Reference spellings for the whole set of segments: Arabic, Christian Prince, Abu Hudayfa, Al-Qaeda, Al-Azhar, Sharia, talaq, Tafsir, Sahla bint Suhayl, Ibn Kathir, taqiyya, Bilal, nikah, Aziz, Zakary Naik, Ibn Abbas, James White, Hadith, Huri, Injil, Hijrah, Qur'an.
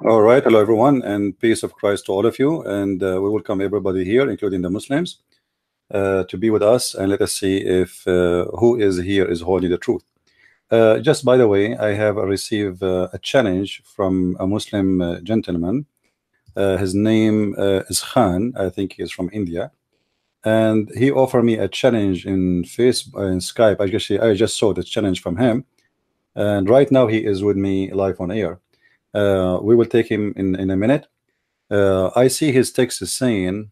All right, hello everyone, and peace of Christ to all of you. And we welcome everybody here, including the Muslims, to be with us, and let us see if who is here is holding the truth. Just by the way, I have received a challenge from a Muslim gentleman. His name is Khan. I think he is from India, and he offered me a challenge in Facebook, in Skype. I just saw the challenge from him, and right now he is with me live on air. We will take him in a minute. I see his text is saying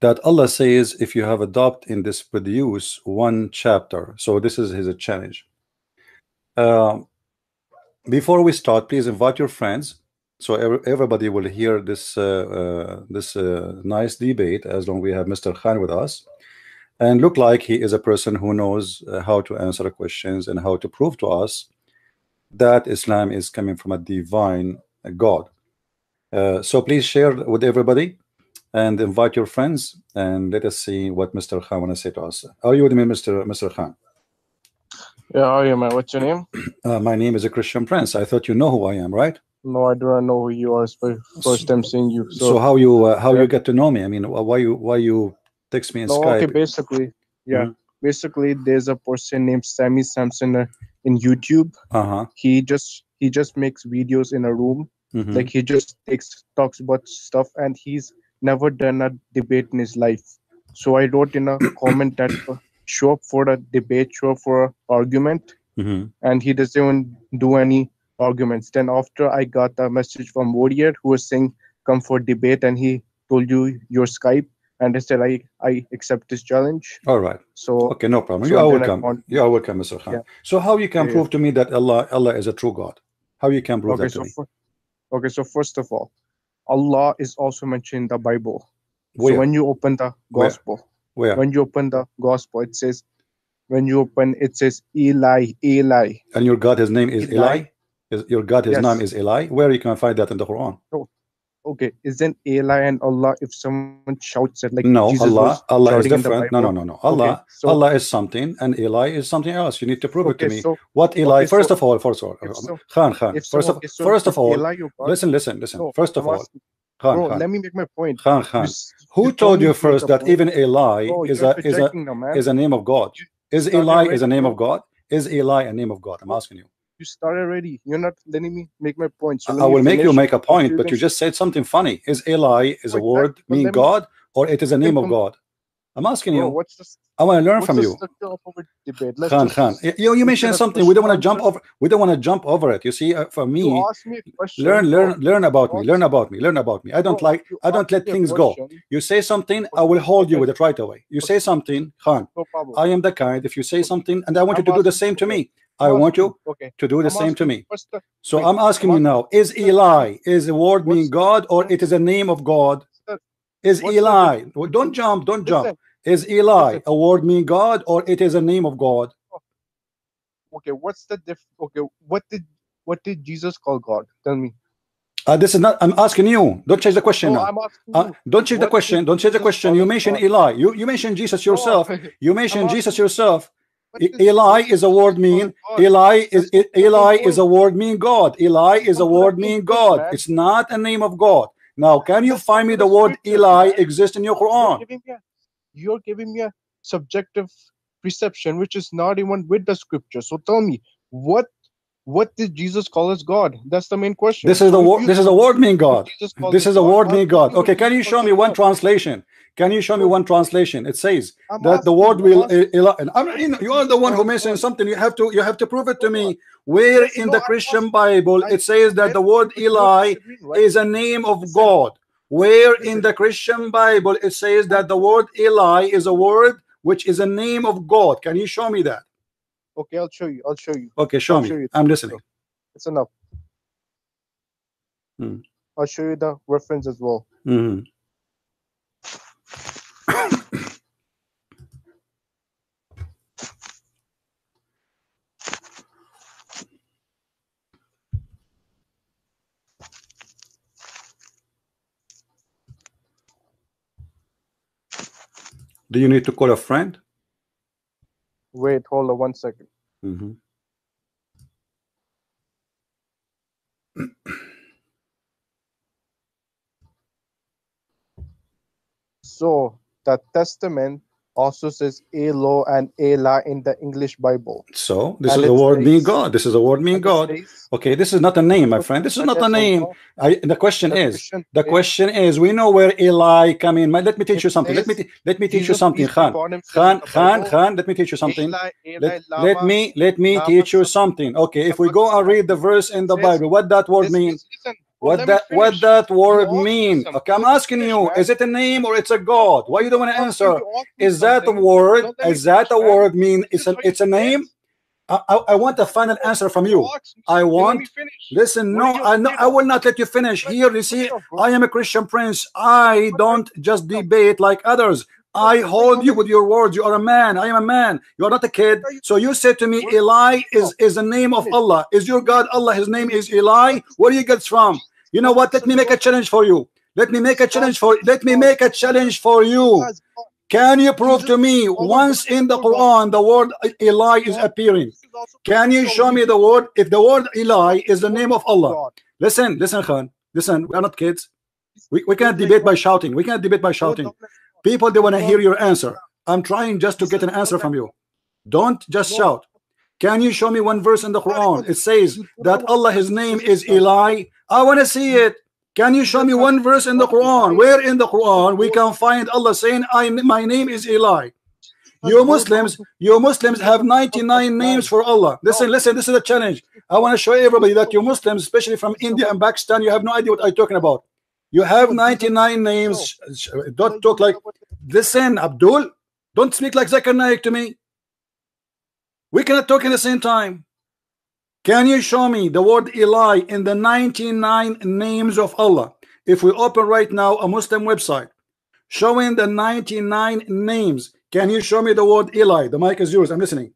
that Allah says, if you have a doubt in this, produce one chapter. So this is his challenge. Before we start, please invite your friends, so everybody will hear this nice debate, as long as we have Mr. Khan with us, and look like he is a person who knows how to answer questions and how to prove to us that Islam is coming from a divine God. So please share with everybody and invite your friends, and let us see what Mr. Khan want to say to us. Are you with me, Mr. Khan? Yeah, how are you, man? What's your name? My name is Christian Prince. I thought you know who I am, right? No, I don't know who you are. It's my first time seeing you. So how you get to know me? I mean, why you text me in Skype? Okay, basically, yeah. Mm-hmm. Basically, there's a person named Sammy Samson in YouTube. Uh-huh. He just makes videos in a room. Mm-hmm. Like he just talks about stuff, and he's never done a debate in his life. So I wrote in a comment that show up for a debate, show up for an argument, mm-hmm. and he doesn't even do any arguments. Then after, I got a message from Warrior who was saying, "Come for debate," and he told you your Skype. And I said, I accept this challenge. All right. So okay, no problem. So you are welcome. You are welcome, Mr. Khan. Yeah. So how you can prove to me that Allah is a true God? How you can prove that to me? Okay. So first of all, Allah is also mentioned in the Bible. Where? So when you open the gospel, when you open the gospel, it says, Eli, Eli. And your God, his name is Eli. Your God, his name is Eli. Where you can find that in the Quran? So, okay, isn't Eli and Allah if someone shouts it like no? Jesus Allah is different. No. Allah, okay, so, Allah is something, and Eli is something else. You need to prove it to me. So, what Eli? Okay, first of all, Khan. First of all, listen. No, first of all, Khan, let me make my point. Khan, who told you first that even Eli is a name of God? Is Eli is a name of God? Is Eli a name of God? I'm asking you. You started already. You're not letting me make my point. So I will make you make a point, but you just said something funny. Is Eli is a word mean God, or it is a name of God? I'm asking you. I want to learn from you. Khan, you mentioned something. We don't want to jump over. We don't want to jump over it. You see, for me, learn about me. I don't like. I don't let things go. You say something, I will hold you with it right away. You say something, Khan. I am the kind. If you say something, and I want you to do the same to me. I want you to do the same to me. So I'm asking you now, is Eli, is the word mean God, or it is a name of God? Is Eli, don't jump. Is Eli a word mean God, or it is a name of God? Okay, what's the difference? Okay, what did Jesus call God? Tell me. This is not, I'm asking you. Don't change the question now. Don't change the question. Don't change the question. You mentioned Eli. You mentioned Jesus yourself. You mentioned Jesus yourself. Eli is a word mean Eli is a word mean God. Eli is a word mean God. It's not a name of God. Now, can you find me the word Eli exists in your Quran? You're giving me a subjective perception which is not even with the scripture. So tell me, what did Jesus call as God? That's the main question. This is the word. This is a word mean God. This is a word mean God. Okay, can you show me one translation? Can you show me one translation? It says that the word will. You are the one who mentioned something. You have to prove it to me. Where in the Christian Bible it says that the word Eli is a name of God? Where in the Christian Bible it says that the word Eli is a word which is a name of God? Can you show me that? Okay, I'll show you. Okay, show me. I'm listening. It's enough. I'll show you the reference as well. Mm-hmm. Do you need to call a friend? Wait, hold on 1 second. Mm-hmm. So the testament also says Allah and Allah in the English Bible. So this and is the word says, mean God. This is the word mean God. Says, okay, this is not a name, my friend. This is not a name. The question is, we know where Eli come in. Let me teach you something. Let me teach you something, Khan. Let me teach you something. Let me teach you something. Okay, if we go and read the verse in the Bible, what that word means. What that word mean? Okay, I'm asking you: is it a name or it's a God? Why you don't want to answer? Is that a word? Is that a word mean? It's a name? I want a final answer from you. I want. Listen, no, I will not let you finish. Here, you see, I am a Christian Prince. I don't just debate like others. I hold you with your words. You are a man. I am a man. You are not a kid. So you said to me, Eli is the name of Allah. Is your God Allah? His name is Eli. Where do you get from? You know what? Let me make a challenge for you. Let me make a challenge for you. Can you prove to me once in the Quran the word Eli is appearing? Can you show me the word? If the word Eli is the name of Allah? Listen, Khan. Listen, we are not kids. We can't debate by shouting. People, they want to hear your answer. I'm trying just to get an answer from you. Don't just shout. Can you show me one verse in the Quran? It says that Allah, his name is Eli. I want to see it. Can you show me one verse in the Quran? Where in the Quran we can find Allah saying, my name is Eli? You Muslims have 99 names for Allah. Listen, this is a challenge. I want to show everybody that you Muslims, especially from India and Pakistan, you have no idea what I'm talking about. You have 99 names. Don't talk like. Listen, Abdul, don't speak like Zakary Naik to me. We cannot talk at the same time. Can you show me the word Eli in the 99 names of Allah? If we open right now a Muslim website showing the 99 names, can you show me the word Eli? The mic is yours. I'm listening.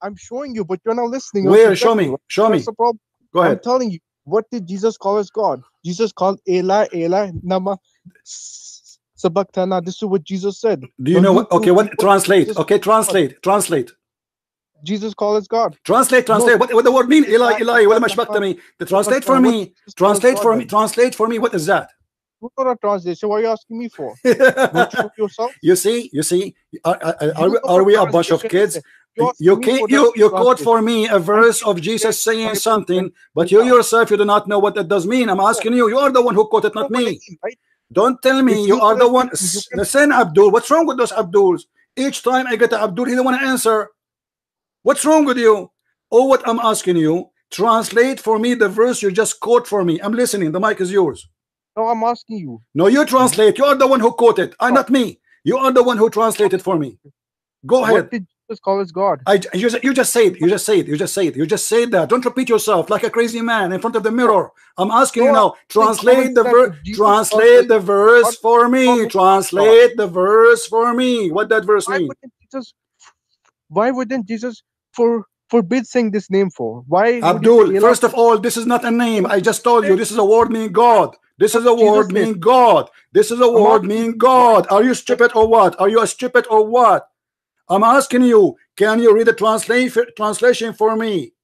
I'm showing you, but you're not listening. Where? Show me. That's the problem. Go ahead. I'm telling you. What did Jesus call as God? Jesus called Eli, Eli, Nama Sabachthana. This is what Jesus said. Do you know what? Okay, what? Translate. Okay, translate. Jesus called as God. Translate. No. What the word mean? Eli, Eli, wala mashbakhtani. Translate for me. Translate for me. What is that? A translation. What are you asking me for? You see. Are we a bunch of kids? You quote for me a verse of Jesus saying something, but you yourself, you do not know what that does mean. I'm asking you. You are the one who quoted, not me. Don't tell me you are the one. Listen, Abdul, what's wrong with those Abduls? Each time I get an Abdul, he don't want to answer. What's wrong with you? Oh, what I'm asking you, translate for me the verse you just quote for me. I'm listening. The mic is yours. No, I'm asking you. No, you translate. You are the one who quoted. Not me. You are the one who translated for me. Go ahead. Call us God. You just said that. Don't repeat yourself like a crazy man in front of the mirror. I'm asking you now. Translate the verse for me. What that verse mean? Why wouldn't Jesus forbid saying this name for? Why, Abdul? First of all, this is not a name. I just told you this is a word meaning God. This is a word meaning God. Are you stupid or what? I'm asking you, can you read the translation for me?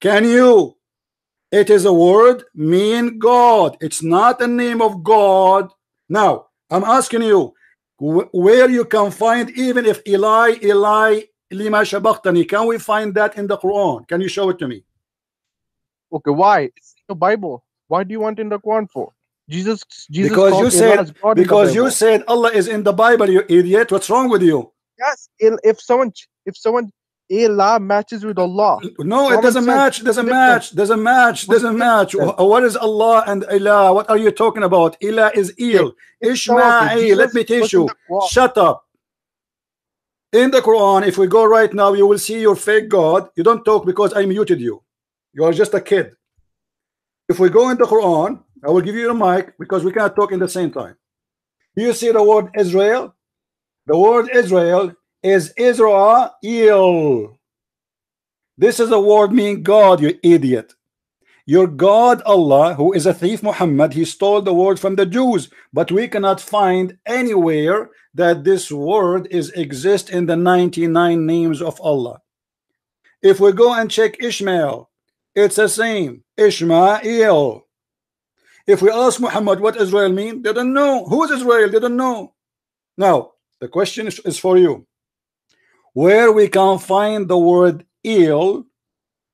Can you? It is a word mean God. It's not a name of God. Now, I'm asking you, where you can find, even if Eli, Eli, lima shabakhtani, can we find that in the Quran? Can you show it to me? Okay, why? It's in the Bible. Why do you want in the Quran for? Jesus because you said, Allah is in the Bible, you idiot. What's wrong with you? Yes, if someone Allah matches with Allah. No, it doesn't match. Doesn't match. What is Allah and Allah? What are you talking about? Allah is ill. Ishmael. Let me teach you. Shut up. In the Quran, if we go right now, you will see your fake God. You don't talk because I muted you. You are just a kid. If we go in the Quran, I will give you the mic because we cannot talk in the same time. Do you see the word Israel? The word Israel is Israel. This is a word meaning God, you idiot. Your God, Allah, who is a thief, Muhammad, he stole the word from the Jews. But we cannot find anywhere that this word exists in the 99 names of Allah. If we go and check Ishmael, it's the same, Ishmael. If we ask Muhammad what Israel means, they don't know. Who is Israel? They don't know. Now, the question is for you. Where we can find the word ill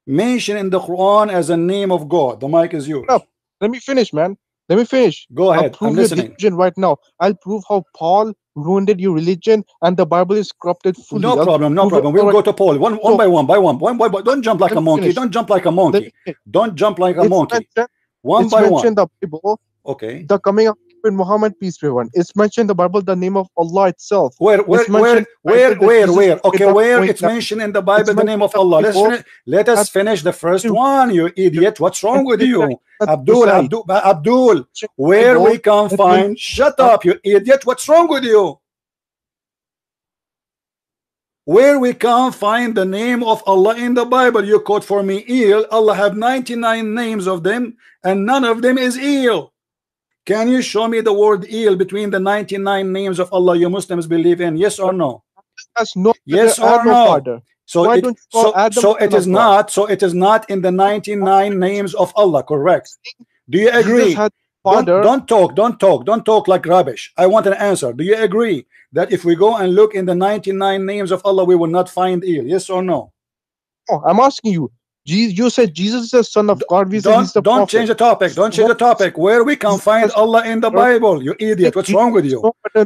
mentioned in the Quran as a name of God? The mic is yours. No, let me finish, man. Let me finish. Go ahead. I'm listening right now. I'll prove how Paul ruined your religion and the Bible is corrupted fully. No problem. No problem. We'll go to Paul one by one. Don't jump like a monkey. Don't jump like a monkey. Don't jump like a monkey. One by one. The Bible. Okay. The coming of Muhammad, peace be upon him. It's mentioned in the Bible, the name of Allah itself. Where? Okay, where it's mentioned in the Bible, the name of Allah. Let us finish the first one, you idiot. What's wrong with you? Abdul, where we can find... Shut up, you idiot. What's wrong with you? Where we can find the name of Allah in the Bible? You quote for me, ill. Allah have 99 names of them, and none of them is ill. Can you show me the word ill between the 99 names of Allah you Muslims believe in? Yes or no? Yes or no? So it is not in the 99 names of Allah, correct? Do you agree? Don't talk like rubbish. I want an answer. Do you agree that if we go and look in the 99 names of Allah, we will not find ill? Yes or no? Oh, I'm asking you. You said Jesus is the son of God. Don't change the topic. Don't change the topic. Where we can find Allah in the Bible, you idiot. What's wrong with you?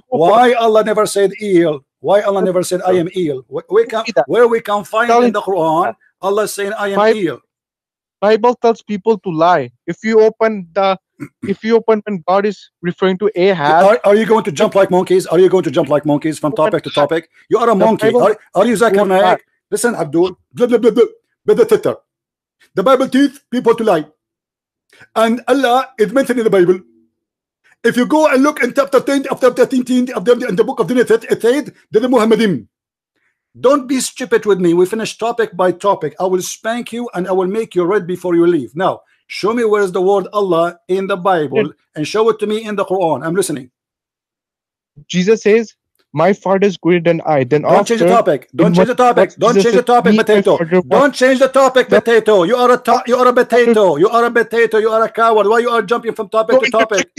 Why Allah never said ill? Why Allah never said I am ill? Where we can find in the Quran, Allah saying I am ill. Bible tells people to lie. If you open when God is referring to Ahab, are you going to jump like monkeys? Are you going to jump like monkeys from topic to topic? You are a monkey. Are you Zakary Naik? Listen, Abdul. Blah, blah, blah, blah. But the Bible teaches people to lie, and Allah is mentioned in the Bible. If you go and look in chapter 10 after 13 of them in the book of Genesis, it said that the Muhammadim. Don't be stupid with me. We finish topic by topic. I will spank you and I will make you red before you leave. Now show me where is the word Allah in the Bible and show it to me in the Quran. I'm listening. Jesus says, my father is greater than I. Then don't change the topic. Don't change the topic. Don't change the topic, potato. Don't change the topic, potato. You are a potato. You are a potato. You are a coward. Why you are jumping from topic to topic?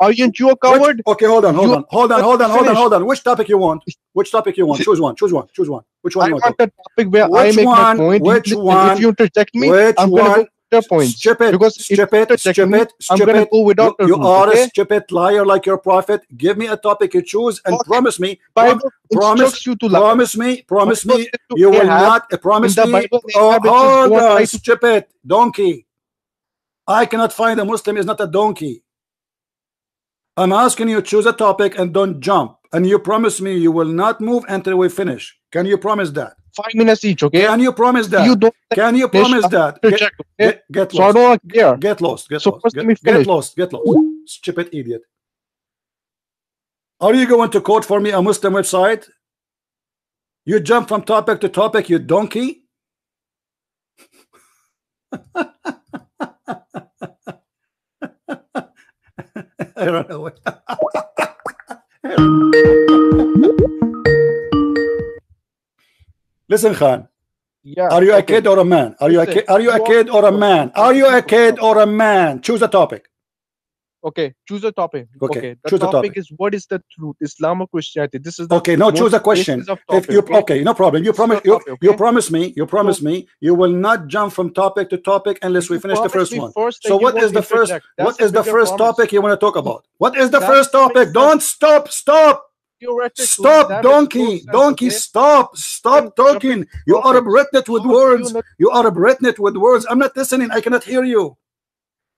Aren't you a coward? Okay, hold on. Which topic you want? Which topic you want? Choose one. Which one? I want the topic where I make my point. Which one? If you interject me, I'm gonna go. Stupid. You are a stupid liar like your prophet. Give me a topic you choose and promise me. Promise me. You will not promise me. Oh, stupid donkey. I cannot find a Muslim is not a donkey. I'm asking you choose a topic and don't jump. And you promise me you will not move until we finish. Can you promise that? 5 minutes each, okay? Can you promise that? Can you promise that? Get lost. Get lost. Stupid idiot. Are you going to quote for me a Muslim website? You jump from topic to topic, you donkey. I don't know what. Listen, Khan. Yeah. Are you a kid or a man? Are you a kid or a man? Choose a topic. Okay. Choose a topic. Okay. The topic is what is the truth? Islam or Christianity? This is the okay. No, choose a question. If you okay, no problem. You promise me. You will not jump from topic to topic unless we finish the first one. So what is the first topic you want to talk about? What is the first topic? Don't stop. Stop, donkey, stop talking. You are breathless with words. I'm not listening. I cannot hear you.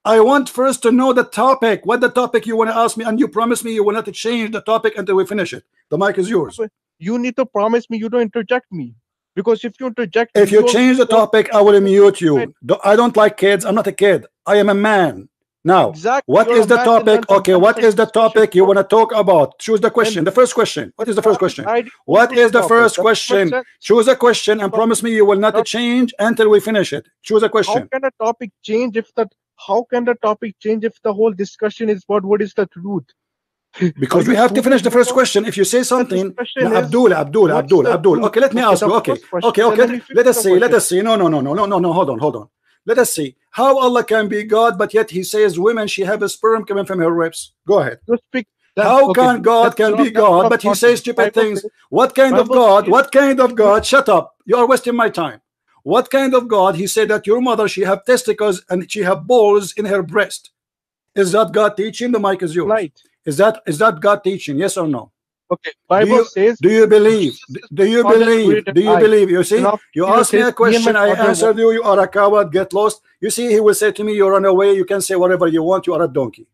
I want first to know the topic. What the topic you want to ask me, and you promise me you will not change the topic until we finish it. The mic is yours. You need to promise me you don't interject me. Because if you interject, if you change the topic, I will mute you. I don't like kids. I'm not a kid. I am a man. Now, exactly. What is the topic? Okay, what is the topic you want to talk about? Choose the question. The first question. What is the first question? What is the first question? Choose a question and promise me you will not change until we finish it. Choose a question. How can the topic change if the whole discussion is about what is the truth? Because we have to finish the first question. If you say something, Abdul. Okay, let me ask you. Okay. Let us see. No. Hold on. Let us see how Allah can be God, but yet He says women, she have a sperm coming from her ribs. Go ahead. How can God can be God, but he says stupid things? What kind of God? What kind of God? Shut up. You are wasting my time. What kind of God? He said that your mother, she have testicles and she have balls in her breast. Is that God teaching? The mic is yours. Right. Is that God teaching? Yes or no? Okay. Bible says. Do you believe? Do you believe? Do you believe? You see, you ask me a question, I answered you. You are a coward. Get lost. You see, he will say to me, "You run away. You can say whatever you want. You are a donkey."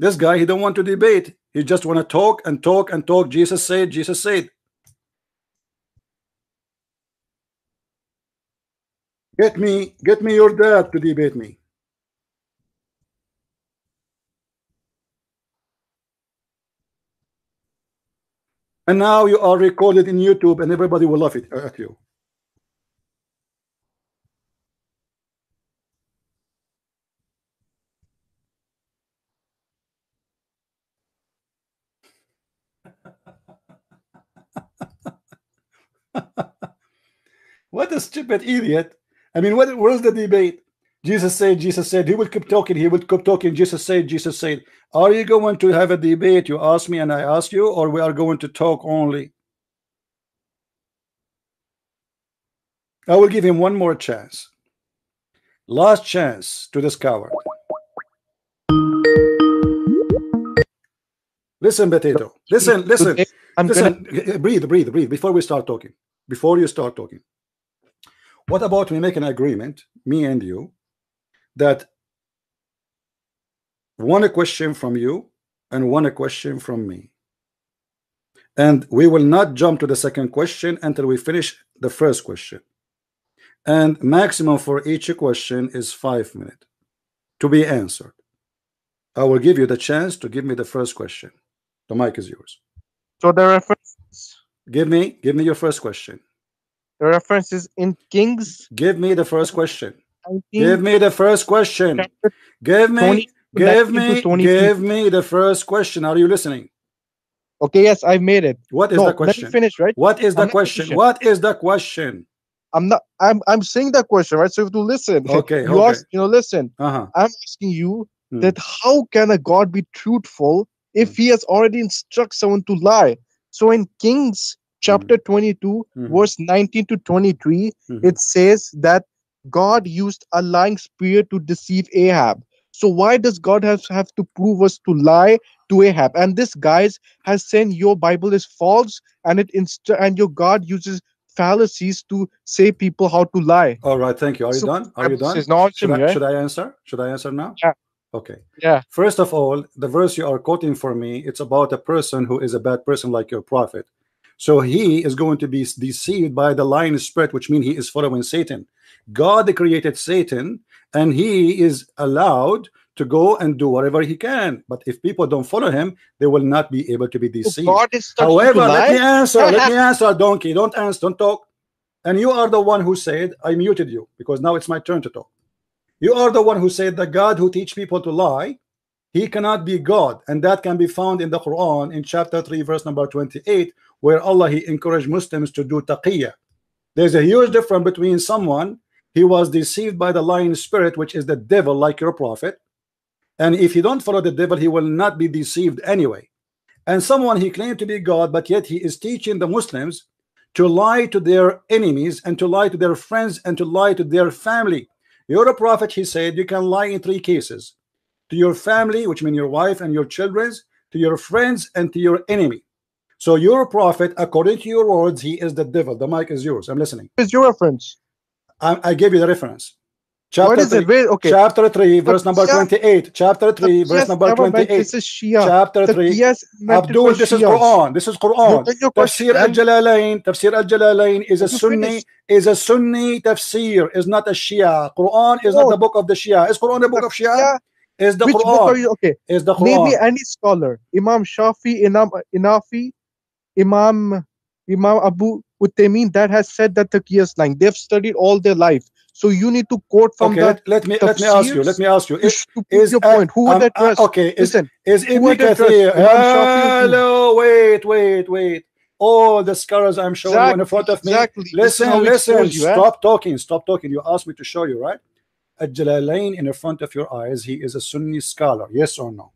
This guy, he don't want to debate. He just want to talk and talk and talk. Jesus said. Jesus said. Get me your dad to debate me. And now you are recorded in YouTube and everybody will laugh at you. What a stupid idiot. I mean, where is the debate? Jesus said, Jesus said. He will keep talking, he will keep talking. Jesus said, Jesus said. Are you going to have a debate? You ask me and I ask you, or we are going to talk only? I will give him one more chance. Last chance to this coward. Listen, Potato. Listen, listen. Listen. Breathe. Before we start talking. Before you start talking. What about we make an agreement, me and you, that one question from you and one question from me, and we will not jump to the second question until we finish the first question, and maximum for each question is 5 minutes to be answered. I will give you the chance to give me the first question. The mic is yours. So the reference. Give me your first question. The reference is in Kings. Give me the first question. Give me the first question. Give me the first question. Are you listening? Okay, yes, I've made it. What is the question? Let me finish, right? What is the question? What is the question? I'm saying that question, right? So you have to listen. Okay, you ask, you know, listen. I'm asking you that how can a God be truthful if he has already instructed someone to lie? So in Kings chapter 22, verse 19 to 23, it says that God used a lying spirit to deceive Ahab. So why does God have to prove us to lie to Ahab? And this, guys, has said your Bible is false, and your God uses fallacies to say people how to lie. All right, thank you. Are you done? Are you done? Should I answer? Should I answer now? Yeah. Okay. Yeah. First of all, the verse you are quoting for me, it's about a person who is a bad person like your prophet. So he is going to be deceived by the lying spirit, which means he is following Satan. God created Satan, and he is allowed to go and do whatever he can. But if people don't follow him, they will not be able to be deceived. However, let me answer. Let me answer, donkey. Don't answer. Don't talk. And you are the one who said, I muted you, because now it's my turn to talk. You are the one who said that God who teach people to lie, he cannot be God. And that can be found in the Quran in chapter 3, verse number 28, where Allah, he encouraged Muslims to do taqiyya. There's a huge difference between someone he was deceived by the lying spirit, which is the devil, like your prophet, and if you don't follow the devil, he will not be deceived anyway. And someone he claimed to be God, but yet he is teaching the Muslims to lie to their enemies and to lie to their friends and to lie to their family. You're a prophet, he said, you can lie in 3 cases: to your family, which means your wife and your children, to your friends, and to your enemy. So your prophet, according to your words, he is the devil. The mic is yours. I'm listening. What is your reference? I gave you the reference. Chapter what is it? Wait, okay. Chapter 3, verse number 28. Chapter 3, verse number 28. This is Shia. Chapter 3. Yes, Abdul, this is Quran. This is Quran. Tafsir al-Jalalayn. Tafsir al-Jalalayn is a Sunni. Is a Sunni tafsir. Is not a Shia. Quran is not the book of the Shia. Is Quran the book of Shia? Is the Quran? Okay. Is the Quran? Maybe any scholar. Imam Shafi, Inafi, Imam Abu Utaymin, that has said that taqiyya is lying. They've studied all their life. So you need to quote from that. Let me ask you. Let me ask you. Is your point? Who would address? Okay. Listen. Is Ibn Kathir? Hello. Wait. All the scholars I'm showing you in front of me. Exactly. Listen. Stop talking. Stop talking. You asked me to show you, right? Al-Jalalayn in front of your eyes. He is a Sunni scholar. Yes or no?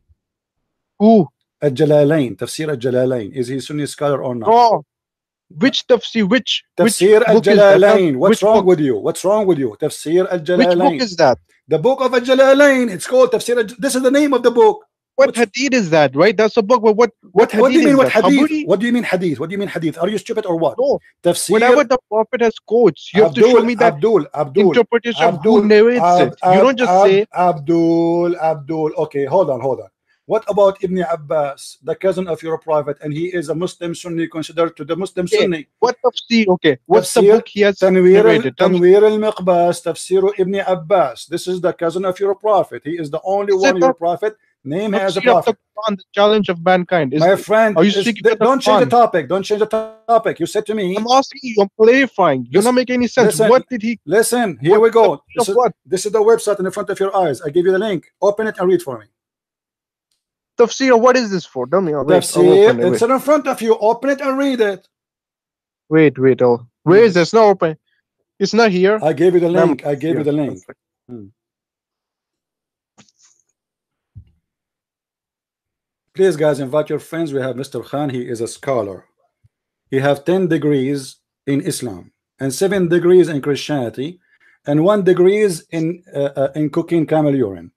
Who? Al-Jalalayn, Tafsir al-Jalalayn. Is he a Sunni scholar or not? No. Which Tafsir? Which? Tafsir al-Jalalayn. What's wrong with you? What's wrong with you? Tafsir al-Jalalayn. Which book is that? The book of Al-Jalalayn. It's called Tafsir al-Jalalayn. This is the name of the book. What hadith is that, right? That's a book. But what do you mean? What hadith? What do you mean hadith? What do you mean hadith? Are you stupid or what? No. Tafsir. Whenever the Prophet has quotes, you have to show me that interpretation of who narrates it. You don't just say Abdul. Okay, hold on. What about Ibn Abbas, the cousin of your Prophet, and he is a Muslim Sunni, considered to the Muslim Sunni? What Tafsir? Okay, what's the book he has narrated? Tanwir al-Miqbas, Tafsir Ibn Abbas. This is the cousin of your Prophet. He is the only one your Prophet name has a Prophet. The challenge of mankind. My friend, don't change the topic. Don't change the topic. You said to me. I'm asking you. I'm clarifying. You're not making any sense. What did he? Listen. Here we go. This is the website in the front of your eyes. I give you the link. Open it and read for me. Tafsir, what is this for? Tell me. Tafsir, it's in front of you. Open it and read it. Wait. Oh, where is this? Not open. It's not here. I gave you the link. Please, guys, invite your friends. We have Mr. Khan. He is a scholar. He has 10 degrees in Islam and 7 degrees in Christianity and 1 degree in cooking camel urine.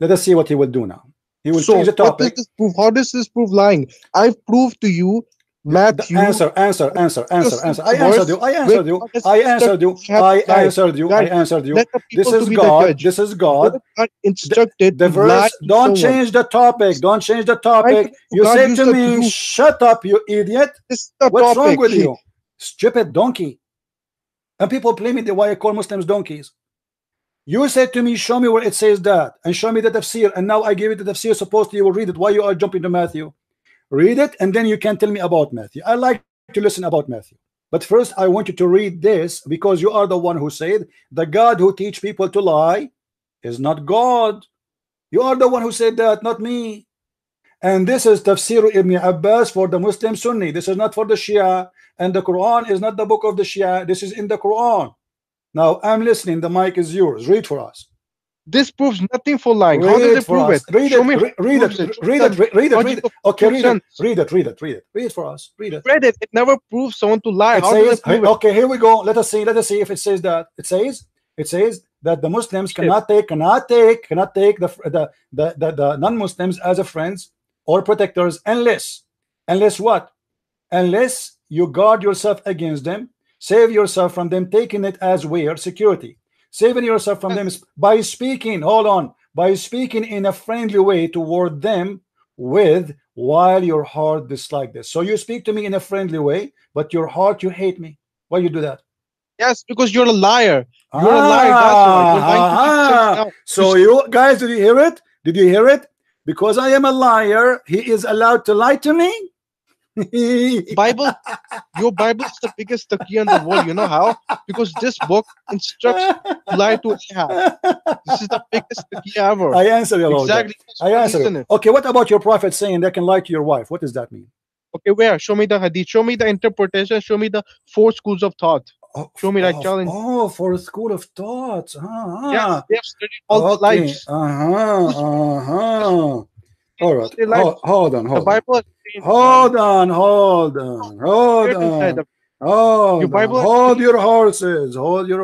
Let us see what he will do now. He will change the topic. How does this prove lying? I've proved to you, Matthew. Answer. I answered you. This is God. Instructed. The verse. Don't change the topic. You said to me, "Shut up, you idiot." What's wrong with you, stupid donkey? And people blame me why I call Muslims donkeys. You said to me, show me where it says that, and show me the tafsir, and now I gave it the tafsir. Supposedly you will read it. Why you are jumping to Matthew? Read it, and then you can tell me about Matthew. I like to listen about Matthew, but first I want you to read this, because you are the one who said the God who teach people to lie is not God. You are the one who said that, not me. And this is Tafsir Ibn Abbas for the Muslim Sunni. This is not for the Shia, and the Quran is not the book of the Shia. This is in the Quran. Now I'm listening. The mic is yours. Read for us. This proves nothing for lying. How did they prove it? Read it. Okay, read it. Read it for us. Read it. It never proves someone to lie. How did they prove it? Okay, here we go. Let us see if it says that. It says that the Muslims cannot take the non-Muslims as a friends or protectors unless what? Unless you guard yourself against them. Save yourself from them taking it as weird security. Saving yourself from them by speaking. Hold on. By speaking in a friendly way toward them while your heart dislikes this. So you speak to me in a friendly way, but your heart, you hate me. Why you do that? Yes, because you're a liar. You're a liar. That's why. So you guys, did you hear it? Because I am a liar, he is allowed to lie to me. Bible, your Bible is the biggest taqiya in the world. You know how? Because this book instructs lie to Ahab. This is the biggest taqiya ever. I answer you exactly. I answer. Okay, what about your Prophet saying they can lie to your wife? What does that mean? Okay, where? Show me the hadith. Show me the interpretation. Show me the 4 schools of thought. Show me that challenge. Oh, for a school of thoughts. Yeah, they have studied all the lives. All right. Hold on. The Bible. Hold on. Hold your horses. Okay,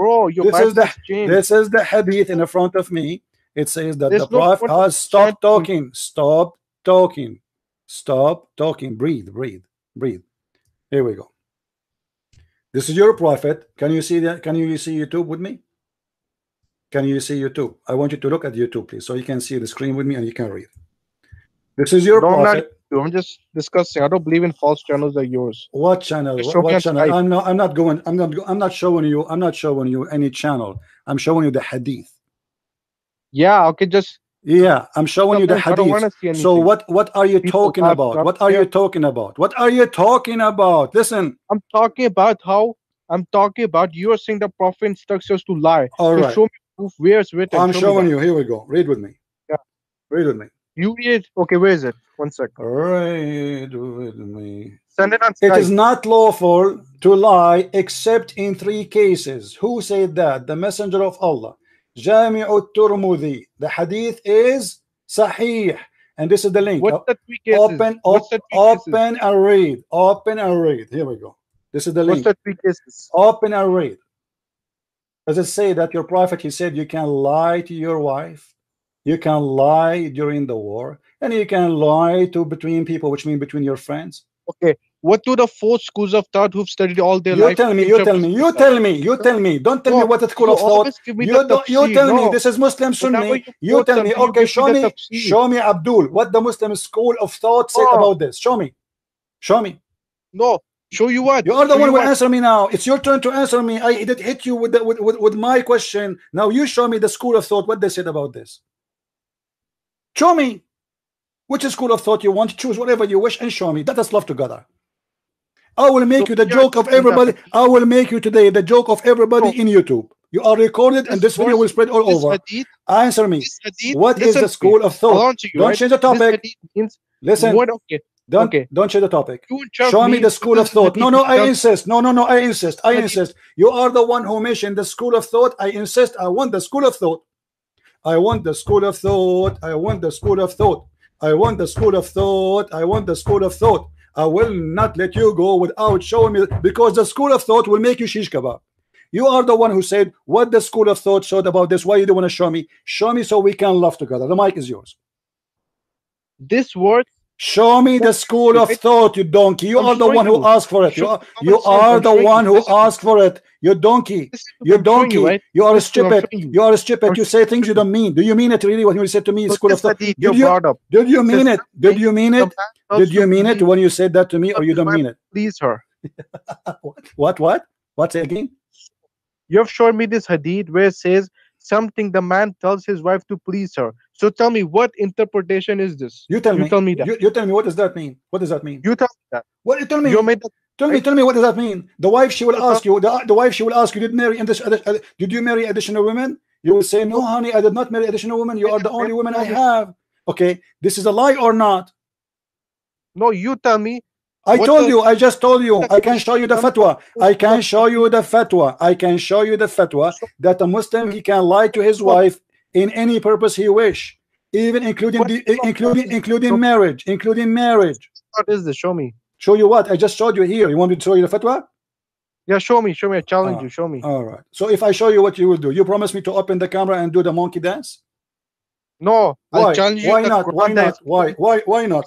bro. This is the hadith in front of me. It says that the Prophet has stop talking. Breathe. Here we go. This is your Prophet. Can you see that? Can you see YouTube with me? Can you see YouTube? I want you to look at YouTube, please, so you can see the screen with me and you can read. This is your Prophet. I'm just discussing. I don't believe in false channels like yours. What channel? What channel? I'm not showing you any channel. I'm showing you the hadith. Yeah, okay, I'm showing you the hadith. So what are you talking about? Listen. I'm talking about you are saying the Prophet instructs us to lie. All right. Show me proof where it's written. I'm showing you. Here we go. Read with me. Yeah. Read with me. You read. Okay, where is it? 1 second. Read with me. Send it on Skype. It is not lawful to lie except in 3 cases. Who said that? The Messenger of Allah. Jami'ut Turmudi. The hadith is Sahih. And this is the link. What's the three cases? Open and read. Open and read. Here we go. This is the link. What's the three cases? Open and read. Does it say that your prophet, he said, you can lie to your wife, you can lie during the war, and you can lie to between people, which means between your friends? Okay. What do the four schools of thought who've studied all their life? You tell me. Don't tell me what the school of thought. You tell me. This is Muslim Sunni. You tell me. Okay, show me, Abdul, what the Muslim school of thought said about this. Show me. No. Show you what? You are the one who answer me now. It's your turn to answer me. I did hit you with my question. Now you show me the school of thought, what they said about this. Show me. Which school of thought you want, choose whatever you wish and show me. Let us love together. I will make you the joke of everybody. I will make you today the joke of everybody in YouTube. You are recorded and this video will spread all over. Answer me. What is the school of thought? Don't change the topic. Listen. Don't change the topic. Show me the school of thought. No, I insist. No, I insist. I insist. You are the one who mentioned the school of thought. I insist. I want the school of thought. I want the school of thought. I want the school of thought. I want the school of thought. I want the school of thought. I will not let you go without showing me, because the school of thought will make you shish kebab. You are the one who said what the school of thought said about this. Why you don't want to show me? Show me so we can laugh together. The mic is yours. This word. Show me the school of thought, you donkey. You are the one who asked for it. You are the one who asked for it. You donkey. You donkey. You are stupid. You are stupid. You say things you don't mean. Do you mean it really when you said to me school of thought? Did you mean it? Did you mean it? Did you mean it when you said that to me, or you don't mean it? Please her. What? What's it again? You have shown me this hadith where it says something the man tells his wife to please her. So tell me, what interpretation is this? You tell me that. You tell me, what does that mean? What does that mean? You tell me that. What you tell me? Tell me, what does that mean? The wife, she will ask you. The wife, she will ask you, did you marry additional women? You will say, no, honey, I did not marry additional women. You are the only woman I have. Okay, this is a lie or not? No, you tell me. I just told you. I can show you the fatwa. I can show you the fatwa that a Muslim, he can lie to his wife in any purpose he wish, even including marriage. What is this? Show me. Show you what? I just showed you here. You want me to show you the fatwa? Yeah, show me. I challenge you. Show me. All right. So if I show you, what you will do? You promise me to open the camera and do the monkey dance? No. Why? Why not?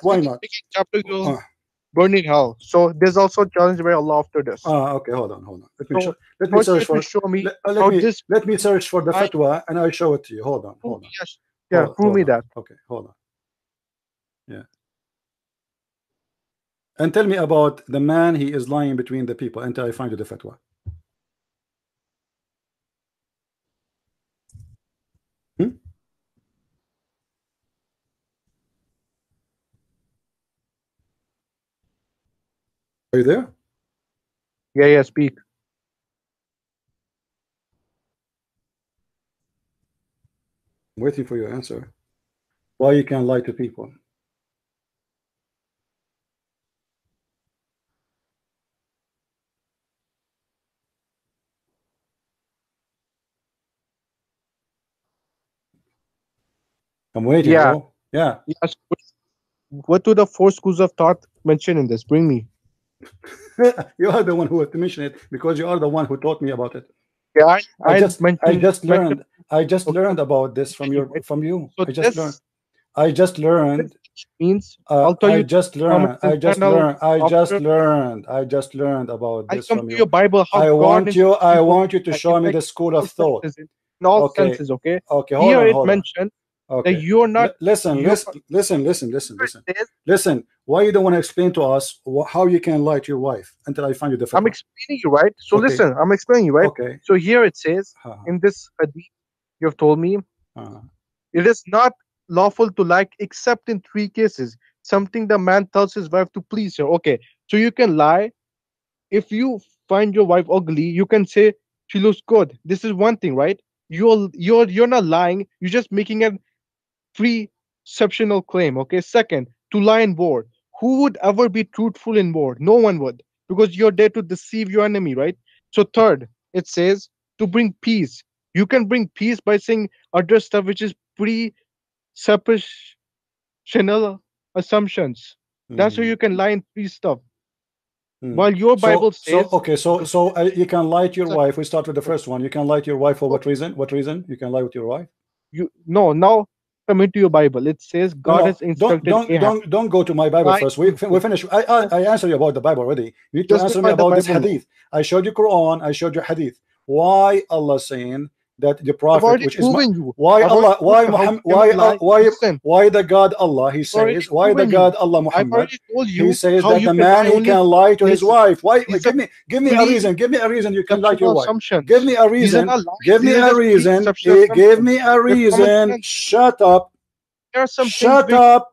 Burning hell. So there's also challenged by Allah after this. Okay. Hold on. Let me search for the fatwa and I'll show it to you. Hold on. Yes. Yeah. Prove me that. Okay. Hold on. Yeah. And tell me about the man. He is lying between the people until I find you the fatwa. Are you there? Yeah, speak. I'm waiting for your answer. Why you can't lie to people? I'm waiting. Yeah. Yes. What do the four schools of thought mention in this? Bring me. You are the one who had mentioned it, because you are the one who taught me about it. Yeah, I just learned about this from you. I just learned about this from you. Bible, I want you to show me the school of thought. In all senses, okay? Okay, hold on. Okay. You're not. Listen. Why you don't want to explain to us how you can lie to your wife until I find you the fact? I'm explaining you, right? So listen, I'm explaining you, right? Okay. So here it says in this hadith, you have told me, it is not lawful to lie except in three cases. Something the man tells his wife to please her. Okay. So you can lie if you find your wife ugly. You can say she looks good. This is one thing, right? You're not lying. You're just making an preceptional claim. Okay. Second, to lie in war. Who would ever be truthful in war? No one would, because you're there to deceive your enemy, right? So third, it says to bring peace. You can bring peace by saying other stuff which is pre suppositional assumptions. That's how you can lie in free stuff. While your Bible says so you can lie to your wife. We start with the first one. You can lie to your wife for what reason? What reason you can lie with your wife? Now come into your Bible. It says God has instructed. Don't go to my Bible first. We finished. I answered you about the Bible already. You need to answer me about this hadith. I showed you Quran. I showed you hadith. Why Allah saying that the prophet, which is why the God Allah, he says, why the God Allah Muhammad, he says that the man who can lie to his wife. Why? Give me a reason. Give me a reason you can lie to your wife. Give me a reason. Give me a reason. Give me a reason. Shut up. Shut up.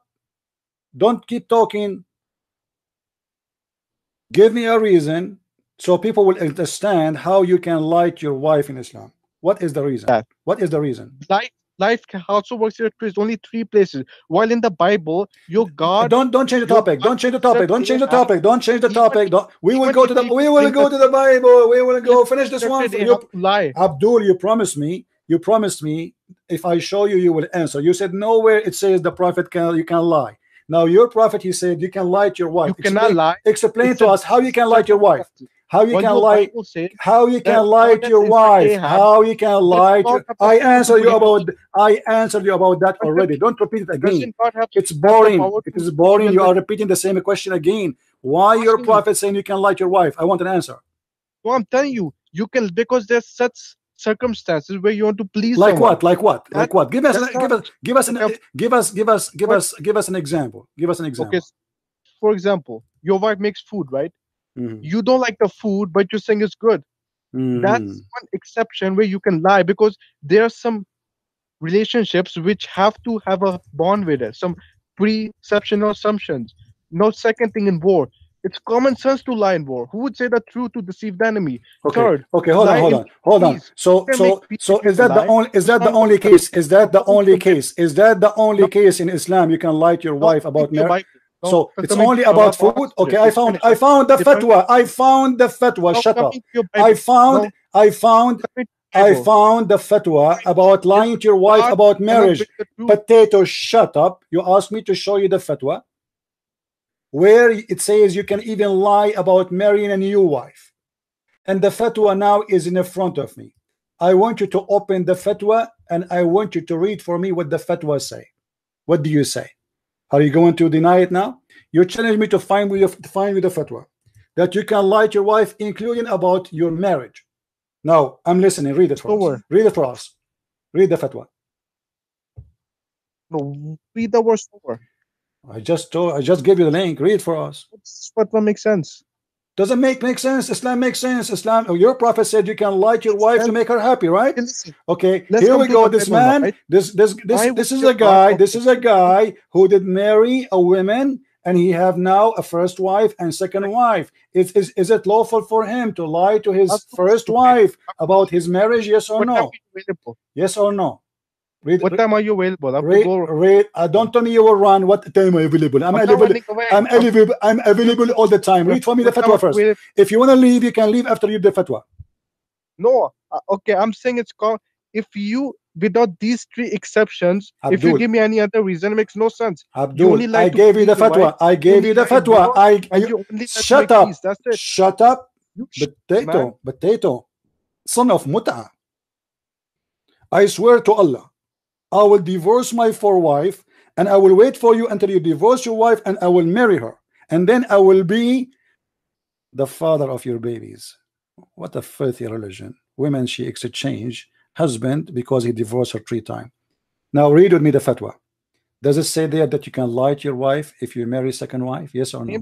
Don't keep talking. Give me a reason so people will understand how you can lie to your wife in Islam. What is the reason? What is the reason? Life also works here. There's only three places. While in the Bible, your God. Don't change the topic. Don't change the topic. Don't change the topic. Don't change the topic. We will go to the. We will go to the Bible. We will go finish this one. Abdul, you promised me. You promised me. If I show you, you will answer. You said nowhere it says the prophet can. You can lie. Now your prophet, he said you can lie to your wife. You cannot lie. Explain to us how you can lie to your wife. How you can lie? How you can lie to your wife? How you can lie? I answered you about. I answered you about that already. Don't repeat it again. It's boring. It is boring. You are repeating the same question again. Why your prophet saying you can lie to your wife? I want an answer. Well, I'm telling you, you can, because there's such circumstances where you want to please. Like someone. What? Like what? Like what? Give us. Give us an example. Give us an example. Okay. For example, your wife makes food, right? You don't like the food, but you're saying it's good. That's one exception where you can lie, because there are some relationships which have to have a bond with us, some preconceptional assumptions. No, second thing, in war, it's common sense to lie in war. Who would say the truth to deceive the enemy? Okay. Third, okay, hold on. So is that the only? Is that the only case? Is that the only case? Is that the only case in Islam you can lie to your wife about marriage? So it's only about food. Okay, I found the fatwa. I found the fatwa. Shut up. I found the fatwa about lying to your wife about marriage. Potato, shut up. You asked me to show you the fatwa where it says you can even lie about marrying a new wife, and the fatwa now is in front of me. I want you to open the fatwa and I want you to read for me what the fatwa say. What do you say? Are you going to deny it now? You challenge me to find with the fatwa that you can lie to your wife, including about your marriage. Now I'm listening. Read it for us. Read it for us. Read the fatwa. No, read the words over. I just gave you the link. Read it for us. Fatwa makes sense. Doesn't make sense. Islam makes sense. Islam. Oh, your prophet said you can lie to your wife to make her happy, right? Okay. Here we go. This man. This is a guy. This is a guy who did marry a woman, and he have now a first wife and second wife. Is it lawful for him to lie to his first wife about his marriage? Yes or no? Yes or no? Read, what time are you available? Don't tell me you will run. What time are you available? I'm available. I'm available. I'm available all the time. Read for me the fatwa first. If you want to leave, you can leave after you the fatwa. No, okay. I'm saying it's called. If you without these three exceptions, Abdul, if you give me any other reason, it makes no sense. Abdul, I gave you the fatwa. I gave you the fatwa. Shut up. That's it. Shut up. Potato, son of Mut'a. I swear to Allah, I will divorce my four wife, and I will wait for you until you divorce your wife, and I will marry her, and then I will be the father of your babies. What a filthy religion. Women, she exchange husband because he divorced her 3 times. Now read with me the fatwa. Does it say there that you can lie to your wife if you marry second wife? Yes or no?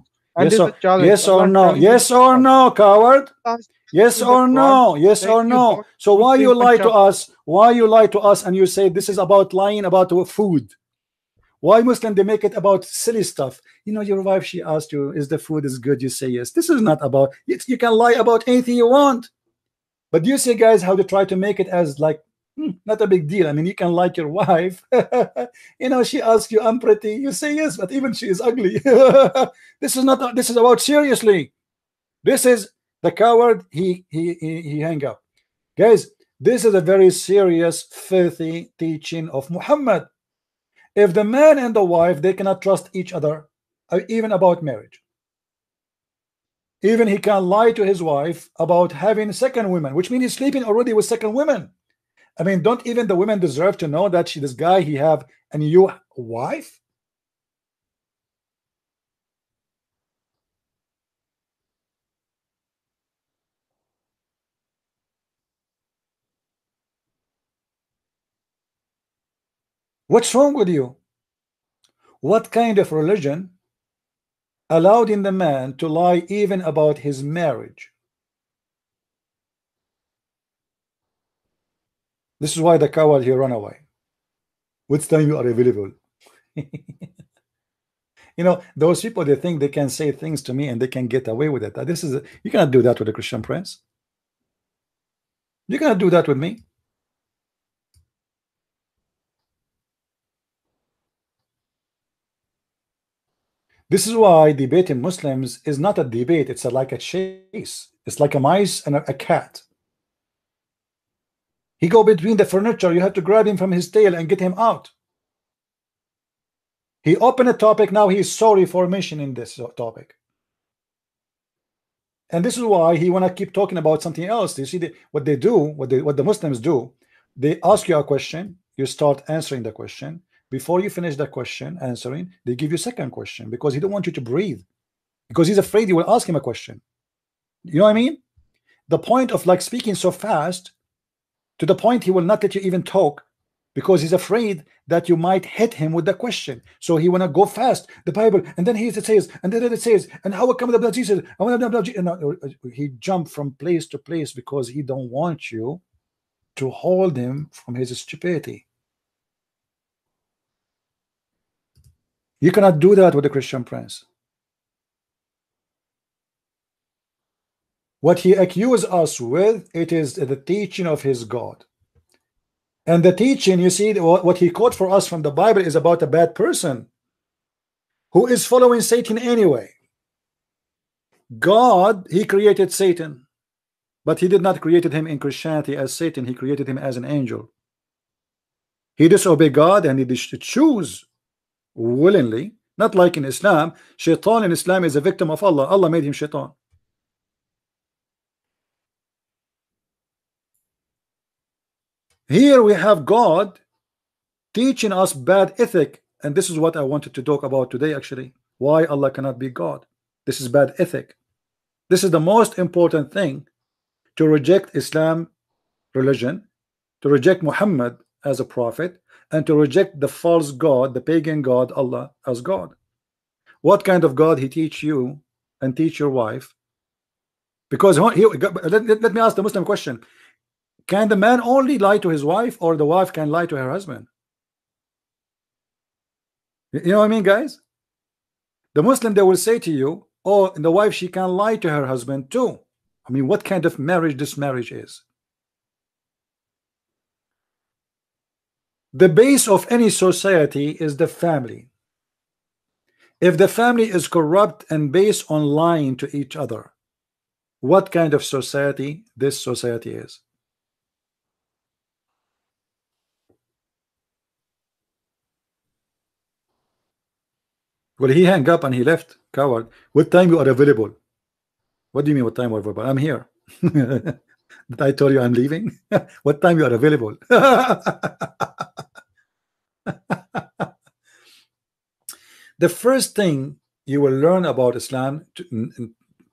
Yes or no? Yes or no, coward? Yes or no? Yes or no? So why you lie to us? Why you lie to us and you say this is about lying about food? Why Muslims they make it about silly stuff? You know, your wife, she asked you, is the food is good? You say yes. This is not about it. You can lie about anything you want. But do you see, guys, how they try to make it as like not a big deal? I mean, you can like your wife. You know, she asks you, I'm pretty. You say yes, but even she is ugly. This is not. This is about seriously. This is the coward. He hang up, guys. This is a very serious, filthy teaching of Muhammad. if the man and the wife, they cannot trust each other, even about marriage. Even he can lie to his wife about having second women, which means he's sleeping already with second women. I mean, don't even the women deserve to know that this guy, he have a new wife? What's wrong with you? What kind of religion allowed in the man to lie even about his marriage? This is why the coward here ran away. Which time you are available? You know, those people, they think they can say things to me and they can get away with it. This is, you cannot do that with a Christian prince. You cannot do that with me. This is why debating Muslims is not a debate, it's like a chase. It's like a mice and a cat. He go between the furniture, you have to grab him from his tail and get him out. He opened a topic, now he is sorry for mentioning this topic. And this is why he want to keep talking about something else. You see, what the Muslims do, they ask you a question, you start answering the question. Before you finish the question answering, they give you a second question because he don't want you to breathe, because he's afraid you will ask him a question. You know what I mean? The point of like speaking so fast, to the point he will not let you even talk because he's afraid that you might hit him with the question. So he wanna go fast, the Bible, and then he says, and then it says, and how come the blood Jesus? He jumped from place to place because he don't want you to hold him from his stupidity. You cannot do that with a Christian prince. What he accused us with, it is the teaching of his God. And the teaching, you see, what he quote for us from the Bible is about a bad person who is following Satan anyway. God, he created Satan, but he did not create him in Christianity as Satan. He created him as an angel. He disobeyed God and he chose willingly, not like in Islam. Shaitan in Islam is a victim of Allah. Allah made him shaitan. Here we have God teaching us bad ethic, and this is what I wanted to talk about today, actually. Why Allah cannot be God. This is bad ethic. This is the most important thing, to reject Islam religion, to reject Muhammad as a prophet, and to reject the false god, the pagan god Allah, as God. What kind of God he teach you and teach your wife? Because let me ask the Muslim question. Can the man only lie to his wife, or the wife can lie to her husband? You know what I mean, guys? The Muslim, they will say to you, oh, the wife, she can lie to her husband too. I mean, what kind of marriage this marriage is? The base of any society is the family. If the family is corrupt and based on lying to each other, what kind of society this society is? Well, he hung up and he left, coward. What time you are available? What do you mean what time you are available? I'm here. Did I tell you I'm leaving? What time you are available? The first thing you will learn about Islam,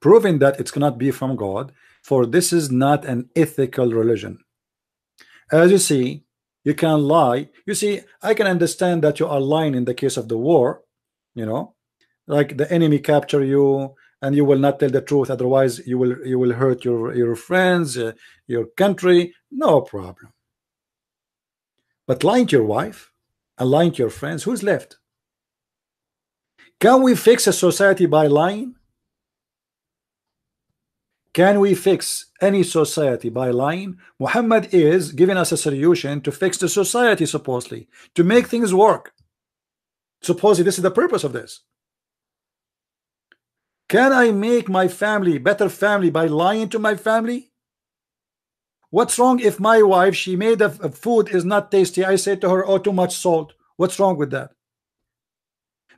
proving that it cannot be from God, for this is not an ethical religion. As you see, you can lie. You see, I can understand that you are lying in the case of the war, you know, like the enemy capture you, and you will not tell the truth, otherwise you will hurt your friends, your country, no problem. But lying to your wife and lying to your friends, who's left? Can we fix a society by lying? Can we fix any society by lying? Muhammad is giving us a solution to fix the society, supposedly, to make things work. Supposedly, this is the purpose of this. Can I make my family better family by lying to my family? What's wrong if my wife, she made a food is not tasty, I say to her, oh, too much salt, What's wrong with that?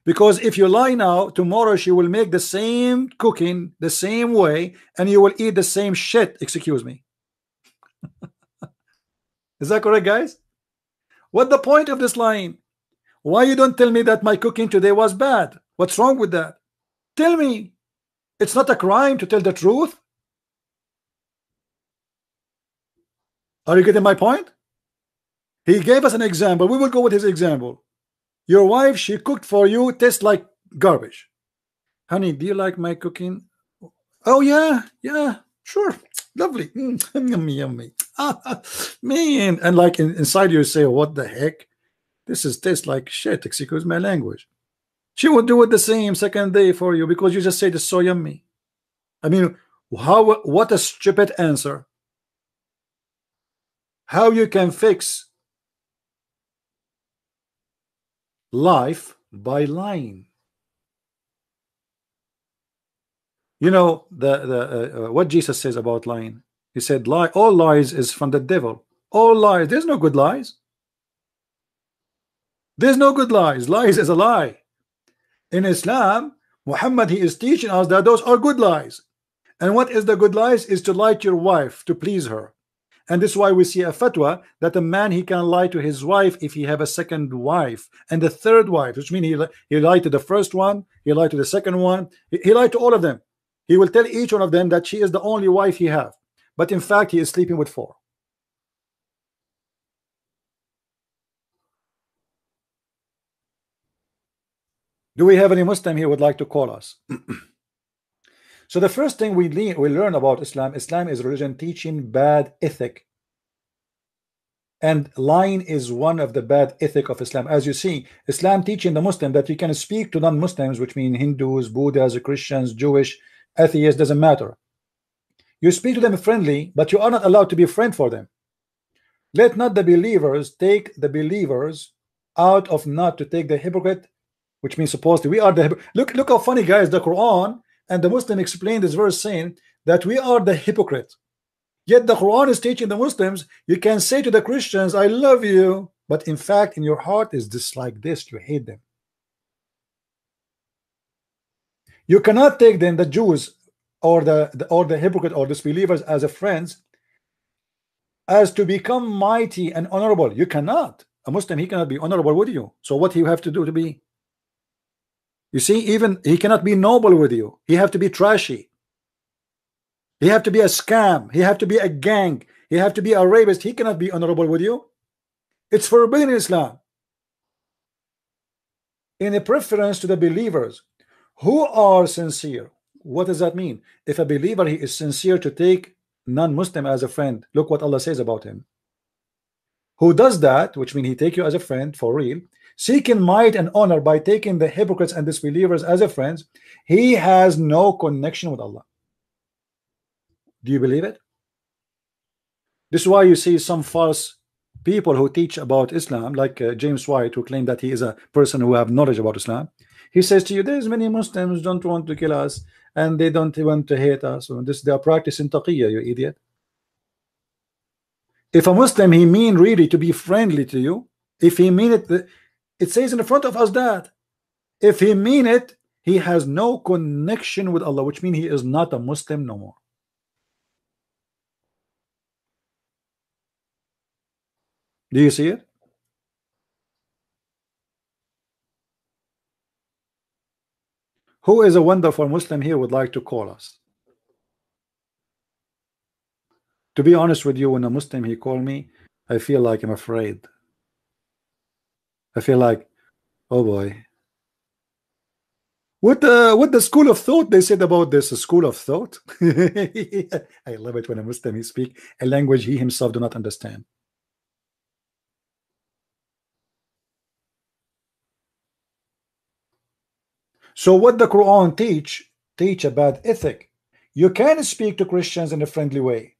Because if you lie now, tomorrow she will make the same cooking the same way, and you will eat the same shit. Excuse me. Is that correct, guys? What's the point of this lying? Why you don't tell me that my cooking today was bad? What's wrong with that? Tell me. It's not a crime to tell the truth. Are you getting my point? He gave us an example. We will go with his example. Your wife, she cooked for you, tastes like garbage. Honey, do you like my cooking? Oh, yeah, yeah, sure. Lovely. Yummy, yummy. Man. And like inside you say, what the heck? This is tastes like shit. Excuse my language. She will do it the same second day for you because you just said it's so yummy. I mean, how? What a stupid answer. How you can fix life by lying? You know what Jesus says about lying. He said, "Lie. All lies is from the devil. All lies. There's no good lies. There's no good lies. Lies is a lie." In Islam, Muhammad, he is teaching us that those are good lies. And what is the good lies? Is to lie to your wife to please her. And this is why we see a fatwa that a man, he can lie to his wife if he have a second wife and a third wife, which means he lied to the first one, he lied to the second one, he lied to all of them. He will tell each one of them that she is the only wife he have, but in fact he is sleeping with four. Do we have any Muslim here who would like to call us? So the first thing we learn about Islam, Islam is religion teaching bad ethic. And lying is one of the bad ethic of Islam. As you see, Islam teaching the Muslim that you can speak to non-Muslims, which mean Hindus, Buddhas, Christians, Jewish, atheists, doesn't matter. You speak to them friendly, but you are not allowed to be a friend for them. Let not the believers take the believers out of not to take the hypocrite, which means supposedly we are the look how funny, guys. The Quran and the Muslim explained this verse saying that we are the hypocrite, yet the Quran is teaching the Muslims you can say to the Christians I love you, but in fact in your heart is dislike this, you hate them. You cannot take them, the Jews or the hypocrite or disbelievers, as a friends, as to become mighty and honorable. You cannot. A Muslim, he cannot be honorable with you. So what do you have to do to be? You see, even he cannot be noble with you. He have to be trashy. He have to be a scam. He have to be a gang. He have to be a rapist. He cannot be honorable with you. It's forbidden in Islam. In a preference to the believers who are sincere. What does that mean? If a believer, he is sincere to take non-Muslim as a friend. Look what Allah says about him. Who does that, which means he take you as a friend for real, seeking might and honor by taking the hypocrites and disbelievers as a friends, he has no connection with Allah. Do you believe it? This is why you see some false people who teach about Islam, like James White, who claimed that he is a person who have knowledge about Islam. He says to you, there's many Muslims don't want to kill us and they don't want to hate us. This they are practicing taqiyya, you idiot. If a Muslim, he mean really to be friendly to you, if he mean it. It says in the front of us that if he mean it, he has no connection with Allah, which means he is not a Muslim no more. Do you see it? Who is a wonderful Muslim here would like to call us? To be honest with you, when a Muslim he called me, I feel like I'm afraid. I feel like, oh boy, what the school of thought they said about this school of thought. I love it when a Muslim he speak a language he himself do not understand. So what the Quran teach about ethic. You can speak to Christians in a friendly way.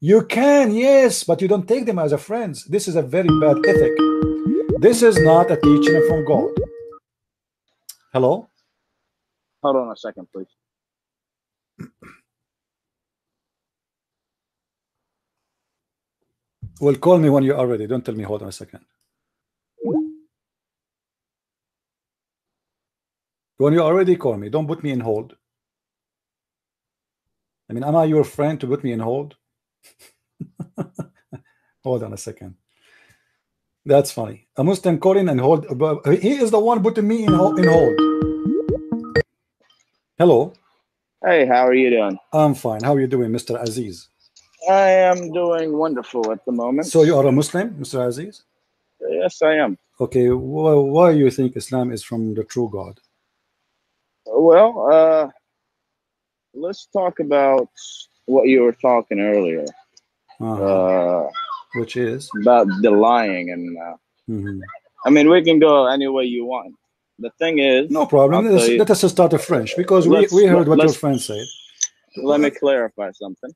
You can, yes, but you don't take them as a friends. This is a very bad ethic. This is not a teaching from God. Hello? Hold on a second, please. Well, call me when you're ready. Don't tell me, hold on a second. When you already call me, don't put me in hold. I mean, am I your friend to put me in hold? Hold on a second. That's funny. A Muslim calling and hold. He is the one putting me in hold. Hello. Hey, how are you doing? I'm fine. How are you doing, Mr. Aziz? I am doing wonderful at the moment. So you are a Muslim, Mr. Aziz? Yes, I am. Okay. Why do you think Islam is from the true God? Well, let's talk about what you were talking earlier. Which is about the lying and I mean, we can go any way you want. The thing is, no problem. Let us start a French because we heard what your friend said. Let me clarify something.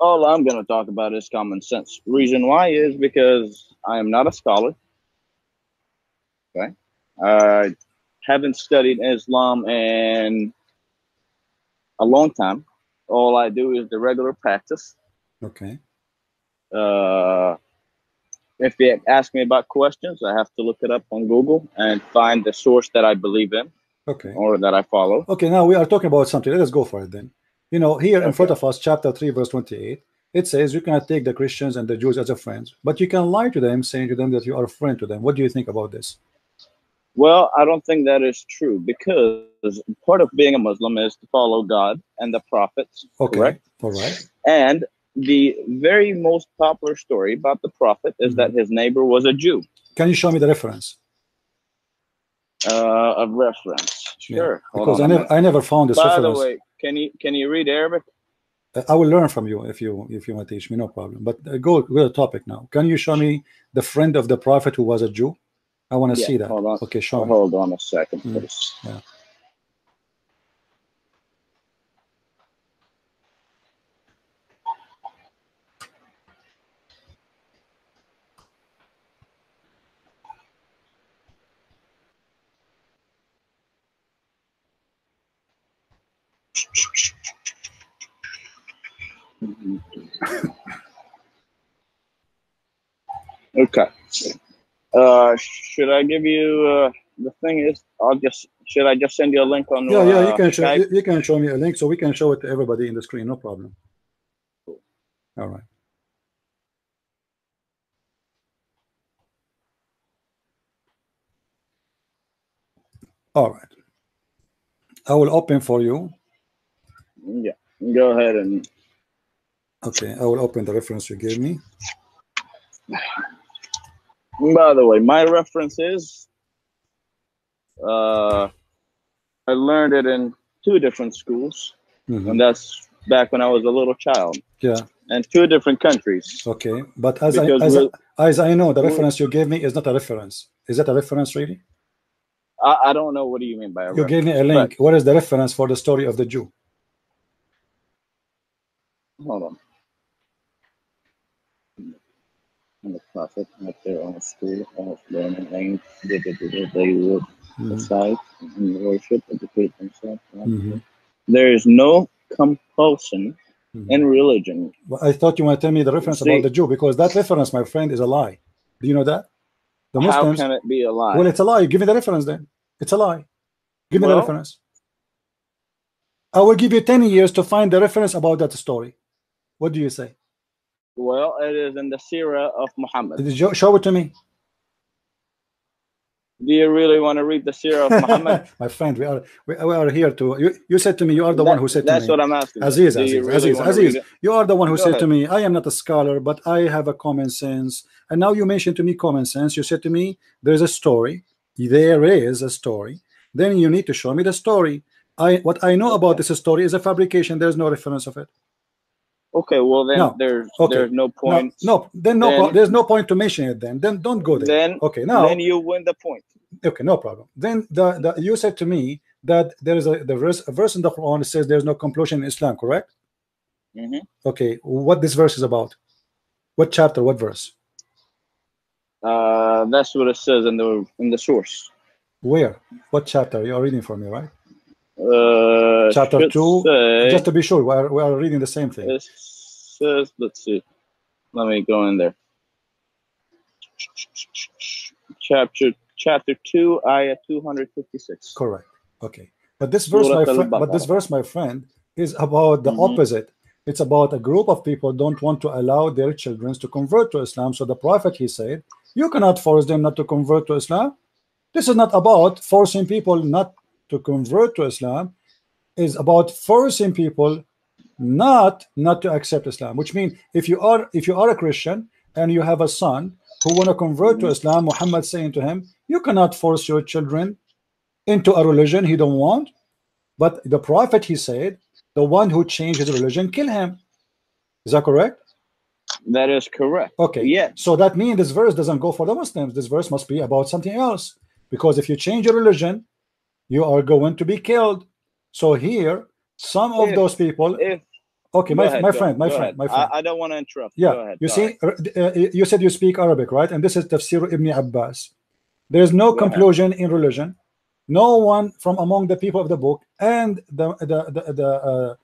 All I'm going to talk about is common sense. Reason why is because I am not a scholar. Okay, I haven't studied Islam in a long time. All I do is the regular practice. Okay. If they ask me about questions, I have to look it up on Google and find the source that I believe in. Okay. Or that I follow. Okay. Now we are talking about something. Let us go for it then. You know, here in front of us, chapter 3, verse 28, it says you cannot take the Christians and the Jews as a friend, but you can lie to them, saying to them that you are a friend to them. What do you think about this? Well, I don't think that is true because part of being a Muslim is to follow God and the prophets. Okay. Correct? All right. And the very most popular story about the prophet is that his neighbor was a Jew. Can you show me the reference? A reference. Sure. Yeah. Because I never found this reference. By the way, can you read Arabic? I will learn from you if you want to teach me, no problem. But go to the topic now. Can you show me the friend of the prophet who was a Jew? I want to see that. Hold on. Okay, show me. Hold on a second, please. Yeah. Okay. Should I give you the thing is should I just send you a link on yeah, you can show me a link so we can show it to everybody in the screen, no problem. Cool. All right. All right. I will open for you. Yeah, go ahead and okay, I will open the reference you gave me. By the way, my reference is I learned it in 2 different schools, and that's back when I was a little child. Yeah, in 2 different countries. Okay, but as I know, the reference you gave me is not a reference. Is that a reference, really? I don't know. What do you mean by a reference? You gave me a link. What is the reference for the story of the Jew? Hold on. And the prophet at their own school of learning and they would decide and worship, educate themselves. There is no compulsion in religion. Well, I thought you might tell me the reference about the Jew because that reference, my friend, is a lie. Do you know that? The Muslims, how can it be a lie? Well, it's a lie. Give me the reference then. It's a lie. Give me the reference. I will give you 10 years to find the reference about that story. What do you say? Well, it is in the Sirah of Muhammad. Show it to me. Do you really want to read the Sirah of Muhammad? My friend, we are here to... You said to me, you are the one who said to me... That's what I'm asking. Aziz, you are the one who said to me, I am not a scholar, but I have a common sense. And now you mentioned to me common sense. You said to me, there's a story. There is a story. Then you need to show me the story. What I know about this story is a fabrication. There's no reference of it. Okay, well then there's no point. There's no point to mention it then. Then don't go there. Then you win the point. Okay, no problem. Then you said to me that there is a verse in the Quran that says there's no compulsion in Islam, correct? Okay, what this verse is about? What chapter? What verse? That's what it says in the source. Where? What chapter? You are reading for me, right? Chapter 2, just to be sure we are reading the same thing. It says, let's see, let me go in there. Chapter chapter 2, ayah 256. Correct. Okay. But this verse, my friend, is about the opposite. It's about a group of people don't want to allow their children to convert to Islam. So the Prophet, he said, you cannot force them not to convert to Islam. This is not about forcing people not to convert to Islam. It's about forcing people not to accept Islam. Which means if you are a Christian and you have a son who want to convert to Islam, Muhammad saying to him, you cannot force your children into a religion he don't want. But the Prophet, he said, the one who changed his religion, kill him. Is that correct? That is correct. Okay. Yeah. So that means this verse doesn't go for the Muslims. This verse must be about something else. Because if you change your religion, you are going to be killed. So here, some of those people. My friend. I don't want to interrupt. Yeah. Go ahead, you said you speak Arabic, right? And this is Tafsir Ibn Abbas. There is no conclusion in religion. No one from among the people of the book and the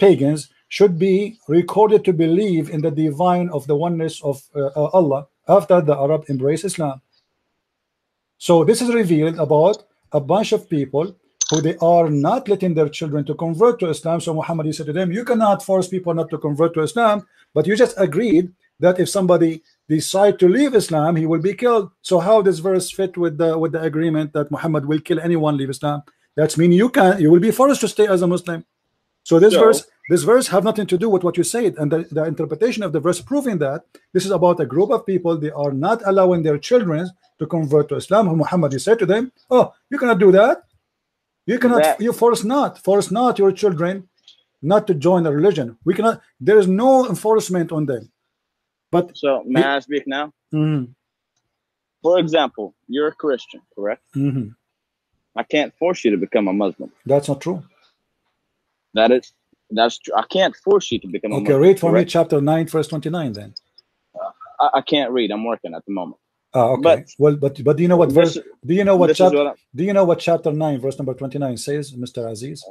pagans should be recorded to believe in the divine of the oneness of Allah after the Arab embraced Islam. So this is revealed about a bunch of people who they are not letting their children to convert to Islam. So Muhammad, he said to them, you cannot force people not to convert to Islam, but you just agreed that if somebody decide to leave Islam, he will be killed. So how does verse fit with the agreement that Muhammad will kill anyone leave Islam? That means you will be forced to stay as a Muslim. So this verse have nothing to do with what you said, and the interpretation of the verse proving that this is about a group of people, they are not allowing their children to convert to Islam. Muhammad, he said to them, oh, you cannot do that. You cannot force not your children not to join the religion. We cannot, there is no enforcement on them. But so may I speak now? Mm-hmm. For example, you're a Christian, correct? Mm-hmm. I can't force you to become a Muslim. That's not true. That's true. I can't force you to become a Muslim. Okay, read for me chapter 9, verse 29. Then I can't read. I'm working at the moment. Oh, okay. But do you know what verse? Do you know what chapter? Do you know what chapter 9, verse number 29 says, Mr. Aziz?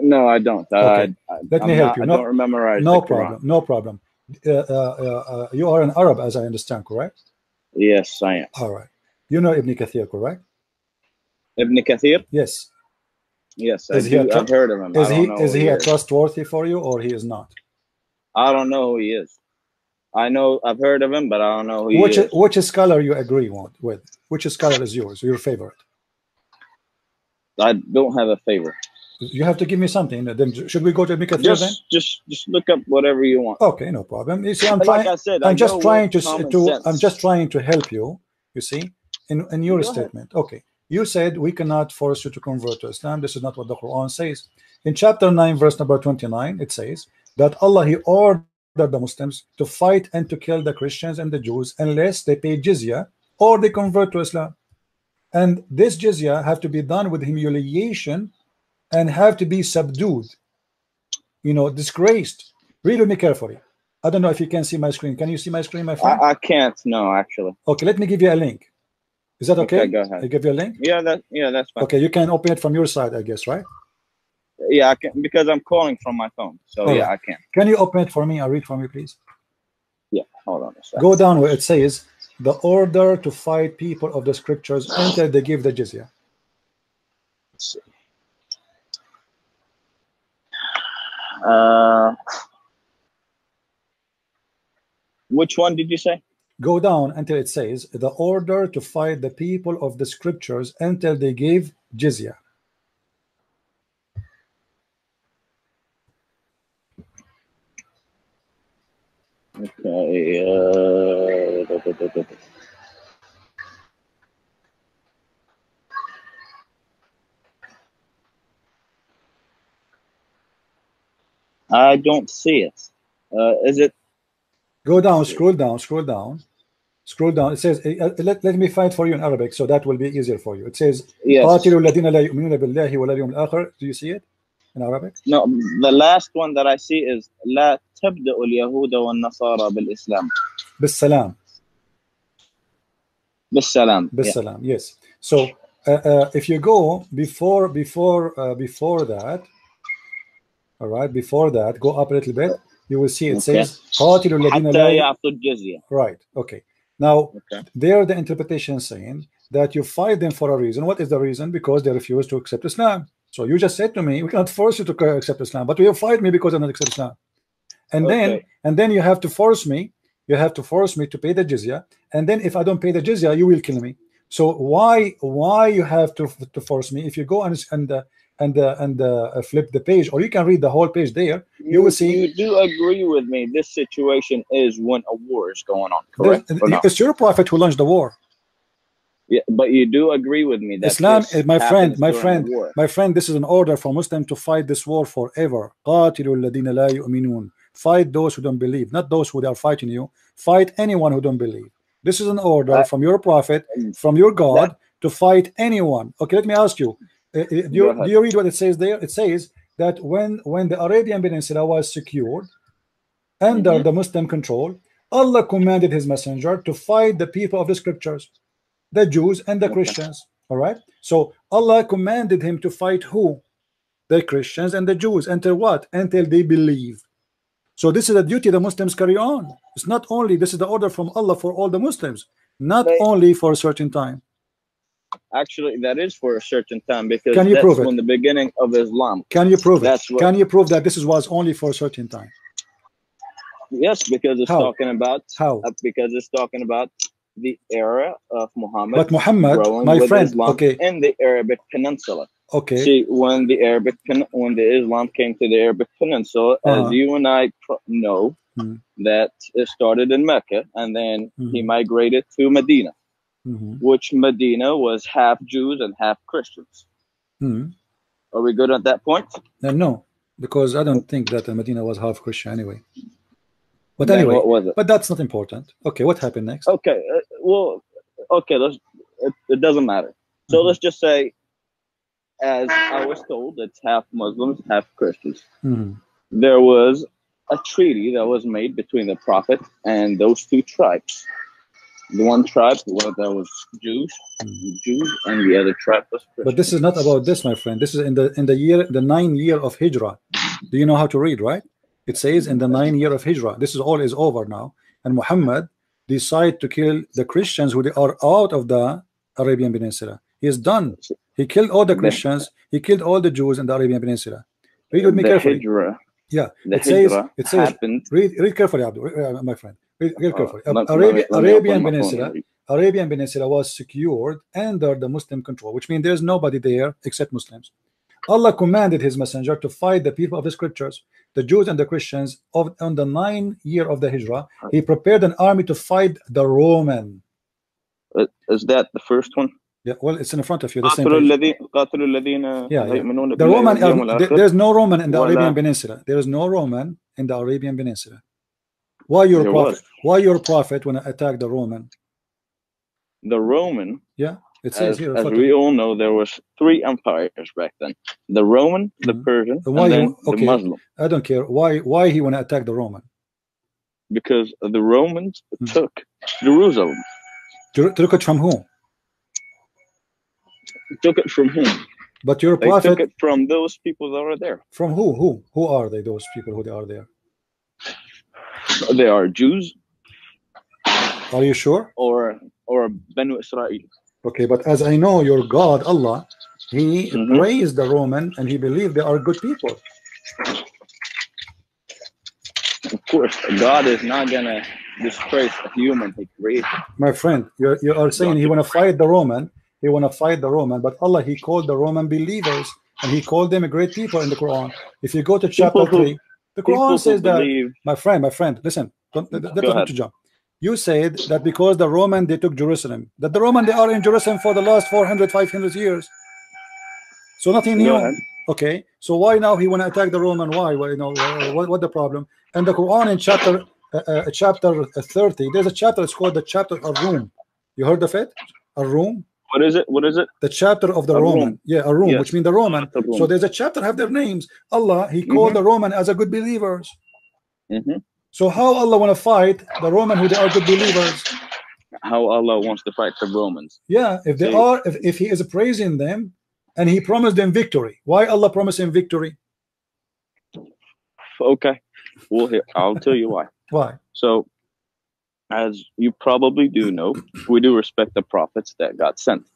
No, I don't. Okay. Let me help you. No, I don't memorize. No problem. No problem. You are an Arab, as I understand, correct? Yes, I am. All right. You know Ibn Kathir, correct? Ibn Kathir? Yes. Yes, I've heard of him. Is he trustworthy for you, or he is not? I don't know who he is. I know I've heard of him, but I don't know who he is. Which scholar you agree with? Which scholar is yours, your favorite? I don't have a favorite. You have to give me something. Then should we go to Mika? Just look up whatever you want. Okay, no problem. You see, I'm just trying to help you. You see, in your statement. Okay, you said we cannot force you to convert to Islam. This is not what the Quran says. In chapter 9, verse number 29, it says that Allah, he ordered the Muslims to fight and to kill the Christians and the Jews unless they pay jizya or they convert to Islam, and this jizya have to be done with humiliation and have to be subdued, you know, disgraced. Read with me carefully. I don't know if you can see my screen. Can you see my screen, my friend? I can't, no, actually. Okay, let me give you a link. Is that okay? Go ahead. I give you a link? Yeah, that's fine. Okay, you can open it from your side, I guess, right? Yeah, I can, because I'm calling from my phone. So yeah, I can. Can you open it for me? I'll read from you, please. Yeah, hold on a second. Go down where it says, the order to fight people of the scriptures until they give the jizya. Let's see. Which one did you say? Go down until it says the order to fight the people of the scriptures until they gave jizya. Okay. I don't see it. Is it? Go down, scroll down, scroll down, scroll down. It says, let me find for you in Arabic, so that will be easier for you. It says, yes. Do you see it in Arabic? No, the last one that I see is, لا تبدأ اليهود والنصارى بالإسلام. بالسلام. بالسلام. Bissalam. Yeah. Yes. So if you go before that. All right, before that, go up a little bit. You will see it says, right, okay. Now, there the interpretation saying that you fight them for a reason. What is the reason? Because they refuse to accept Islam. So you just said to me, we cannot force you to accept Islam, but you fight me because I don't accept Islam. And okay. then you have to force me. You have to force me to pay the jizya. And then if I don't pay the jizya, you will kill me. So why you have to force me? If you go and flip the page, or you can read the whole page there, you will see. You do agree with me, this situation is when a war is going on, correct? It's your prophet who launched the war. Yeah, but you do agree with me that Islam, my friend, this is an order for Muslims to fight this war forever. Fight those who don't believe, not those who are fighting you. Fight anyone who don't believe. This is an order from your prophet, from your God, to fight anyone. Okay, let me ask you. Do you read what it says there? It says that when the Arabian Peninsula was secured under the Muslim control, Allah commanded his messenger to fight the people of the scriptures, the Jews and the Christians. All right, so Allah commanded him to fight who? The Christians and the Jews. Until what? Until they believe. So this is a duty the Muslims carry on. It's not only, this is the order from Allah for all the Muslims, not only for a certain time. Actually, that is for a certain time, because that's when the beginning of Islam. Can you prove it? Can you prove that this was only for a certain time? Yes, because it's talking about because it's talking about the era of Muhammad. But Muhammad, my friend, in the Arabic Peninsula. Okay. See, when the Islam came to the Arabic Peninsula, as you and I know, that it started in Mecca, and then he migrated to Medina. Which Medina was half Jews and half Christians. Are we good at that point? No, because I don't think that Medina was half Christian anyway. But anyway, what was it? But that's not important. Okay, what happened next? Okay, well, okay, it doesn't matter. So let's just say, as I was told, it's half Muslims, half Christians. There was a treaty that was made between the Prophet and those two tribes. The one tribe, that was Jews, and the other tribe was Christian. But this is not about this, my friend. This is in the 9th year of Hijrah. Do you know how to read, right? It says in the 9th year of Hijrah. This is all is over now, and Muhammad decided to kill the Christians who are out of the Arabian Peninsula. He is done. He killed all the Christians. He killed all the Jews in the Arabian Peninsula. Read with me carefully. Hijrah. Yeah, it says. Read carefully, Abdul, my friend. Real carefully. Arabian Peninsula was secured under the Muslim control, which means there's nobody there except Muslims. Allah commanded his messenger to fight the people of the scriptures, the Jews and the Christians, on the 9th year of the Hijrah. He prepared an army to fight the Roman. Is that the first one? Yeah, well, it's in front of you. The same The Roman. There's no Roman in the Arabian Peninsula. There is no Roman in the Arabian Peninsula. Why your prophet? Why your prophet when attack the Roman? The Roman. Yeah, it says here. As we all know, there was 3 empires back then: the Roman, the Persian, and then the Muslim. I don't care. Why he want to attack the Roman? Because the Romans took Jerusalem. Took it from whom? Took it from whom? But your prophet took it from those people that are there. From who? Who are they? Those people who are there? They are Jews. Are you sure? Or Banu Israel. Okay, but as I know, your God, Allah, He praised the Roman, and He believed they are good people. Of course, God is not gonna disgrace a human He created. My friend, you are saying He wanna fight the Roman. He wanna fight the Roman, but Allah, He called the Roman believers, and He called them a great people in the Quran. If you go to chapter 3. The Quran says that, my friend, listen, don't to jump. You said that because the Roman, they took Jerusalem, that the Roman, they are in Jerusalem for the last 400, 500 years. So nothing new. Okay, so why now he want to attack the Roman? Why? Well, you know, what the problem? And the Quran in chapter 30, there's a chapter, it's called the chapter of Rome. You heard of it? Ar-Rum? What is it? What is it? The chapter of the Roman. Yeah, Ar-Rum, which means the Roman. So there's a chapter have their names. Allah, He called the Roman as a good believers. So how Allah want to fight the Roman who they are good believers? How Allah wants to fight the Romans? Yeah, if they are, if He is praising them, and He promised them victory. Why Allah promised him victory? Okay, well, I'll tell you why. Why? So as you probably do know, we do respect the prophets that got sent.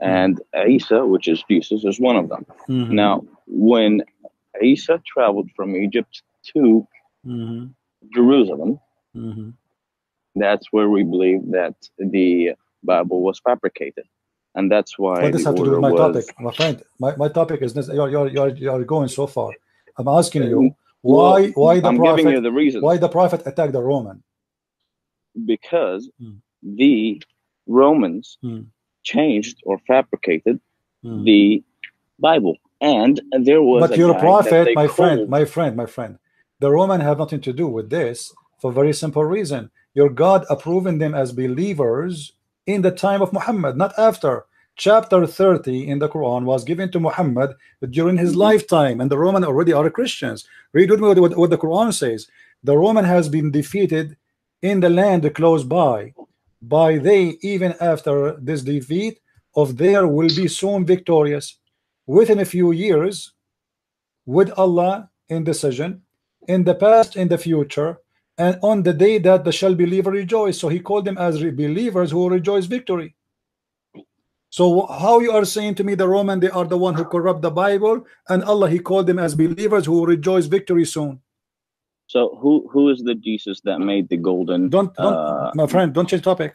And Isa, which is Jesus, is one of them. Mm-hmm. Now, when Isa traveled from Egypt to Jerusalem, that's where we believe that the Bible was fabricated. And that's why... What does have to do with my topic, my friend? My topic is this. You're going so far. I'm asking you, why the prophet attacked the Roman? Because the Romans changed or fabricated the Bible, and there was... But your prophet, my friend, the Roman have nothing to do with this for a very simple reason. Your God approving them as believers in the time of Muhammad, not after. Chapter 30 in the Quran was given to Muhammad during his lifetime, and the Roman already are Christians. Read what the Quran says. The Roman has been defeated in the land close by they, even after this defeat of there will be soon victorious within a few years with Allah in decision in the past, in the future, and on the day that the shall believer rejoice. So he called them as believers who rejoice victory. So how you are saying to me the Roman, they are the one who corrupt the Bible, and Allah, he called them as believers who rejoice victory soon. So who is the Jesus that made the golden... my friend, don't change topic.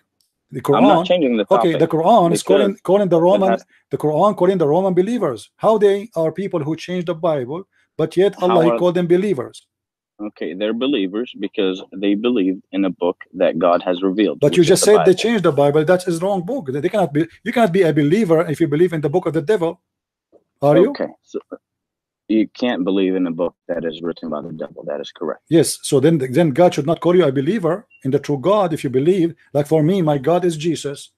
The Quran, I'm not changing the topic. Okay, the Quran is calling the Roman... the Quran calling the Roman believers. How they are people who changed the Bible, but yet Allah, he called them believers. Okay, they're believers because they believed in a book that God has revealed. But you just said they changed the Bible. That is wrong book. They cannot be... You cannot be a believer if you believe in the book of the devil. Are you? Okay. So, you can't believe in a book that is written by the devil. That is correct. Yes. So then God should not call you a believer in the true God if you believe. Like for me, my God is Jesus.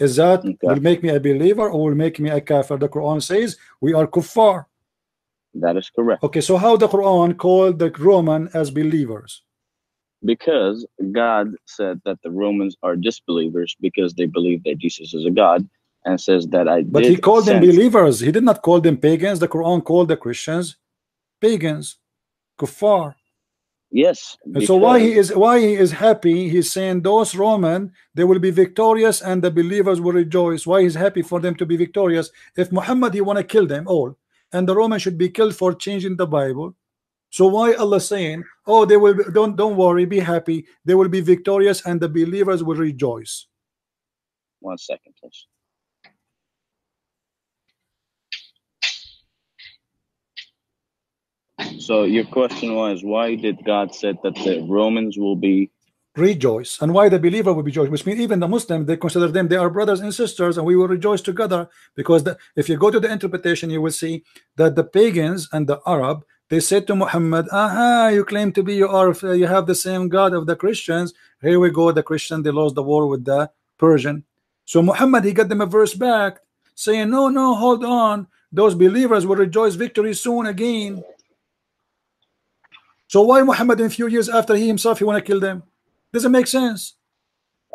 Is that will make me a believer or will make me a kafir? The Quran says we are kuffar. That is correct. Okay. So how the Quran called the Roman as believers? Because God said that the Romans are disbelievers because they believe that Jesus is a God. And says that but he called them believers. He did not call them pagans. The Quran called the Christians pagans, kuffar. Yes. And so why he is happy? He's saying those Roman, they will be victorious and the believers will rejoice. Why he's happy for them to be victorious? If Muhammad, he want to kill them all, and the Roman should be killed for changing the Bible. So why Allah saying, oh, they will don't worry, be happy. They will be victorious and the believers will rejoice. 1 second, please. So your question was, why did God said that the Romans will be rejoice and why the believer will be joyous? Which means even the Muslims, they consider them, they are brothers and sisters, and we will rejoice together. Because if you go to the interpretation, you will see that the pagans and the Arab, they said to Muhammad, aha, you claim to be, you have the same God of the Christians. Here we go, the Christian, they lost the war with the Persian. So Muhammad, he got them a verse back saying, no, hold on, those believers will rejoice victory soon again. So why Muhammad in a few years after he himself, he want to kill them? Doesn't make sense.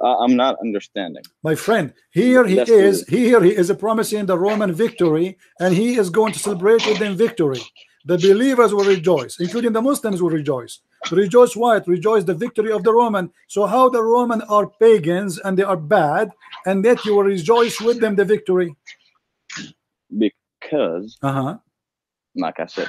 I'm not understanding. My friend, here he is promising the Roman victory, and he is going to celebrate with them victory. The believers will rejoice, including the Muslims will rejoice. Rejoice what? Rejoice the victory of the Roman. So how the Roman are pagans and they are bad, and yet you will rejoice with them the victory? Because, like I said,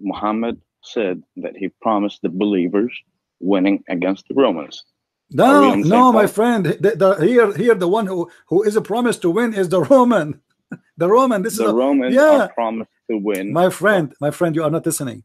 Muhammad said that he promised the believers winning against the Romans. No, my friend, here the one who is a promise to win is the Roman. The Roman, the Romans are promised to win. My friend, you are not listening.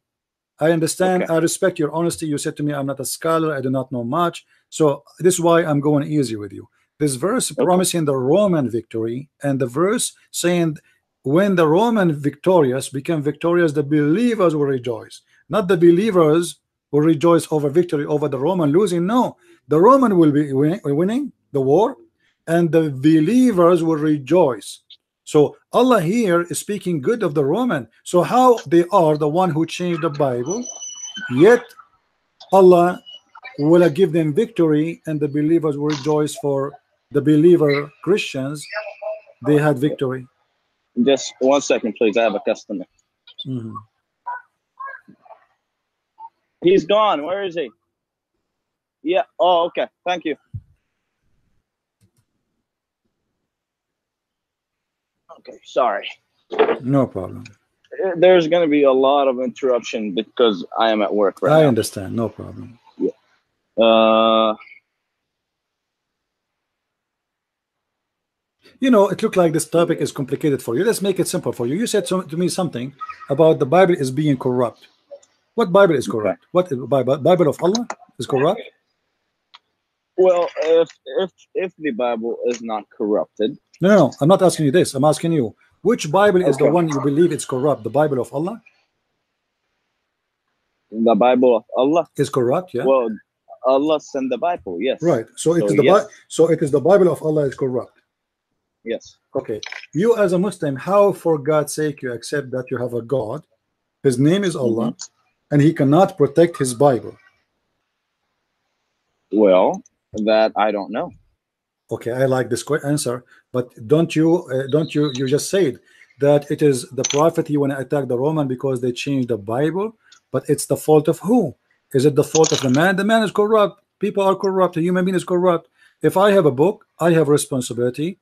I understand. Okay. I respect your honesty. You said to me, I'm not a scholar. I do not know much. So this is why I'm going easy with you. This verse promising the Roman victory, and the verse saying when the Roman became victorious, the believers will rejoice. Not the believers will rejoice over victory over the Roman losing. No, the Roman will be winning the war, and the believers will rejoice. So Allah here is speaking good of the Roman. So how they are the one who changed the Bible, yet Allah will give them victory, and the believers will rejoice for the believer Christians. They had victory. Just 1 second, please. I have a customer. He's gone. Where is he? Yeah. Oh, okay. Thank you. Okay. Sorry. No problem. There's going to be a lot of interruption because I am at work right now. I understand. No problem. Yeah. You know, it looked like this topic is complicated for you. Let's make it simple for you. You said to me something about the Bible is being corrupt. What Bible is corrupt? What Bible? Bible of Allah is corrupt? Well, if the Bible is not corrupted. No, no, I'm not asking you this. I'm asking you, which Bible is the one you believe it's corrupt? The Bible of Allah? The Bible of Allah is corrupt, yeah. Well, Allah sent the Bible, yes. Right. So it is the Bible of Allah is corrupt. Yes. Okay. You as a Muslim, how for God's sake you accept that you have a God, his name is Allah, and he cannot protect his Bible? Well, that I don't know. Okay, I like this answer, but don't you just said that it is the prophet he want to attack the Roman because they changed the Bible, but it's the fault of who? Is it the fault of the man? The man is corrupt. People are corrupt. The human being is corrupt. If I have a book, I have responsibility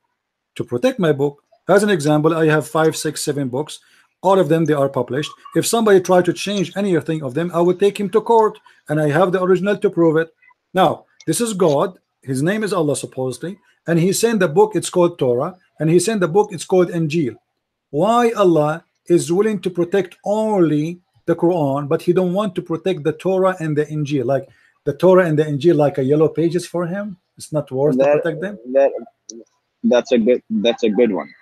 to protect my book. As an example, I have 5, 6, 7 books. All of them, they are published. If somebody tried to change anything of them, I would take him to court, and I have the original to prove it. Now, this is God. His name is Allah, supposedly, and he sent the book, it's called Torah, and he sent the book, it's called Injil. Why Allah is willing to protect only the Quran, but he don't want to protect the Torah and the Injil? Like the Torah and the Injil, like a yellow pages for him? It's not worth to protect them? That's a good one.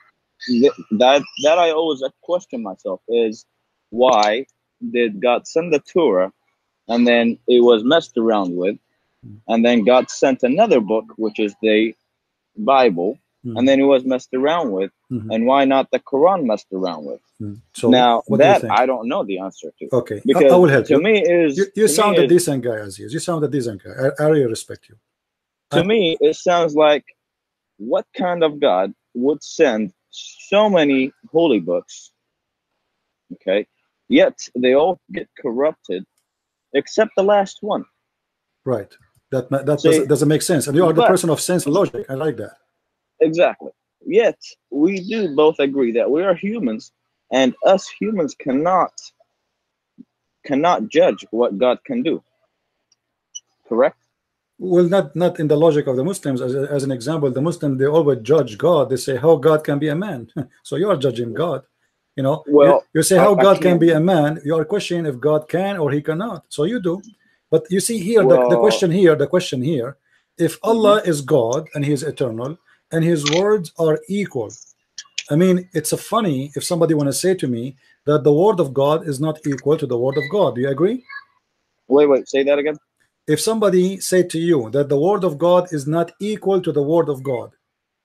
That I always question myself is, why did God send the Torah and then it was messed around with, and then God sent another book, which is the Bible, and then it was messed around with, and why not the Quran messed around with? So now that I don't know the answer to. Okay, because I will help you. To me is you sound a decent guy, Aziz. You sound a decent guy. I really respect you. To me, it sounds like, what kind of God would send so many holy books, okay, yet they all get corrupted except the last one? Right. That doesn't make sense. And you are the person of sense and logic. I like that. Exactly. Yet we do both agree that we are humans, and us humans cannot judge what God can do. Correct? Well, not in the logic of the Muslims. As an example, the Muslims, they always judge God. They say, how God can be a man? So you are judging God. You know, well, you say how God can be a man. You are questioning if God can or he cannot. So you do. But you see here, well, the question here, if Allah is God and he is eternal and his words are equal, I mean, it's a funny if somebody want to say to me that the word of God is not equal to the word of God. Do you agree? Wait, say that again. If somebody say to you that the word of God is not equal to the word of God,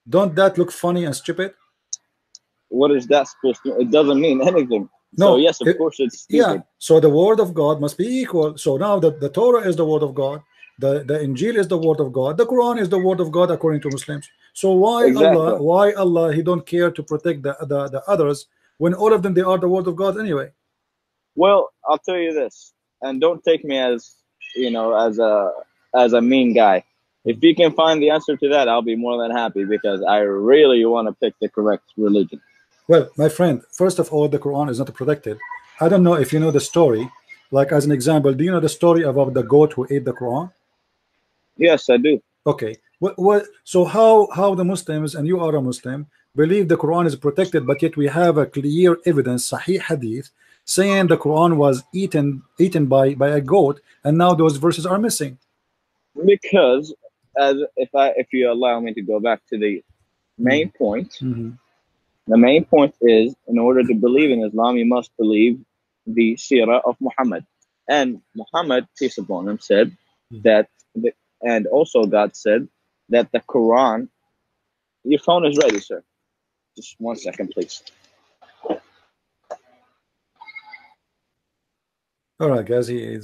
don't that look funny and stupid? What is that supposed to mean? It doesn't mean anything. No, so yes, of course it's stupid. Yeah, so the word of God must be equal. So now the Torah is the word of God, the Injil is the word of God, the Quran is the word of God according to Muslims. So why Allah he don't care to protect the others when all of them, they are the word of God anyway? Well, I'll tell you this, and don't take me as, you know, as a mean guy. If you can find the answer to that, I'll be more than happy, because I really want to pick the correct religion. Well, my friend, first of all, the Quran is not protected. I don't know if you know the story. Like, as an example, do you know the story about the goat who ate the Quran? Yes, I do. Okay. So how the Muslims, and you are a Muslim, believe the Quran is protected, but yet we have a clear evidence, Sahih Hadith, saying the Quran was eaten by a goat, and now those verses are missing? Because, if you allow me to go back to the main point. The main point is, in order to believe in Islam, you must believe the seerah of Muhammad. And Muhammad, peace upon him, said that, and also God said that the Quran, your phone is ready, sir. Just one second, please. All right, guys, he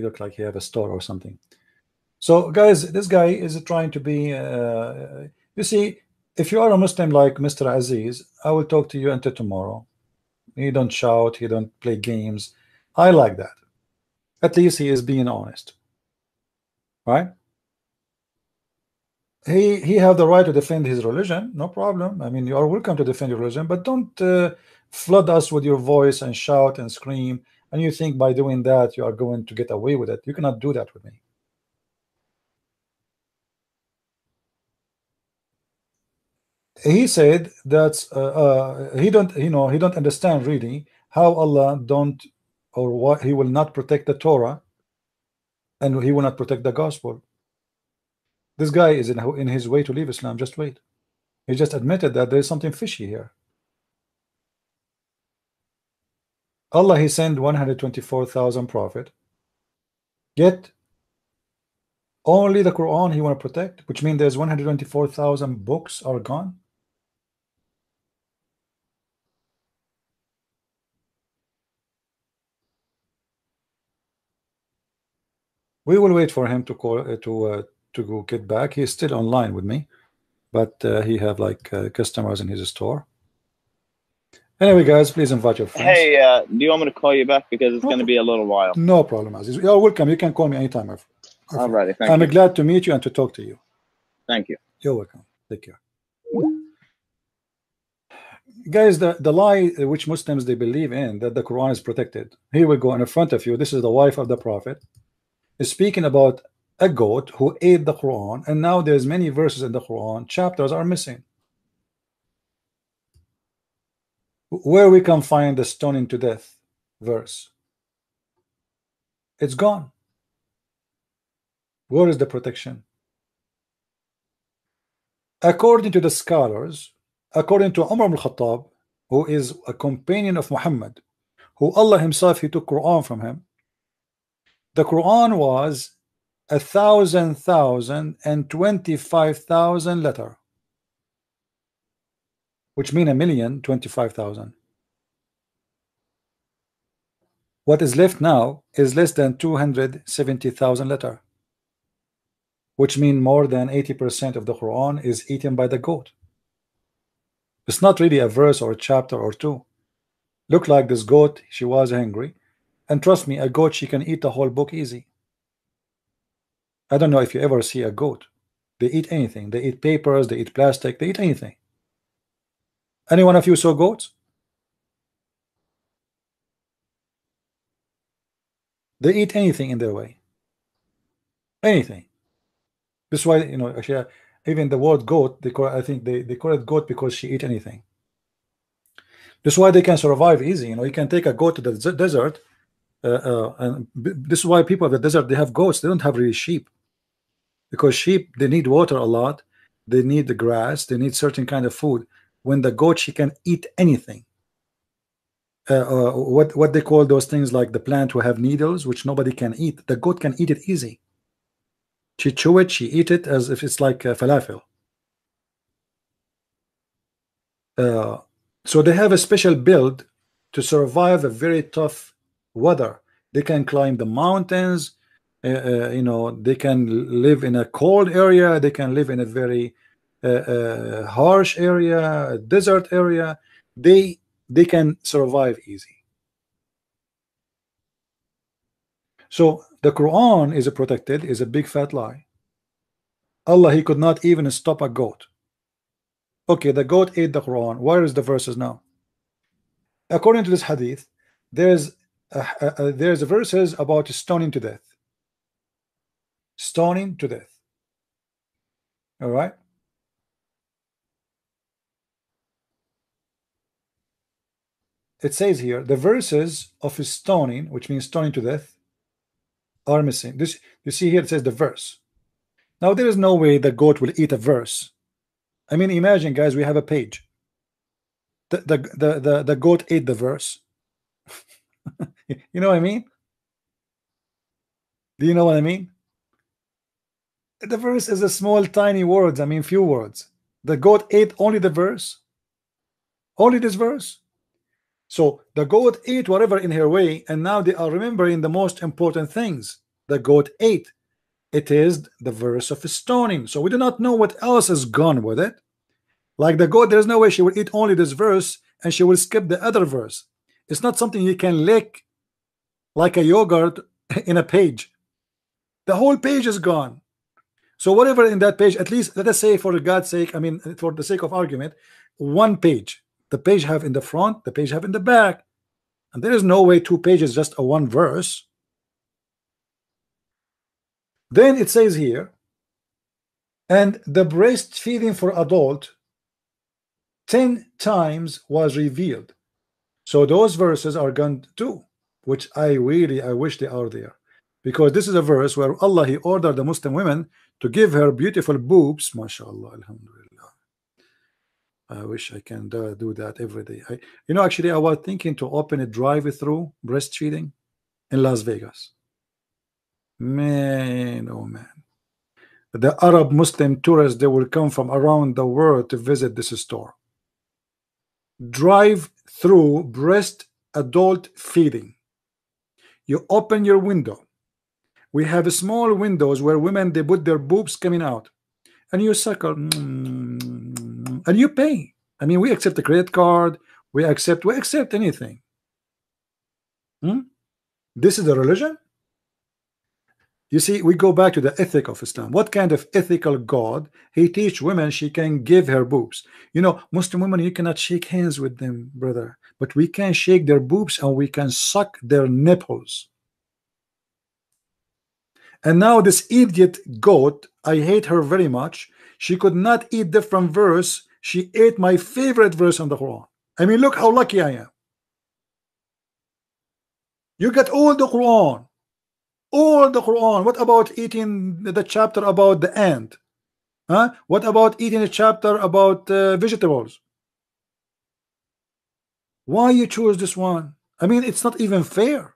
looked like he had a store or something. So, guys, this guy is trying to be, you see, if you are a Muslim like Mr. Aziz, I will talk to you until tomorrow. He don't shout, he don't play games. I like that. At least he is being honest. right? He have the right to defend his religion, no problem. I mean, you are welcome to defend your religion, but don't flood us with your voice and shout and scream, and you think by doing that you are going to get away with it. You cannot do that with me. He said that he don't understand really how Allah don't, or what he will not protect the Torah, and he will not protect the gospel. This guy is in his way to leave Islam. Just wait. He just admitted that there is something fishy here. Allah, he sent 124,000 prophets, yet only the Quran he want to protect, which means there's 124,000 books are gone. We will wait for him to call to get back. He's still online with me, but he have like customers in his store. Anyway, guys, please invite your friends. Hey, do you want me to call you back, because it's going to be a little while? No problem, Aziz. You're welcome. You can call me anytime. Alrighty, thank you. I'm glad to meet you and to talk to you. Thank you. You're welcome. Take care, guys. The lie which Muslims they believe in, that the Quran is protected. Here we go in front of you. This is the wife of the prophet, is speaking about a goat who ate the Quran, and now there's many verses in the Quran, chapters are missing. Where we can find the stoning to death verse? It's gone. Where is the protection? According to the scholars, according to Umar al-Khattab, who is a companion of Muhammad, who Allah himself, he took Quran from him, the Quran was 1,025,000 letter, which mean 1,025,000. What is left now is less than 270,000 letter, which mean more than 80% of the Quran is eaten by the goat. It's not really a verse or a chapter or two. Look like this goat, she was hungry, and trust me, a goat, she can eat the whole book easy. I don't know if you ever see a goat. They eat anything. They eat papers, they eat plastic, they eat anything. Any one of you saw goats? They eat anything in their way. Anything. That's why, you know, actually, even the word goat, they call, I think they call it goat because she eat anything. That's why they can survive easy. You know, you can take a goat to the desert, and this is why people of the desert, they have goats. They don't have really sheep, because sheep, they need water a lot, they need the grass, they need certain kind of food. When the goat, she can eat anything. What they call those things, like the plant who have needles, which nobody can eat. The goat can eat it easy. She chew it, she eat it as if it's like falafel. So they have a special build to survive a very tough weather. They can climb the mountains. You know, they can live in a cold area. They can live in a very harsh area, desert area. They can survive easy. So the Quran is protected is a big fat lie. Allah, he could not even stop a goat. Okay, the goat ate the Quran. Where is the verses now? According to this hadith, there's verses about stoning to death. Stoning to death. All right. It says here the verses of stoning, which means stoning to death, are missing. This you see here, it says the verse. Now there is no way the goat will eat a verse. I mean, imagine, guys, we have a page. The goat ate the verse. You know what I mean? Do you know what I mean? The verse is a small, tiny words. I mean, few words. The goat ate only the verse. Only this verse. So the goat ate whatever in her way, and now they are remembering the most important things the goat ate. It is the verse of stoning. So we do not know what else is gone with it. Like the goat, there is no way she will eat only this verse and she will skip the other verse. It's not something you can lick like a yogurt in a page. the whole page is gone. So whatever in that page, at least let us say, for God's sake, I mean, for the sake of argument, one page. The page have in the front, the page have in the back, and there is no way two pages just a one verse. Then it says here, and the breastfeeding for adult 10 times was revealed. So those verses are gone too, which I wish they are there, because this is a verse where Allah, he ordered the Muslim women to give her beautiful boobs. MashaAllah, alhamdulillah. I wish I can do that every day. You know, actually, I was thinking to open a drive-through breastfeeding in Las Vegas. Man, oh man. The Arab Muslim tourists, they will come from around the world to visit this store. Drive-through breast adult feeding. You open your window. We have small windows where women, they put their boobs coming out. And you suckle. And you pay. I mean, we accept the credit card. We accept anything. This is the religion. You see, we go back to the ethic of Islam. What kind of ethical God, he teach women she can give her boobs? You know, Muslim women, you cannot shake hands with them, brother. But we can shake their boobs and we can suck their nipples. And now this idiot goat, I hate her very much. She could not eat different verse. She ate my favorite verse in the Quran. I mean, look how lucky I am. You get all the Quran. All the Quran. What about eating the chapter about the ant? Huh? What about eating a chapter about vegetables? Why you choose this one? I mean, it's not even fair.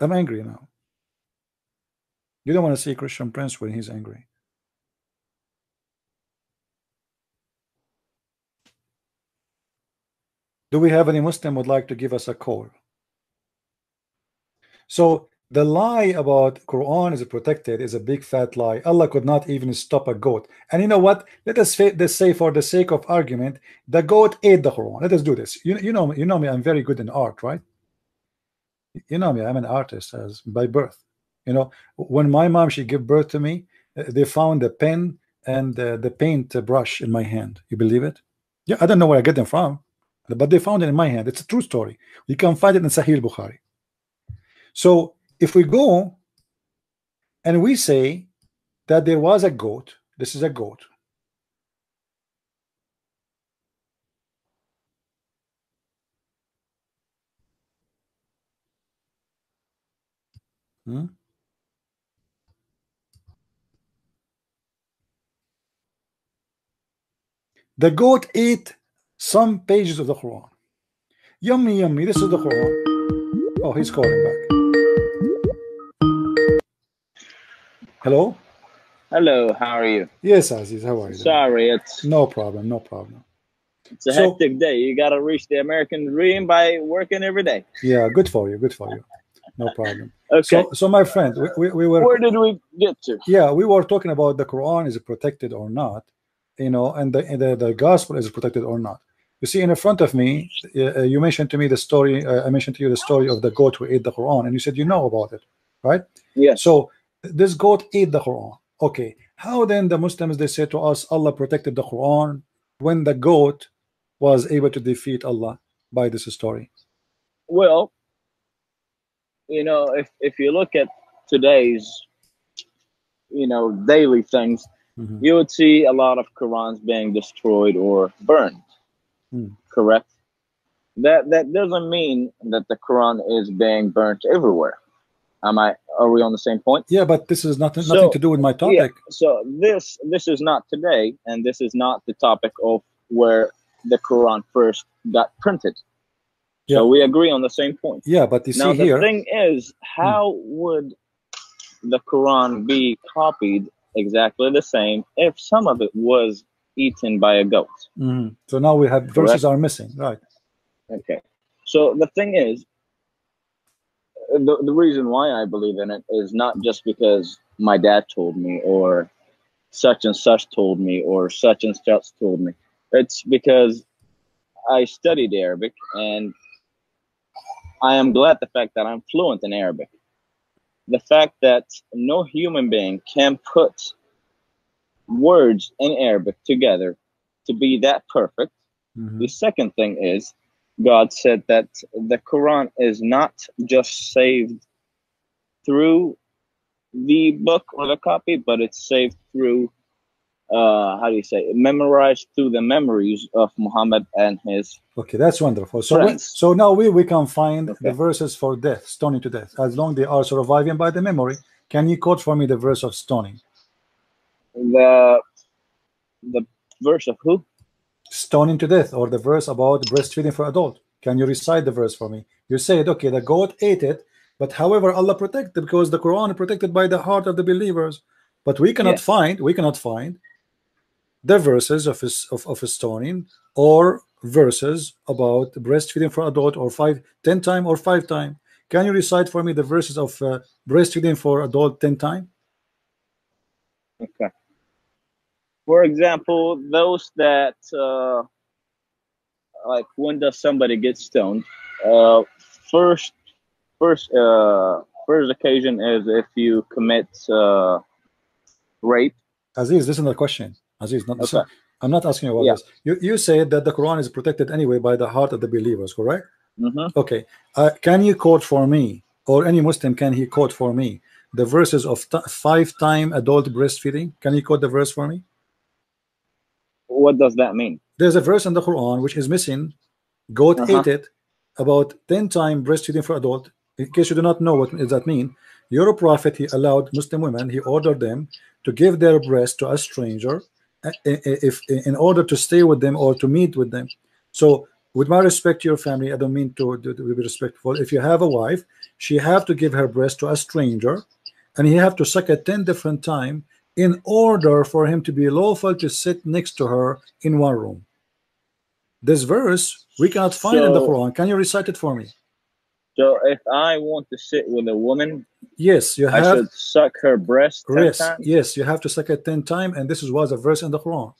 I'm angry now. You don't want to see Christian Prince when he's angry. Do we have any Muslim would like to give us a call? So the lie about Quran is protected is a big fat lie. Allah could not even stop a goat. And you know what? Let us say, for the sake of argument, the goat ate the Quran. Let us do this. You know me. I'm very good in art, right? You know me. I'm an artist as by birth. You know, when my mom, she gave birth to me, they found the pen and the paint brush in my hand. You believe it? Yeah, I don't know where I get them from, but they found it in my hand. It's a true story. You can find it in Sahi al-Bukhari. So if we go and we say that there was a goat, this is a goat. The goat ate some pages of the Quran. Yummy, yummy. This is the Quran. Oh, he's calling back. Hello. Hello. How are you? Yes, Aziz. How are you? Sorry, it's no problem. No problem. It's a hectic day. You gotta reach the American dream by working every day. Yeah, good for you. Good for you. No problem. Okay. So my friend, we were. Where did we get to? Yeah, we were talking about the Quran is protected or not. You know, and the gospel is protected or not. You see, in front of me, you mentioned to me the story. I mentioned to you the story of the goat who ate the Quran, and you said you know about it, right? Yes. So this goat ate the Quran. Okay. How then the Muslims, they say to us, Allah protected the Quran when the goat was able to defeat Allah by this story? Well, you know, if you look at today's, you know, daily things. Mm-hmm. You would see a lot of Qurans being destroyed or burned, correct? That doesn't mean that the Quran is being burnt everywhere. Are we on the same point? Yeah, but this is nothing to do with my topic. Yeah, so this is not today, and this is not the topic of where the Quran first got printed. Yeah. So we agree on the same point. Yeah, but you now, see here. Now the thing is, how would the Quran be copied exactly the same if some of it was eaten by a goat? So now we have verses are missing, right? Okay, so the thing is, the reason why I believe in it is not just because my dad told me or such and such told me or such and such told me. It's because I studied Arabic and I am glad the fact that I'm fluent in Arabic. The fact that no human being can put words in Arabic together to be that perfect. Mm-hmm. The second thing is, God said that the Quran is not just saved through the book or the copy, but it's saved through, memorized through the memories of Muhammad and his. Okay, that's wonderful. So, now we can find the verses for death, stoning to death, as long they are surviving by the memory. Can you quote for me the verse of stoning? The verse of who? Stoning to death, or the verse about breastfeeding for adult. Can you recite the verse for me? You said, okay, the goat ate it, but however Allah protected, because the Quran is protected by the heart of the believers. But we cannot find the verses of stoning, or verses about breastfeeding for adult, or 5, 10 times, or 5 times. Can you recite for me the verses of breastfeeding for adult 10 times? Okay. For example, those that, like, when does somebody get stoned? First occasion is if you commit rape. Aziz, listen to the question. Aziz, not listen. I'm not asking you about this. You said that the Quran is protected anyway by the heart of the believers, correct? Mm-hmm. Okay. Can you quote for me, or any Muslim, can he quote for me, the verses of 5-time adult breastfeeding? Can you quote the verse for me? What does that mean? There's a verse in the Quran which is missing. Goat ate it, about 10 times breastfeeding for adult. In case you do not know what does that mean, your prophet, he allowed Muslim women, he ordered them to give their breast to a stranger, if in order to stay with them or to meet with them. So, with my respect to your family, I don't mean to be respectful. If you have a wife, she have to give her breast to a stranger, and he have to suck at 10 different times in order for him to be lawful to sit next to her in one room. This verse we cannot find in the Quran. Can you recite it for me? So if I want to sit with a woman, yes, you have to suck her breast 10 times. Yes, you have to suck it 10 times, and this was a verse in the Quran.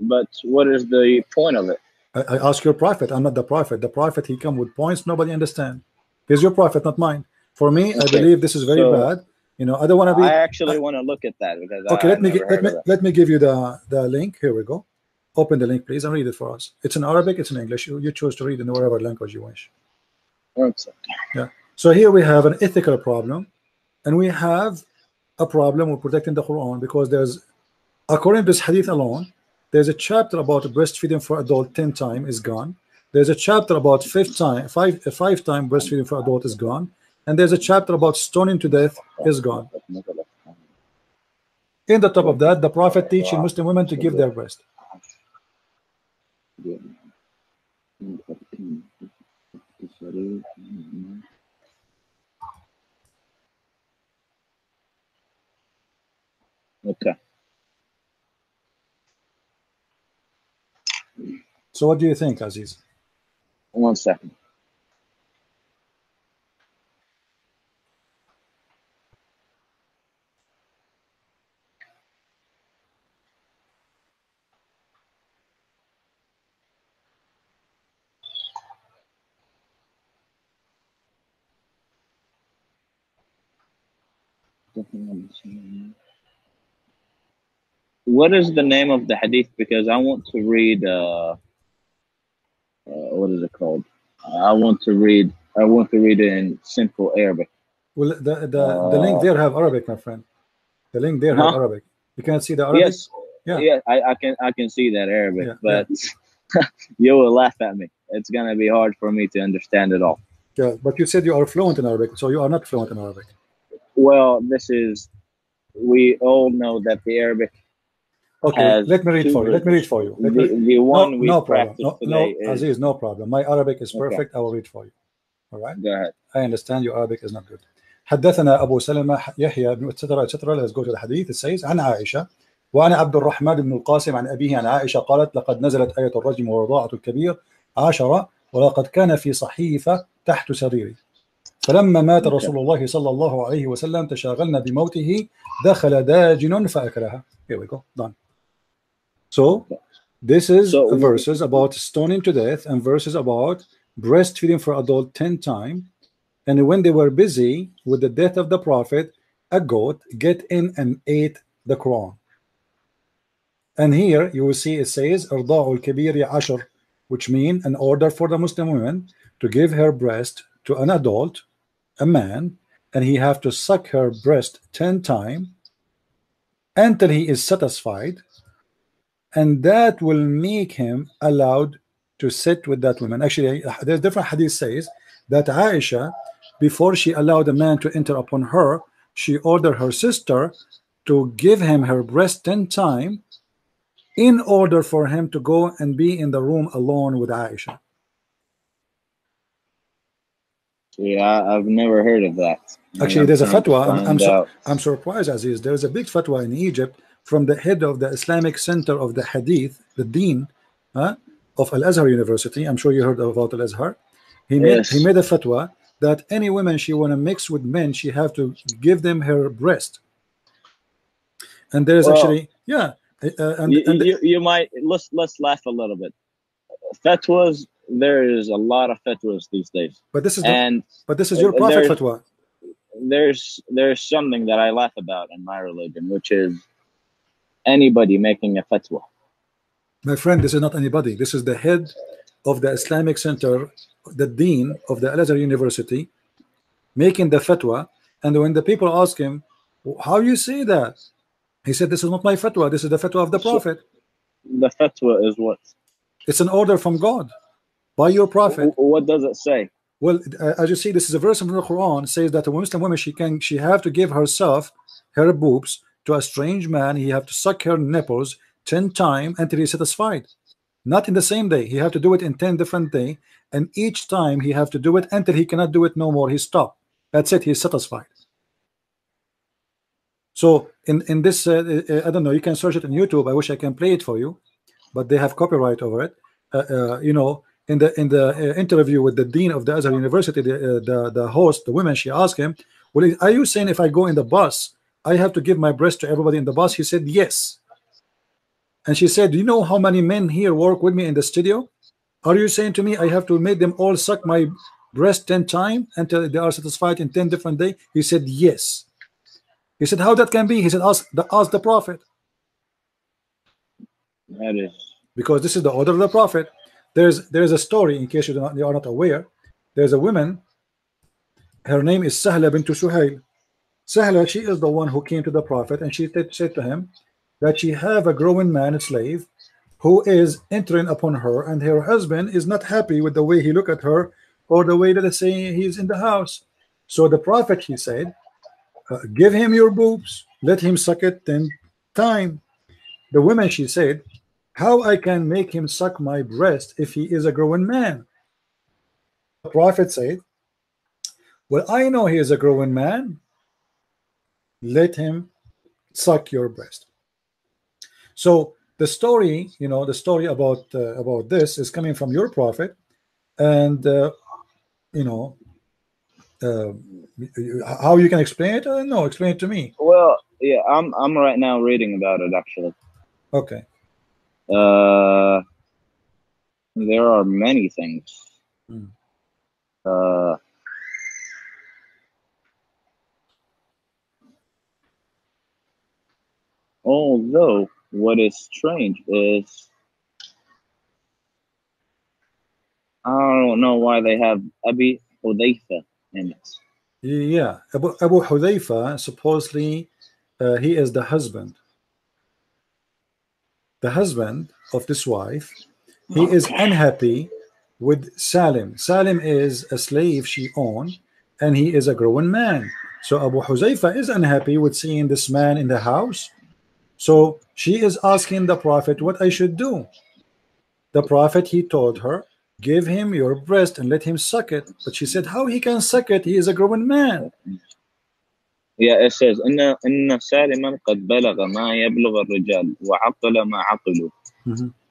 But what is the point of it? I ask your prophet. I'm not the prophet. The prophet, he come with points nobody understand. He's your prophet, not mine. For me, I believe this is very bad. You know, I don't want to be. I actually want to look at that, because let me give you the link. Here we go. Open the link, please, and read it for us. It's in Arabic. It's in English. You choose to read in whatever language you wish. Yeah. So here we have an ethical problem, and we have a problem with protecting the Quran, because there's, according to this hadith alone, there's a chapter about breastfeeding for adult 10 times is gone. There's a chapter about 5-time breastfeeding for adult is gone, and there's a chapter about stoning to death is gone. In the top of that, the Prophet teaching Muslim women to give their breast. Okay. So what do you think, Aziz? One second. What is the name of the hadith? Because I want to read. What is it called? I want to read it in simple Arabic. Well, the link there have Arabic, my friend. The link there have Arabic. You can see the Arabic. Yes. Yeah. Yeah. I can see that Arabic, but you will laugh at me. It's gonna be hard for me to understand it all. Yeah, but you said you are fluent in Arabic, so you are not fluent in Arabic. Well, this is. We all know that the Arabic. Okay, let me read for you. Let me read for you. The one no, we no practice problem. No, today no, is... Aziz, no problem. My Arabic is perfect. I will read for you. All right? Go ahead. I understand your Arabic is not good. حدثنا أبو سلمة يحيى بن etc. etc. Let's go to the hadith. It says, عن عائشة وأنا عبد الرحمن بن القاسم عن أبيه عن عائشة قالت لقد نزلت آية الرجم ورضاعة الكبير 10 ولقد كان في صحيفة تحت سريري فلما مات رسول الله صلى الله عليه وسلم تشاغلنا بموته دخل داجن فأكلها. Here we go. Done. So, this is verses about stoning to death and verses about breastfeeding for adult 10 times. And when they were busy with the death of the Prophet, a goat get in and ate the Quran. And here you will see it says, Arda'ul Kabiri Ashar, which means an order for the Muslim woman to give her breast to an adult, a man, and he have to suck her breast 10 times until he is satisfied, and that will make him allowed to sit with that woman. Actually, there's different hadith says that Aisha, before she allowed a man to enter upon her, she ordered her sister to give him her breast 10 times in order for him to go and be in the room alone with Aisha. Yeah, I've never heard of that. Actually, there's a fatwa. I'm surprised, Aziz. There's a big fatwa in Egypt from the head of the Islamic Center of the Hadith, the Dean of Al-Azhar University. I'm sure you heard about Al-Azhar. He made a fatwa that any woman she want to mix with men, she have to give them her breast. And there's you might let's laugh a little bit. Fatwas, there is a lot of fatwas these days. But this is your prophet fatwa. There's something that I laugh about in my religion, which is anybody making a fatwa. My friend, this is not anybody. This is the head of the Islamic Center, the dean of the Al-Azhar University, making the fatwa. And when the people ask him, how you say that? He said, this is not my fatwa. This is the fatwa of the Prophet. The fatwa is what? It's an order from God by your Prophet. What does it say? Well, as you see, this is a verse from the Quran. It says that a Muslim woman, she have to give herself, her boobs, to a strange man. He have to suck her nipples 10 times until he's satisfied. Not in the same day. He have to do it in 10 different days. And each time he have to do it until he cannot do it no more. He stopped. That's it. He's satisfied. So in this, I don't know, you can search it on YouTube. I wish I can play it for you, but they have copyright over it. You know, in the interview with the dean of the Azhar University, the host, the woman, she asked him, well, are you saying if I go in the bus, I have to give my breast to everybody in the bus? He said, yes. And she said, do you know how many men here work with me in the studio? Are you saying to me I have to make them all suck my breast 10 times until they are satisfied in 10 different days? He said, yes. He said, how that can be? He said, ask the Prophet. That is because this is the order of the Prophet. There is a story, in case you are not aware. There's a woman, her name is Sahla bint Suhayl. Sahla, she is the one who came to the Prophet, and she said to him that she have a growing man, a slave, who is entering upon her, and her husband is not happy with the way he look at her or the way that they say he's in the house. So the Prophet, he said, give him your boobs, let him suck it 10 times. The woman, she said, how I can make him suck my breast if he is a growing man? The Prophet said, well, I know he is a growing man, let him suck your breast. So the story, you know, the story about this is coming from your Prophet, and you know, how you can explain it? I don't know. Explain it to me. Well, yeah, I'm right now reading about it actually. Okay. There are many things. Mm. Although what is strange is I don't know why they have Abu Hudayfa in it. Yeah, Abu Hudayfa, supposedly he is the husband of this wife. He is unhappy with Salim. Salim is a slave she owned, and he is a grown man. So Abu Hudayfa is unhappy with seeing this man in the house. So she is asking the Prophet what I should do. The Prophet, he told her, give him your breast and let him suck it. But she said, how he can suck it? He is a grown man. Yeah, it says, إِنَّ سَالِمًا قَدْ بَلَغَ مَا يَبْلُغَ الرِّجَالِ وَعَقَلَ مَا عَقِلُوا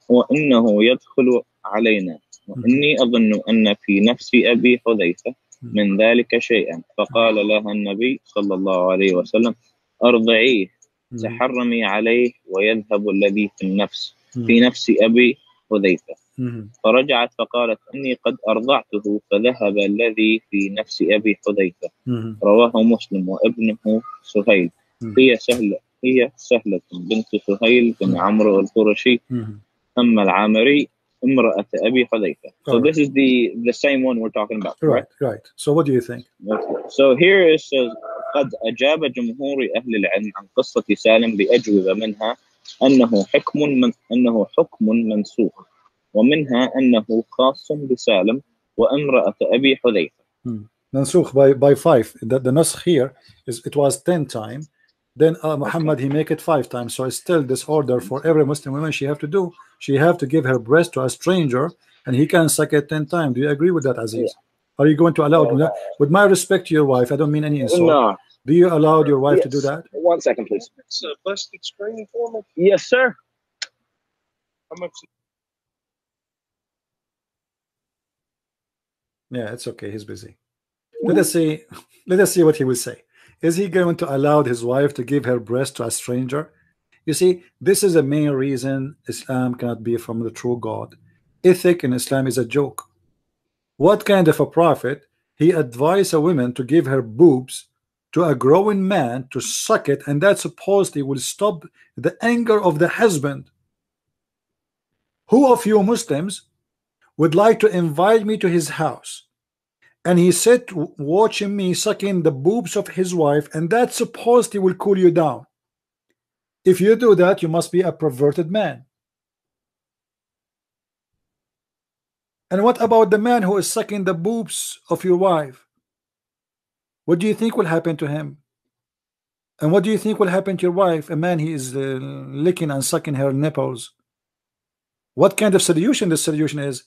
وَإِنَّهُ يَدْخُلُ عَلَيْنَا وَإِنِّي أَظُنُّ أَنَّ فِي نَفْسِ أَبِي حُذَيْفَةَ مِنْ ذَلِكَ شَيْئًا فَقَالَ لَهَا النَّبِيُّ صَلَّى اللَّهُ عَلَيْهِ وَسَلَّمَ أَرْضِعِيهِ تَحَرَّمِي عَلَيْهِ وَيَذْهَبُ الَّذِي فِي النَّفْسِ فِي نَفْسِ أَبِي حُذَيْفَةَ فرجعت فقالت إني قد أرضعته فذهب الذي في نفس أبي حذيفة رواه مسلم وابنه سهيل هي سهلة بنت سهيل بن عمرو القرشي أم العامري امرأة أبي حذيفة. So this is the same one we're talking about. Right. So what do you think? So here it says قد أجاب جمهور أهل العلم عن قصة سالم بأجوبة منها أنه حكم منسوخ ومنها أنه خاص بسالم وامرأة أبي حذيفة. منسوخ by five. The nasakh here is it was 10 times. Then Muhammad he make it 5 times. So it's still this order for every Muslim woman she have to do. She have to give her breast to a stranger, and he can suck it 10 times. Do you agree with that, Aziz? Yeah. Are you going to allow it? With my respect to your wife, I don't mean any insult. No. Do you allow your wife to do that? 1 second, please. It's a busted screen for me. Yes, sir. How much? Yeah, it's okay. He's busy. Let us see what he will say. Is he going to allow his wife to give her breast to a stranger? You see, this is the main reason Islam cannot be from the true God. Ethic in Islam is a joke. What kind of a prophet? He advised a woman to give her boobs to a growing man to suck it, and that supposedly will stop the anger of the husband. Who of you Muslims would like to invite me to his house? And he sat watching me sucking the boobs of his wife, and that supposedly will cool you down. If you do that, you must be a perverted man. And what about the man who is sucking the boobs of your wife? What do you think will happen to him? And what do you think will happen to your wife? A man he is licking and sucking her nipples. What kind of solution? The solution is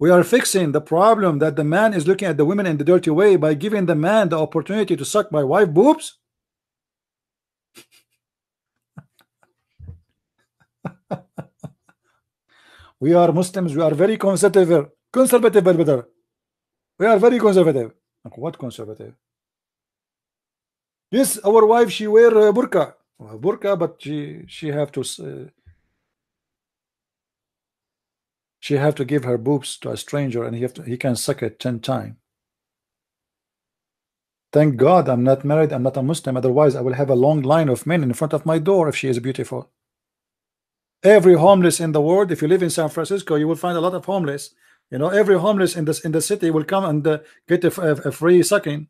we are fixing the problem that the man is looking at the women in the dirty way by giving the man the opportunity to suck my wife boobs. We are Muslims, we are very conservative better. We are very conservative. What conservative? Yes, our wife she wear burqa, but she have to she have to give her boobs to a stranger, and he can suck it 10 times. Thank God I'm not married, I'm not a Muslim, otherwise I will have a long line of men in front of my door if she is beautiful. Every homeless in the world, if you live in San Francisco, you will find a lot of homeless. You know, every homeless in the city will come and get a free sucking.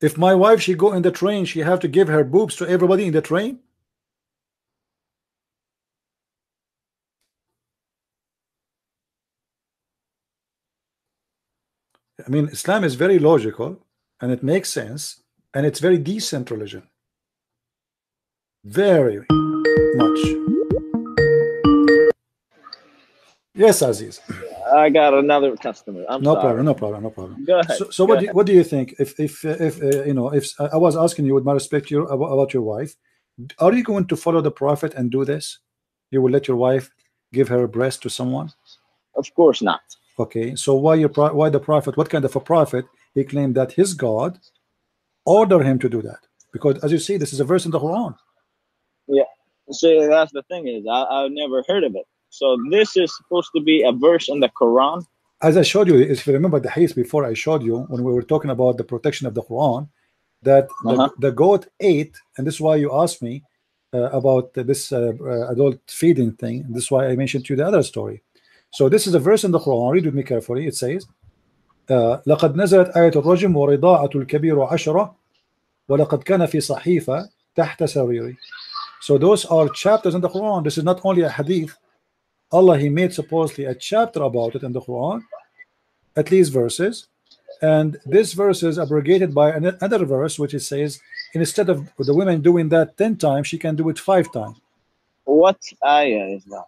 If my wife she go in the train, she have to give her boobs to everybody in the train. I mean, Islam is very logical, and it makes sense, and it's very decent religion. Very much. Yes, Aziz. I got another customer. No problem. Go ahead. So what do you think? If you know, if I was asking you with my respect to about your wife, are you going to follow the Prophet and do this? You will let your wife give her breast to someone? Of course not. Okay, so why the Prophet? What kind of a prophet? He claimed that his God ordered him to do that, because as you see, this is a verse in the Quran. Yeah, so that's the thing is I've never heard of it. So this is supposed to be a verse in the Quran. As I showed you, if you remember the hadith before, I showed you when we were talking about the protection of the Quran, that the goat ate, and this is why you asked me about this adult feeding thing. This is why I mentioned to you the other story. So this is a verse in the Quran. Read with me carefully. It says, لَقَدْ نَزَلَتْ آيَةُ الرَّجْمِ وَرِضَاعَةُ الْكَبِيرُ عَشْرَةُ وَلَقَدْ كَانَ فِي صَحِيفَةٍ تَحْتَ سَرِيرِ. So those are chapters in the Quran. This is not only a hadith. Allah, he made supposedly a chapter about it in the Quran, at least verses. And this verse is abrogated by another verse, which it says, instead of the women doing that 10 times, she can do it 5 times. What ayah is that?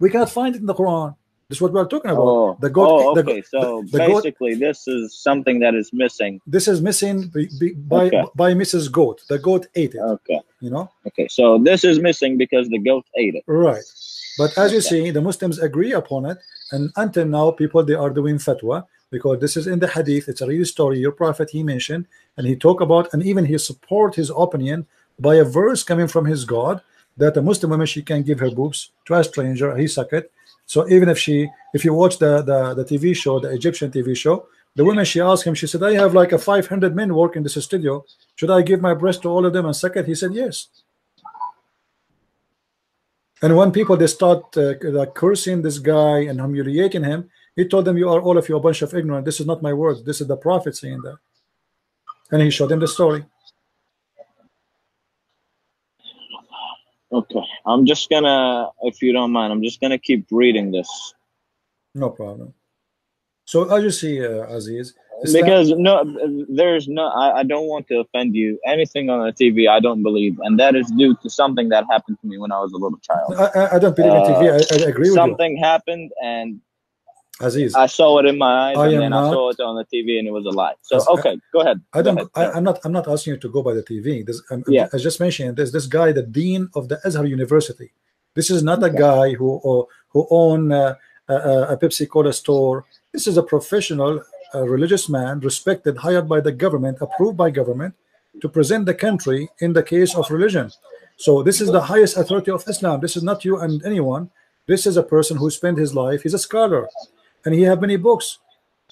We cannot find it in the Quran. This is what we are talking about. Oh, the goat, okay. So basically, this is something that is missing. This is missing by Mrs. Goat. The goat ate it. Okay. You know. Okay. So this is missing because the goat ate it. Right. But as you see, the Muslims agree upon it, and until now, people they are doing fatwa because this is in the hadith. It's a real story. Your prophet he mentioned, and he talked about, and even he support his opinion by a verse coming from his God. that a Muslim woman, she can give her boobs to a stranger, he suck it. So even if she, if you watch the TV show, the Egyptian TV show, the woman, she asked him, she said, I have like a 500 men working in this studio. Should I give my breast to all of them and suck it? He said, yes. And when people, they start like cursing this guy and humiliating him, he told them, you are all of you a bunch of ignorant. This is not my words. This is the prophet saying that. And he showed them the story. Okay, I'm just gonna, if you don't mind, I'm just gonna keep reading this. No problem. So as you see, Aziz, because no, there's no, I don't want to offend you. Anything on the TV, I don't believe, and that is due to something that happened to me when I was a little child. I don't believe in TV. I agree with you. Something happened, and Aziz, I saw it in my eyes, and then I saw it on the TV, and it was a lie. So okay, go ahead. I don't. I'm not asking you to go by the TV. This, yeah. I just mentioned this guy, the dean of the Azhar University. This is not a guy who own a Pepsi Cola store. This is a professional, religious man, respected, hired by the government, approved by government, to present the country in the case of religion. So this is the highest authority of Islam. This is not you and anyone. This is a person who spent his life. He's a scholar, and he have many books.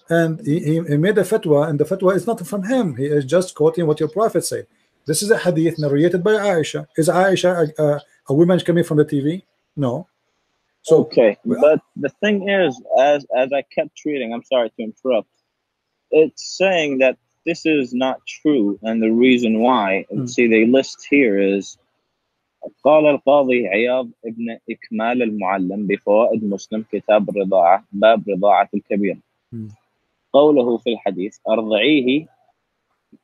And he made a fatwa, and the fatwa is not from him. He is just quoting what your prophet said. This is a hadith narrated by Aisha. Is Aisha a woman coming from the TV? No. So, okay, but the thing is, as I kept reading, I'm sorry to interrupt, it's saying that this is not true, and the reason why, see, they list here is, قال القاضي عياض ابن إكمال المعلم بفوائد مسلم كتاب رضاعة باب رضاعة الكبير قوله في الحديث أرضعيه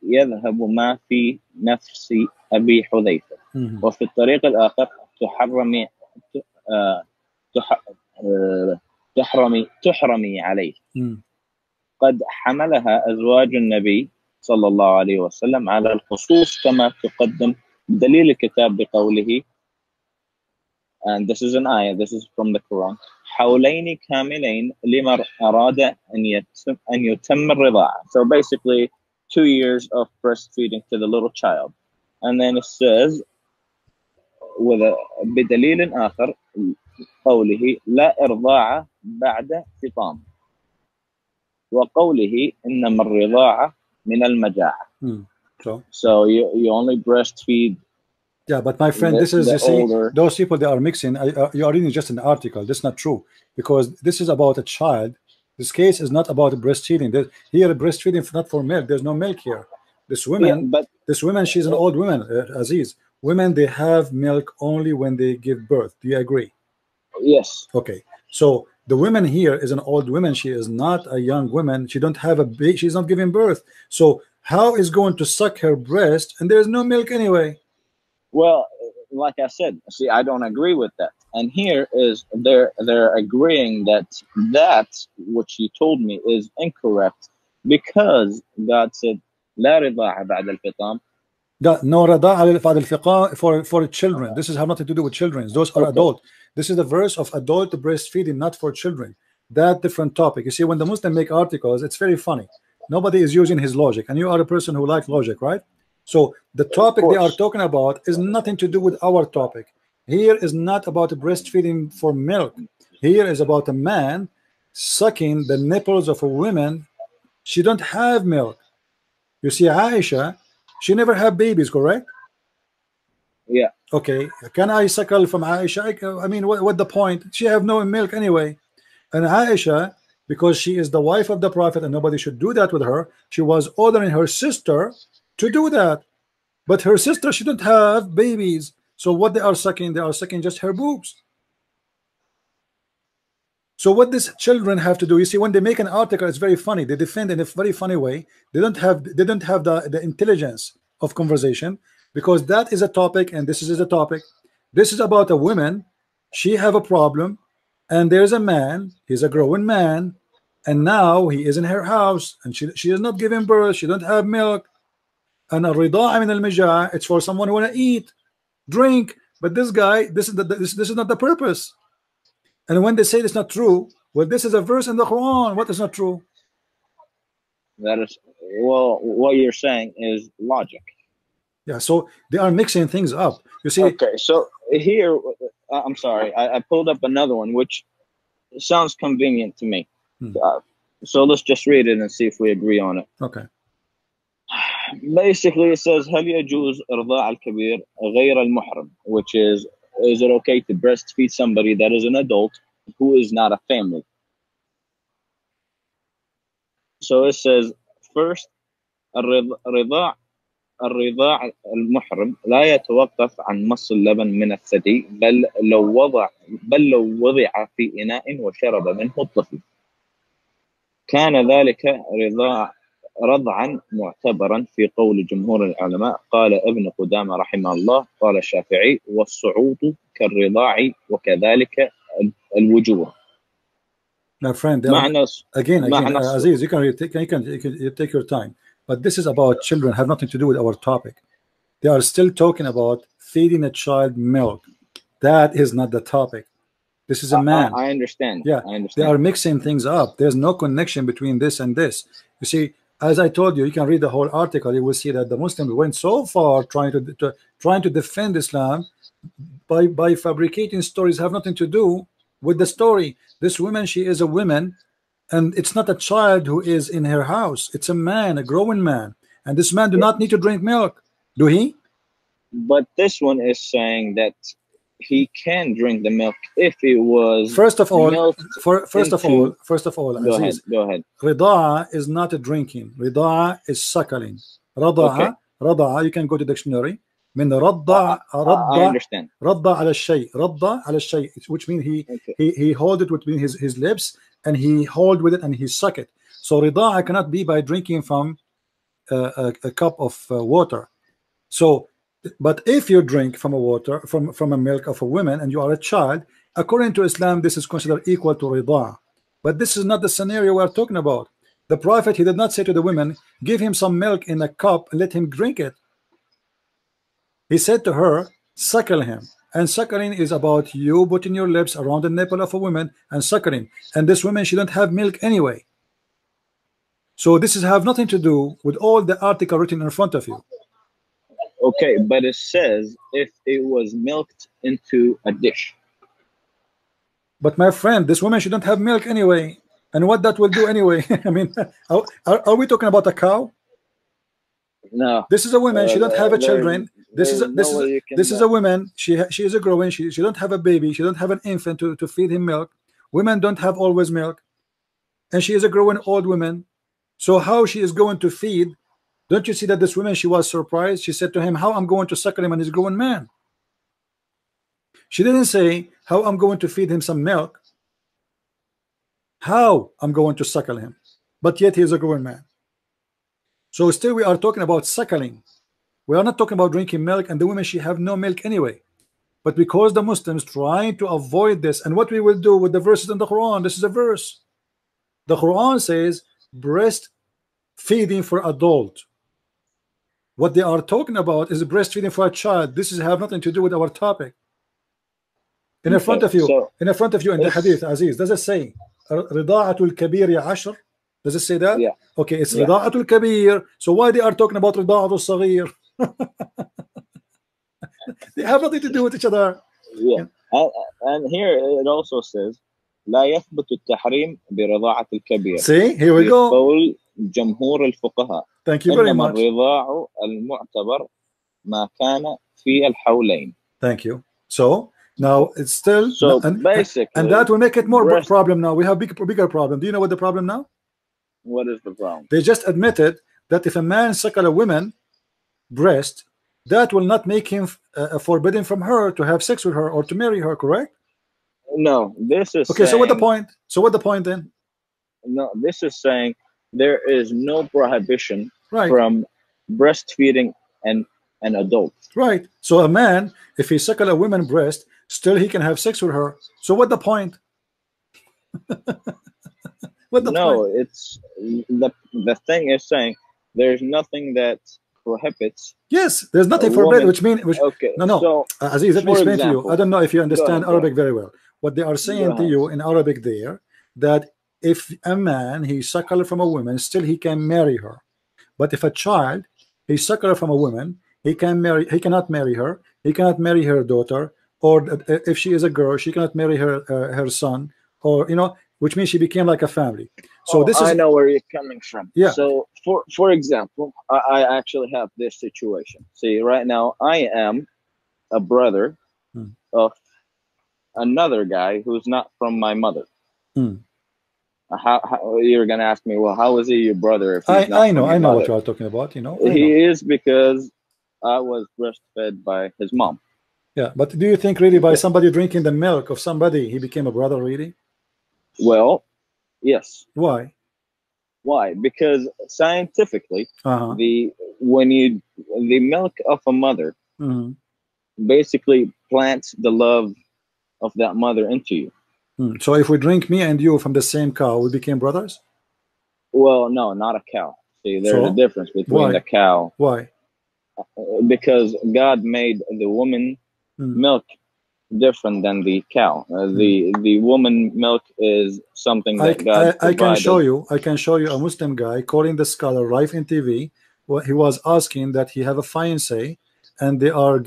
يذهب ما في نفس أبي حذيفة وفي الطريق الآخر تحرمي تحرمي عليه قد حملها أزواج النبي صلى الله عليه وسلم على الخصوص كما تقدم دليل الكتاب بقوله and this is an ayah, this is from the Quran حولين كاملين لمن أراد أن يتم الرضاعة. So basically 2 years of breastfeeding to the little child, and then it says with a بدليل آخر قوله لا إرضاعة بعد فطام وقوله إنما الرضاعة من المجاعة. So you only breastfeed. Yeah, but my friend, this is, you see, those people, they are mixing. You are reading just an article. That's not true, because this is about a child. This case is not about breastfeeding. Here, breastfeeding is not for milk. There's no milk here. This woman, this woman, she's an old woman, Aziz. Women, they have milk only when they give birth. Do you agree? Yes. Okay. So the woman here is an old woman. She is not a young woman. She don't have a baby. She's not giving birth. So how is going to suck her breast, and there's no milk anyway? Well, like I said, see, I don't agree with that. And here is they're agreeing that what you told me is incorrect, because God said, "La rida'a ba'd al-fitam." No rida'a ba'd al-fitam for children. This is have nothing to do with children. Those are adult. This is the verse of adult breastfeeding, not for children. That different topic. You see, when the Muslims make articles, it's very funny. Nobody is using his logic, and you are a person who likes logic, right? So the topic they are talking about is nothing to do with our topic. Here is not about breastfeeding for milk. Here is about a man sucking the nipples of a woman. She don't have milk. You see, Aisha, she never had babies, correct? Yeah. Okay. Can I suckle from Aisha? I mean, what the point? She have no milk anyway. And Aisha, because she is the wife of the prophet and nobody should do that with her, she was ordering her sister to do that. But her sister, she didn't have babies. So what they are sucking just her boobs. So what these children have to do, you see, when they make an article, it's very funny. They defend in a very funny way. They don't have the intelligence of conversation, because that is a topic and this is a topic. This is about a woman. She have a problem, and there's a man. He's a grown man. And now he is in her house, and she is not giving birth. She don't have milk. And al-rida'a min al-majaa', it's for someone who want to eat, drink. But this guy, this is not the purpose. And when they say it's not true, well, this is a verse in the Quran. What is not true? That is, well, what you're saying is logic. Yeah, so they are mixing things up. You see. Okay, so here, I'm sorry, I pulled up another one which sounds convenient to me. Hmm. So let's just read it and see if we agree on it. Okay. Basically, it says, "Hal yajuz irda' al-kabir ghayr al-muhram," which is it okay to breastfeed somebody that is an adult who is not a family? So it says, first, الرضاع المحرم لا يتوقف عن مص اللبن من الثدي بل لو وضع في إناء وشرب منه الطفل كان ذلك رضعا معتبرا في قول جمهور العلماء قال ابن قدامة رحمه الله قال الشافعي والصعوط كالرضاع وكذلك الوجوه. My friend, again, Aziz, you can take your time. But this is about children, have nothing to do with our topic. They are still talking about feeding a child milk. That is not the topic. This is a man. I understand. Yeah, I understand. They are mixing things up. There's no connection between this and this. You see, as I told you, you can read the whole article. You will see that the Muslims went so far trying to defend Islam by fabricating stories have nothing to do with the story. This woman, she is a woman, and it's not a child who is in her house. It's a man, a growing man, and this man do not need to drink milk, do he? But this one is saying that he can drink the milk if it was first of all, Aziz, go ahead. Rida'a is not a drinking. Rida'a is suckling. Rida'a, you can go to dictionary. I understand. Radda ala shay, which means he hold it between his lips and he hold with it and he suck it. So ridaa cannot be by drinking from a cup of water. So, but if you drink from a water from a milk of a woman and you are a child, according to Islam, this is considered equal to ridaa. But this is not the scenario we are talking about. The Prophet, he did not say to the women, "Give him some milk in a cup and let him drink it." He said to her, "Suckle him," and suckling is about you putting your lips around the nipple of a woman and suckling. And this woman, she don't have milk anyway. So this is have nothing to do with all the article written in front of you. Okay, but it says if it was milked into a dish. But my friend, this woman, she don't have milk anyway, and what that will do anyway? I mean, are we talking about a cow? No. This is a woman. She don't have a children. This is a woman. She is a growing. She don't have a baby. She don't have an infant to feed him milk. Women don't have always milk, and she is a growing old woman. So how she is going to feed? Don't you see that this woman, she was surprised? She said to him, "How I'm going to suckle him and he's growing man." She didn't say how I'm going to feed him some milk. How I'm going to suckle him, but yet he is a growing man. So still we are talking about suckling. We are not talking about drinking milk, and the women, she have no milk anyway. But because the Muslims try to avoid this, and what we will do with the verses in the Quran, this is a verse. The Quran says breastfeeding for adult. What they are talking about is breastfeeding for a child. This is have nothing to do with our topic. In front of you in the hadith, Aziz, does it say rida'atul kabiri ashr? Does it say that? Yeah. Okay, it's rida'atul kabir. So why they are talking about rida'atul saghir? They have nothing to do with each other. Yeah. And here it also says, "La yathbutu al-tahrim bi rida'atil kabir." See, here we go. Qawl jamhur al-fuqaha. Thank you very much. Rida'u al-mu'tabar ma kana fi al-hawlayn. Thank you. So now it's still so basic, and that will make it more problem. Now we have bigger problem. Do you know what the problem now? What is the problem? They just admitted that if a man suckle a woman breast, that will not make him forbidden from her to have sex with her or to marry her, correct? No, this is okay. So what the point? So what the point then? No, this is saying there is no prohibition from breastfeeding an adult. Right. So a man, if he suckle a woman breast, still he can have sex with her. So what the point? No, it's the thing is saying there's nothing that prohibits. Yes, there's nothing forbidden, which means So, Aziz, let me explain to you. I don't know if you understand Arabic very well. What they are saying to you in Arabic there, that if a man he suckle from a woman, still he can marry her. But if a child he suckle from a woman, He cannot marry her. He cannot marry her daughter, or if she is a girl, she cannot marry her her son, or which means she became like a family. So I know where you're coming from. Yeah. So for example, I actually have this situation. See, right now I am a brother of another guy who's not from my mother. How you're gonna ask me, well, how is he your brother? If he's not I know what you're talking about. He is because I was breastfed by his mom. Yeah, but do you think really by somebody drinking the milk of somebody he became a brother really? Well, yes. Why? Why? Because scientifically, the milk of a mother basically plants the love of that mother into you. So if we drink me and you from the same cow, we became brothers? Well, no, not a cow. See, there's a difference between the cow. Why? Because God made the woman milk different than the cow. The woman milk is something that God I can show you a Muslim guy calling the scholar live in TV. Well, he was asking that he have a fiancé, and they are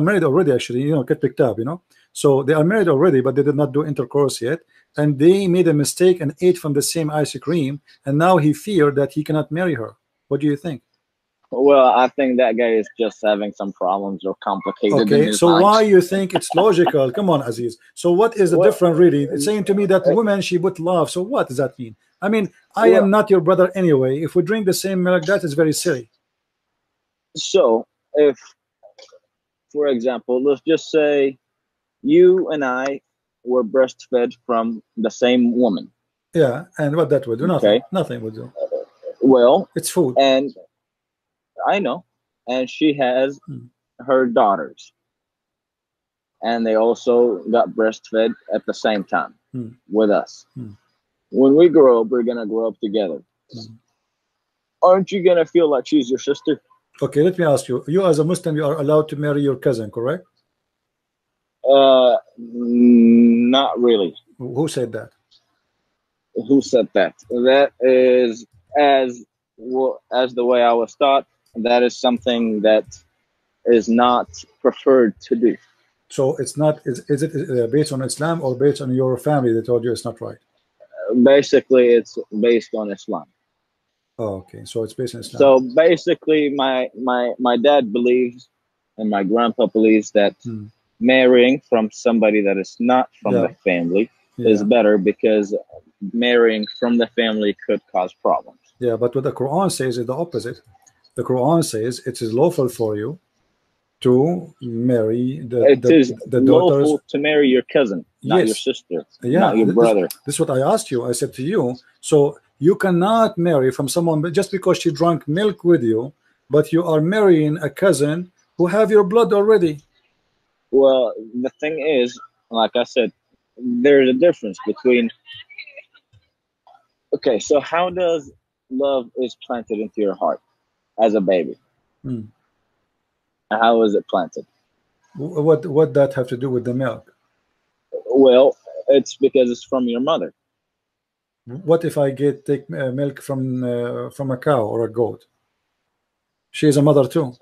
married already, actually, get picked up, So they are married already, but they did not do intercourse yet, and they made a mistake and ate from the same ice cream, and now he feared that he cannot marry her. What do you think? Well, I think that guy is just having some problems or complicated. Okay, so why you think it's logical? Come on, Aziz. So what is the difference really? It's saying to me that women she would love. So what does that mean? I mean, I am not your brother anyway. If we drink the same milk, that is very silly. So if, for example, let's just say you and I were breastfed from the same woman. Yeah, and what that would do? Nothing. Okay. Nothing would do. Well, it's food. And I know. And she has her daughters. And they also got breastfed at the same time with us. When we grow up, we're going to grow up together. Aren't you going to feel like she's your sister? Okay, let me ask you. You as a Muslim, you are allowed to marry your cousin, correct? Not really. Who said that? Who said that? That is as the way I was taught. That is something that is not preferred to do. So it's not. Is it based on Islam or based on your family? They told you it's not right. Basically, it's based on Islam. Oh, okay. So it's based on Islam. So basically, my dad believes, and my grandpa believes that marrying from somebody that is not from the family is better, because marrying from the family could cause problems. Yeah, but what the Quran says is the opposite. The Quran says it is lawful for you to marry the daughters. Lawful to marry your cousin, not your sister, not your brother. This is what I asked you. I said to you, so you cannot marry from someone just because she drank milk with you, but you are marrying a cousin who have your blood already. Well, the thing is, like I said, there's a difference between... Okay, so how does love is planted into your heart as a baby? How is it planted? What that have to do with the milk? Well, it's because it's from your mother. What if I take milk from a cow or a goat? She is a mother too.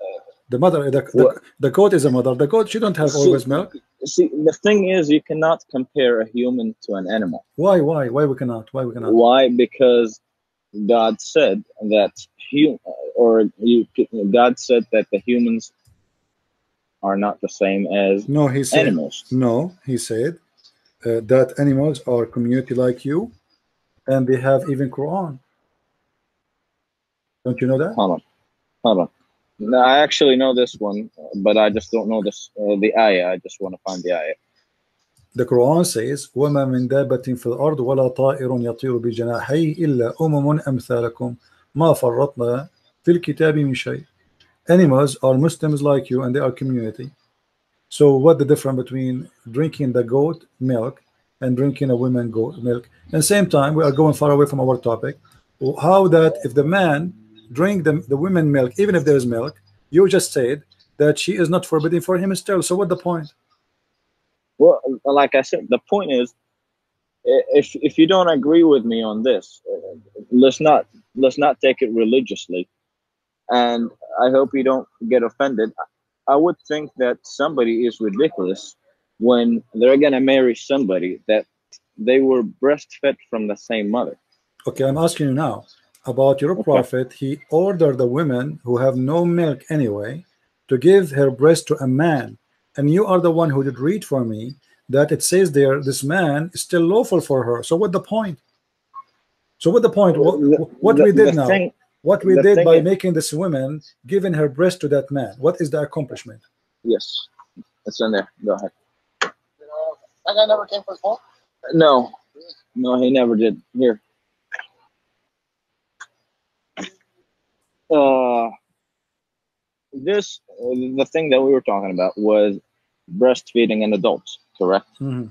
The mother, the goat is a mother. The goat, she don't have always milk. See, the thing is, you cannot compare a human to an animal. Why? Why? Why we cannot? Why we cannot? Why? Because God said that God said that the humans are not the same as animals. No, He said that animals are community like you, and they have even Quran. Don't you know that? Hold on. Hold on. No, I actually know this one, but I just don't know this the ayah. I just want to find the ayah. The Quran says, وَمَا مِنْ دَابَةٍ فِي الْأَرْضِ وَلَا طَائِرٌ يَطِيرُ بِجَنَاحَيْهِ إِلَّا أُمَمٌ أَمْثَالَكُمْ مَا فَرَّطْنَا فِي الْكِتَابِ مِنْ شَيْءٍ. Animals are Muslims like you, and they are community. So what the difference between drinking the goat milk and drinking a woman goat milk? And same time, we are going far away from our topic. How that if the man drink the women milk, even if there is milk, you just said that she is not forbidden for him still. So what the point? Well, like I said, the point is, if you don't agree with me on this, let's not take it religiously. And I hope you don't get offended. I would think that somebody is ridiculous when they're going to marry somebody that they were breastfed from the same mother. Okay, I'm asking you now about your prophet. He ordered the women who have no milk anyway to give her breast to a man. And you are the one who did read for me that it says there, this man is still lawful for her. So what the point? So what the point? What we did by making this woman, giving her breast to that man, what is the accomplishment? Yes, it's in there. Go ahead. That guy never came for his phone? No. No, he never did. Here. The thing that we were talking about was breastfeeding in adults, correct? Mm-hmm.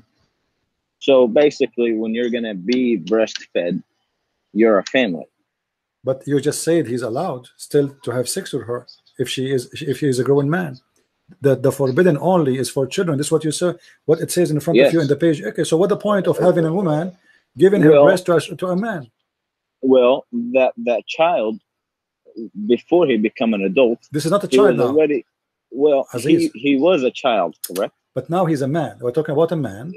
So basically, when you're going to be breastfed, you're a family. But you just said he's allowed still to have sex with her if he is a grown man. The forbidden only is for children. This is what you say, what it says in front of you in the page. Okay, so what the point of having a woman giving her breast to a man? Well, that child, before he become an adult, this is not a child now. Already, well, he was a child, correct? But now he's a man. We're talking about a man.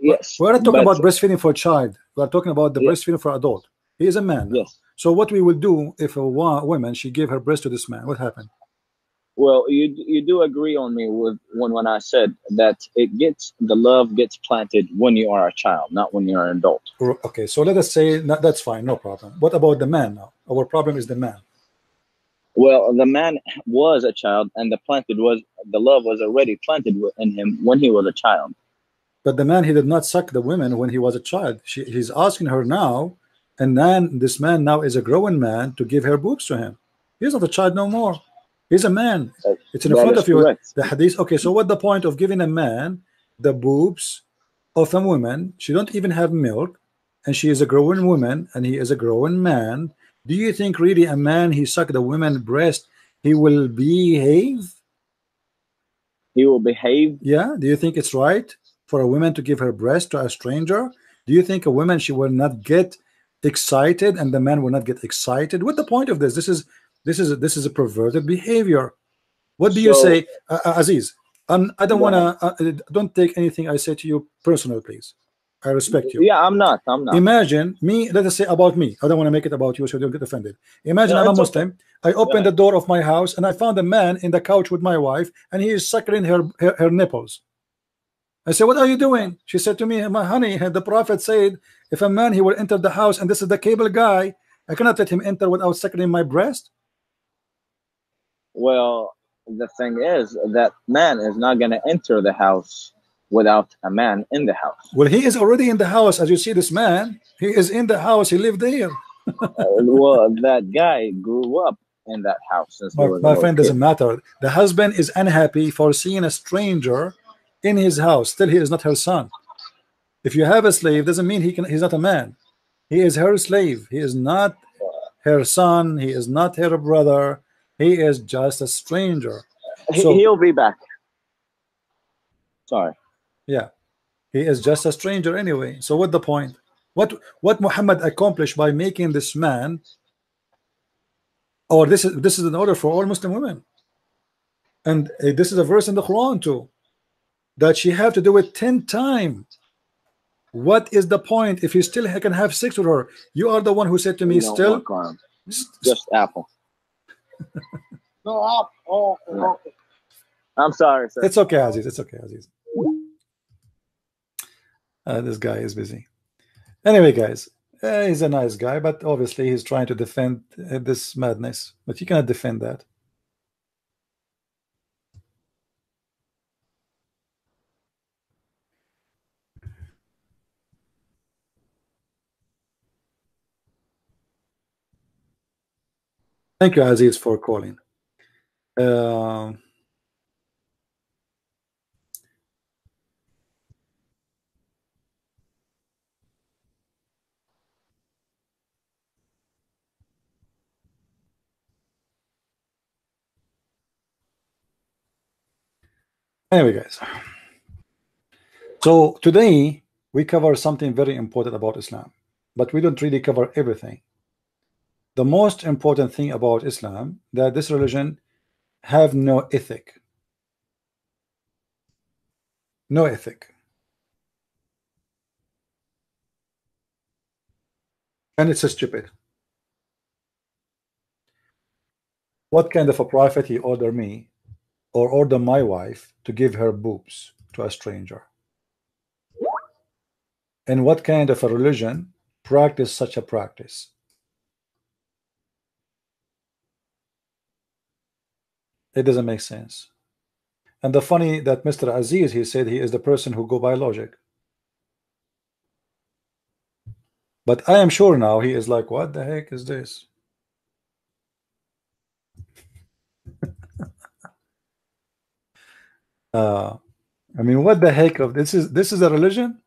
Yes. We're not talking about breastfeeding for a child. We're talking about the breastfeeding for adult. He is a man. Now. Yes. So what we will do if a woman she gave her breast to this man? What happened? Well, you do agree on me with when I said that the love gets planted when you are a child, not when you are an adult. Okay, so let us say that's fine, no problem. What about the man now? Our problem is the man. Well, the man was a child, and the love was already planted in him when he was a child. But the man, he did not suck the women when he was a child. He's asking her now, and then this man now is a grown man to give her boobs to him. He's not a child no more. He's a man. It's in front of you. Correct. The hadith. Okay, so what the point of giving a man the boobs of a woman? She don't even have milk, and she is a growing woman, and he is a growing man. Do you think really a man he suck the woman's breast, he will behave? He will behave. Yeah. Do you think it's right for a woman to give her breast to a stranger? Do you think a woman she will not get excited and the man will not get excited? What's the point of this? This is a perverted behavior. What do you say, Aziz? I don't want to. Don't take anything I say to you personal, please. I respect you. Yeah, I'm not. Imagine me. Let us say about me. I don't want to make it about you, so you don't get offended. Imagine I'm a Muslim. I opened the door of my house and I found a man in the couch with my wife, and he is suckling her nipples. I said, "What are you doing?" She said to me, "My honey, the Prophet said, if a man he will enter the house, and this is the cable guy, I cannot let him enter without suckling my breast." Well, the thing is that man is not going to enter the house without a man in the house. Well, he is already in the house. As you see this man, he is in the house. He lived there. Well, that guy grew up in that house. My friend, doesn't matter. The husband is unhappy for seeing a stranger in his house. Still, he is not her son. If you have a slave, doesn't mean he's not a man. He is her slave. He is not her son. He is not her brother. He is just a stranger. He'll be back. Sorry. Yeah, he is just a stranger anyway. So what's the point? What Muhammad accomplished by making this man? Or this is an order for all Muslim women, and this is a verse in the Quran too, that she have to do it 10 times. What is the point if you still can have sex with her? You are the one who said to me, still just apple. No apple. Oh, no. I'm sorry, sir. It's okay, Aziz. It's okay, Aziz. This guy is busy. Anyway, guys, he's a nice guy, but obviously he's trying to defend this madness. But you cannot defend that. Thank you, Aziz, for calling. Anyway, guys, so today we cover something very important about Islam, but we don't really cover everything. the most important thing about Islam, that this religion have no ethic. No ethic. And it's stupid. What kind of a prophet he order me or order my wife to give her boobs to a stranger? And what kind of a religion practice such a practice? It doesn't make sense. And the funny that Mr. Aziz, he said he is the person who go by logic. But I am sure now he is like, what the heck is this? I mean, what the heck of this is a religion?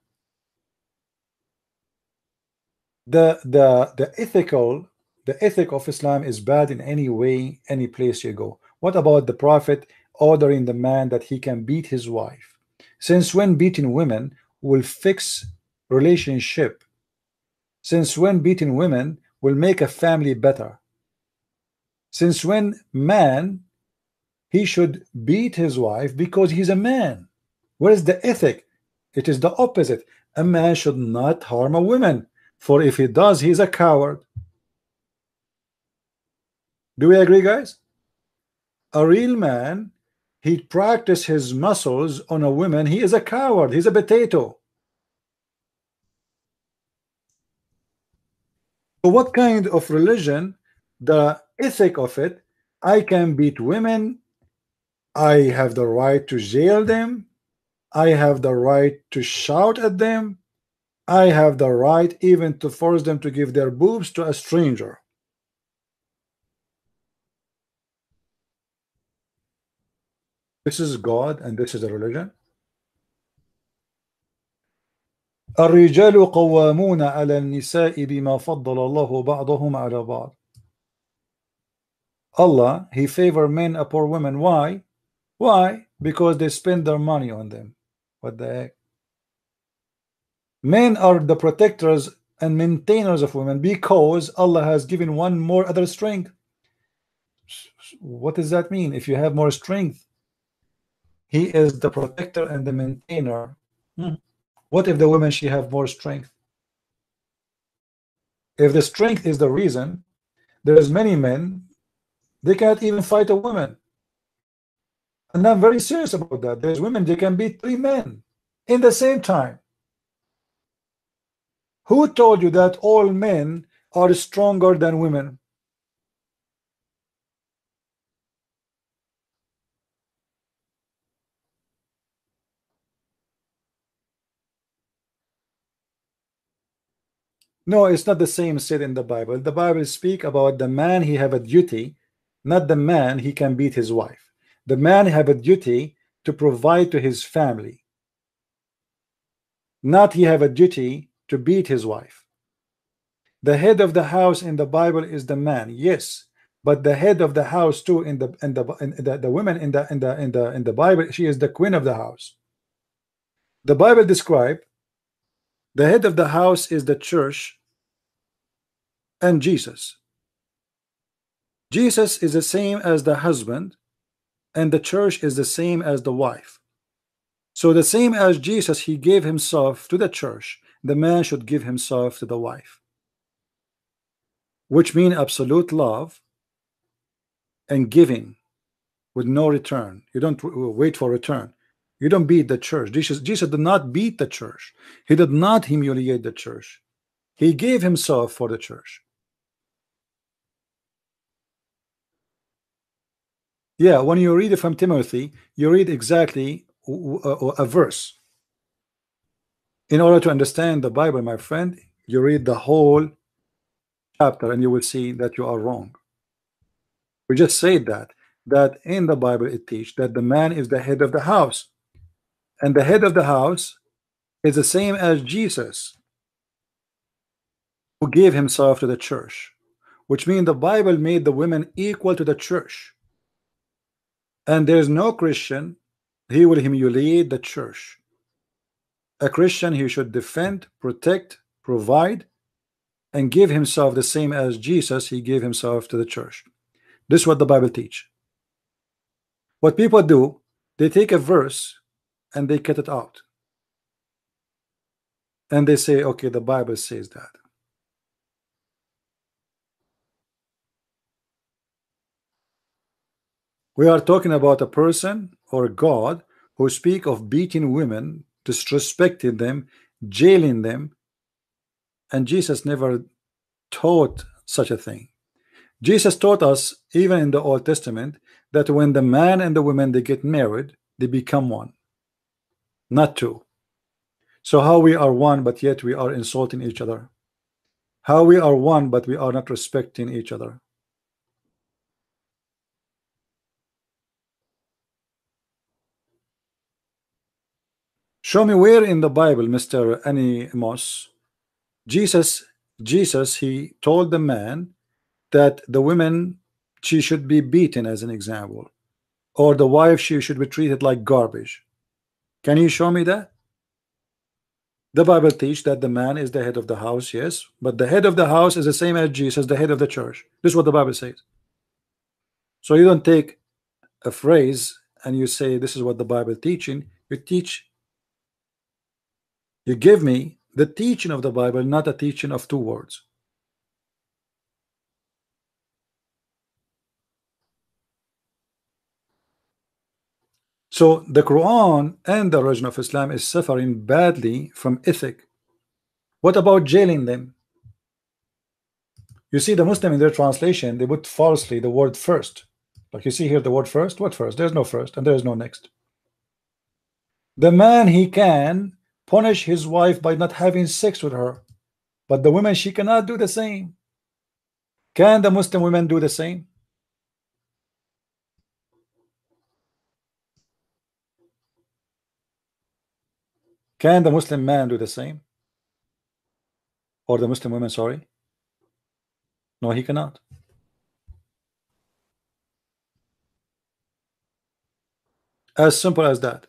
The ethic of Islam is bad in any way, any place you go. What about the prophet ordering the man that he can beat his wife? Since when beating women will fix relationship? Since when beating women will make a family better? Since when man he should beat his wife because he's a man? Where is the ethic? It is the opposite. A man should not harm a woman, for if he does, he's a coward. Do we agree, guys? A real man, he practices his muscles on a woman, he is a coward, he's a potato. So what kind of religion, the ethic of it, I can beat women, I have the right to jail them, I have the right to shout at them, I have the right even to force them to give their boobs to a stranger. This is God and this is a religion. الرجال قوامون على النساء بما فضل الله بعضهم على بعض. Allah, he favor men upon women. Why? Why? Because they spend their money on them. What the heck? Men are the protectors and maintainers of women because Allah has given one more other strength. What does that mean? If you have more strength, he is the protector and the maintainer. What if the woman she have more strength? If the strength is the reason, there is many men they can't even fight a woman. And I'm very serious about that. There's women they can beat 3 men in the same time. Who told you that all men are stronger than women? No, it's not the same said in the Bible. The Bible speak about the man he have a duty, not the man he can beat his wife. The man have a duty to provide to his family. Not he have a duty to beat his wife. The head of the house in the Bible is the man, yes, but the head of the house too in the women in the Bible, she is the queen of the house. The Bible describes the head of the house is the church and Jesus. Jesus is the same as the husband, and the church is the same as the wife. So the same as Jesus, he gave himself to the church, the man should give himself to the wife, which means absolute love and giving with no return. You don't wait for return. You don't beat the church. Jesus did not beat the church. He did not humiliate the church. He gave himself for the church. Yeah, when you read it from Timothy, you read exactly a verse. In order to understand the Bible, my friend, you read the whole chapter and you will see that you are wrong. We just said that in the Bible it teaches that the man is the head of the house. And the head of the house is the same as Jesus, who gave himself to the church, which means the Bible made the women equal to the church. And there is no Christian, he will humiliate the church. A Christian, he should defend, protect, provide, and give himself the same as Jesus, he gave himself to the church. This is what the Bible teach. What people do, they take a verse and they cut it out. And they say, okay, the Bible says that. We are talking about a person or God who speak of beating women, disrespecting them, jailing them, and Jesus never taught such a thing. Jesus taught us, even in the Old Testament, that when the man and the woman, they get married, they become one, not two. So how we are one, but yet we are insulting each other. How we are one, but we are not respecting each other. Show me where in the Bible, Mr. Animos, Jesus, he told the man that the woman, she should be beaten, as an example, or the wife, she should be treated like garbage. Can you show me that? The Bible teaches that the man is the head of the house, yes, but the head of the house is the same as Jesus, the head of the church. This is what the Bible says. So you don't take a phrase and you say, this is what the Bible teaching. You teach. You give me the teaching of the Bible, not a teaching of two words. So the Quran and the religion of Islam is suffering badly from ethic. What about jailing them? You see, the Muslim in their translation, they put falsely the word first. Like you see here, the word first. What first? There's no first and there's no next. The man, he can punish his wife by not having sex with her, but the woman, she cannot do the same. Can the Muslim women do the same? Can the Muslim man do the same? Or the Muslim woman, sorry? No, he cannot. As simple as that.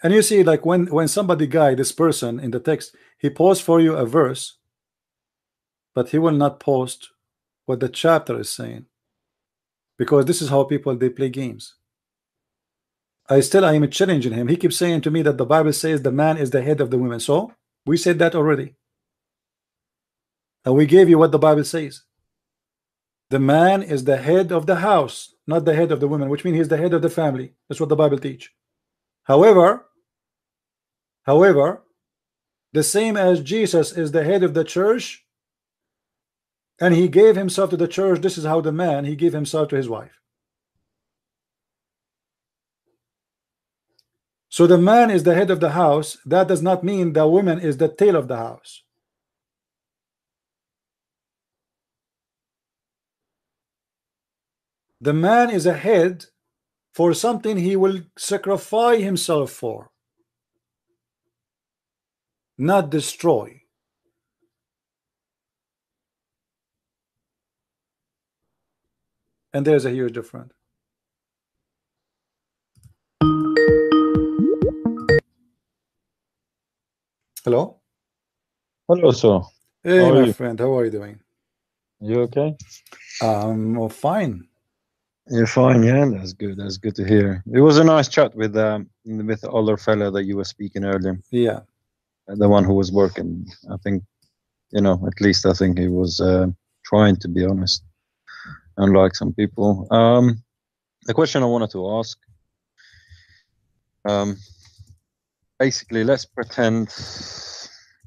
And you see, like when somebody guy, this person in the text, he posts for you a verse, but he will not post what the chapter is saying, because this is how people, they play games. I am challenging him. He keeps saying to me that the Bible says the man is the head of the woman. So we said that already, and we gave you what the Bible says. The man is the head of the house, not the head of the woman, which means he's the head of the family. That's what the Bible teach. However, the same as Jesus is the head of the church, and he gave himself to the church, this is how the man, he gave himself to his wife. So the man is the head of the house. That does not mean the woman is the tail of the house. The man is a head for something he will sacrifice himself for, not destroy. And there's a huge difference. Hello? Hello, sir. Hey, my friend, how are you doing? You okay? I'm fine. You're fine, yeah. That's good. That's good to hear. It was a nice chat with the other fella that you were speaking earlier. Yeah, the one who was working. I think, you know, at least I think he was trying to be honest, unlike some people. The question I wanted to ask, basically, let's pretend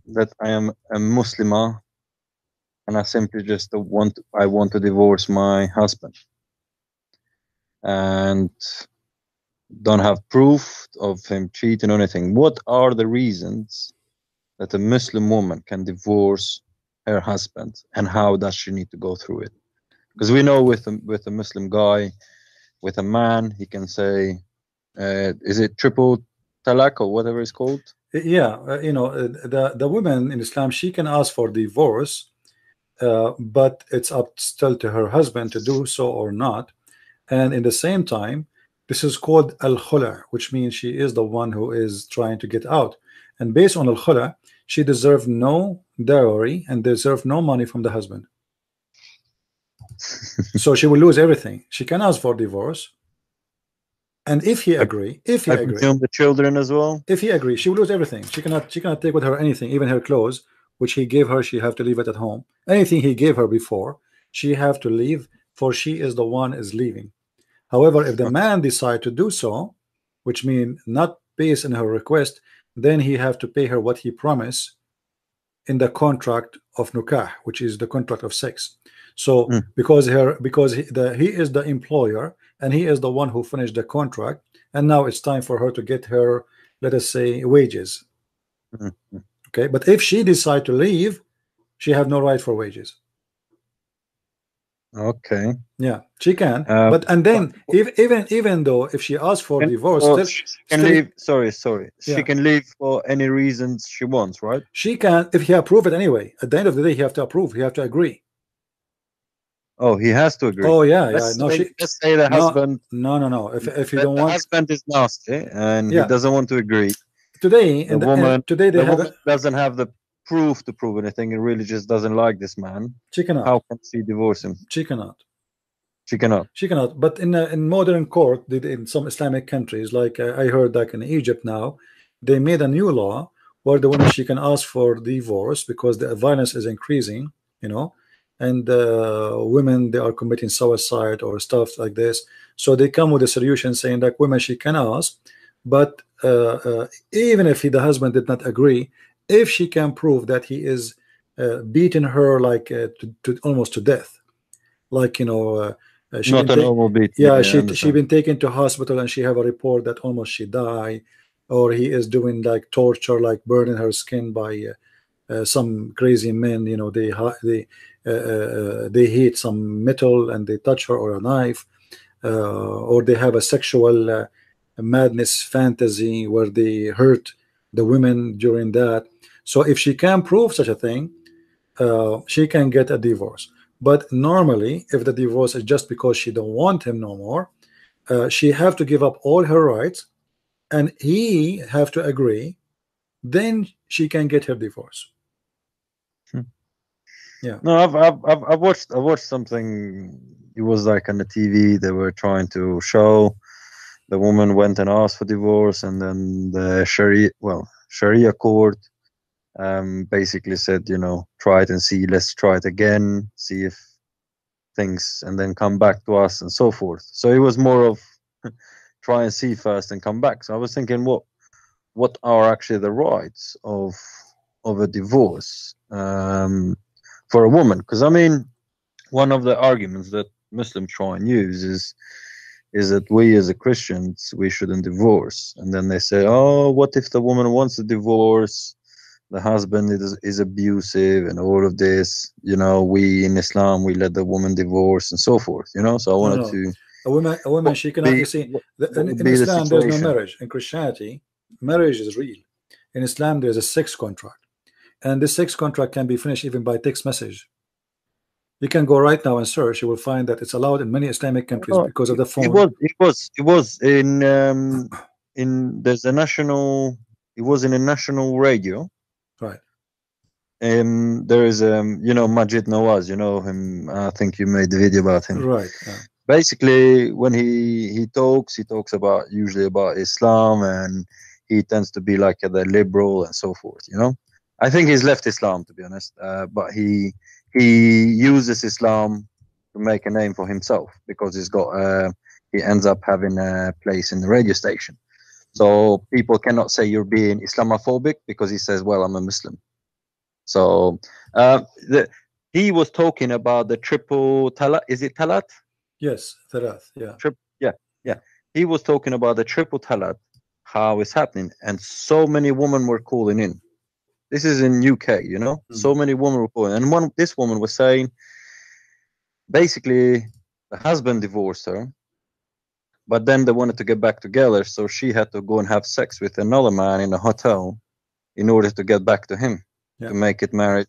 that I am a Muslimah, and I simply just want to divorce my husband. And don't have proof of him cheating or anything. What are the reasons that a Muslim woman can divorce her husband, and how does she need to go through it? Because we know with a Muslim guy, with a man, he can say, is it triple talaq or whatever it's called? Yeah, you know, the woman in Islam, she can ask for divorce, but it's up still to her husband to do so or not. And in the same time, this is called al-khula, which means she is the one who is trying to get out. And based on al-khula, she deserved no dowry and deserved no money from the husband. So she will lose everything. She can ask for divorce, and if he agree, if he agree, the children as well. If he agree, she will lose everything. She cannot take with her anything, even her clothes, which he gave her. She have to leave it at home. Anything he gave her before, she have to leave, for she is the one is leaving. However, if the man decide to do so, which mean not based on her request, then he have to pay her what he promised in the contract of nikah, which is the contract of sex. So because he is the employer and he is the one who finished the contract, and now it's time for her to get her, let us say, wages. Okay, but if she decide to leave, she have no right for wages. Okay. Yeah, she can. But and then if, even though if she asks for divorce, she can leave. Sorry. Yeah. She can leave for any reasons she wants, right? She can, if he approve it anyway. At the end of the day, he have to approve. He have to agree. Oh, he has to agree. Oh yeah, let's yeah. No, let's say the husband. No. If you don't want, the husband is nasty and he doesn't want to agree. Today, the woman today they have a, doesn't have the proof to prove anything. It really just doesn't like this man. She cannot. How can she divorce him? She cannot. She cannot. She cannot. But in modern court, in some Islamic countries, like I heard, like in Egypt now, they made a new law where the woman she can ask for divorce because the violence is increasing, you know, and women they are committing suicide or stuff like this. So they come with a solution saying that women she can ask, but even if the husband did not agree, if she can prove that he is beating her like almost to death, like, you know, she not a normal beat. Yeah, she been taken to hospital and she have a report that almost she die, or he is doing like torture, like burning her skin by some crazy men. You know, they hit some metal and they touch her, or a knife, or they have a sexual madness fantasy where they hurt the women during that. So if she can prove such a thing, she can get a divorce. But normally, if the divorce is just because she don't want him no more, she have to give up all her rights, and he have to agree. Then she can get her divorce. Yeah. No, I watched something. It was like on the TV. They were trying to show. The woman went and asked for divorce, and then the Sharia court basically said, you know, try it and see, let's try it again, see if things, and then come back to us and so forth. So it was more of try and see first and come back. So I was thinking, what are actually the rights of a divorce for a woman? Because I mean, one of the arguments that Muslims try and use is that we as a Christians, we shouldn't divorce. And then they say, oh, what if the woman wants a divorce? The husband is abusive and all of this. You know, we in Islam, we let the woman divorce and so forth. You know, so I wanted to... A woman she cannot be seen. In Islam, there's no marriage. In Christianity, marriage is real. In Islam, there's a sex contract. And this sex contract can be finished even by text message. You can go right now and search. You will find that it's allowed in many Islamic countries because of the phone. It was in there's a national. It was in a national radio, right? There is you know, Maajid Nawaz. You know him. I think you made the video about him, right? Yeah. Basically, when he talks about usually about Islam, and he tends to be like the liberal and so forth. You know, I think he's left Islam, to be honest, but he uses Islam to make a name for himself because he's got he ends up having a place in the radio station, so people cannot say you're being Islamophobic because he says, well, I'm a Muslim. So he was talking about the triple talaq. Is it talat? Yes, talat. Yeah. Yeah. He was talking about the triple talat, how it's happening, and so many women were calling in. This is in UK, you know, so many women were calling. And this woman was saying, basically, the husband divorced her, but then they wanted to get back together, so she had to go and have sex with another man in a hotel in order to get back to him, to make the marriage.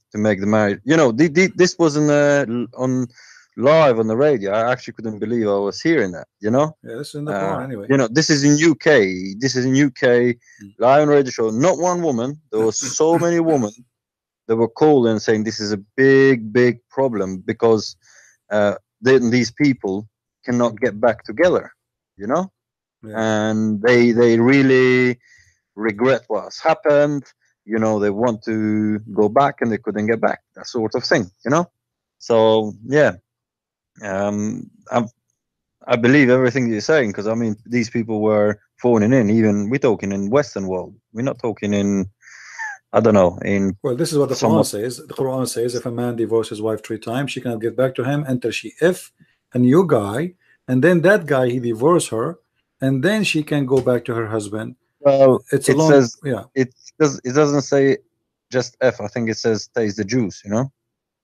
You know, this was on live on the radio. I actually couldn't believe I was hearing that, you know. Yeah, this is in the Quran anyway. You know, this is in UK. This is in UK, live on radio show. Not one woman. There were so many women that were calling and saying this is a big, big problem because then these people cannot get back together, you know. Yeah. And they really regret what has happened. You know, they want to go back and they couldn't get back. That sort of thing, you know. So yeah, I believe everything you're saying, because I mean, these people were phoning in. Even we're talking in Western world. We're not talking in, I don't know, in. Well, this is what the Quran says. The Quran says if a man divorces his wife 3 times, she cannot get back to him until she if a new guy, and then that guy he divorced her, and then she can go back to her husband. Well, it doesn't say just F. I think it says taste the juice, you know.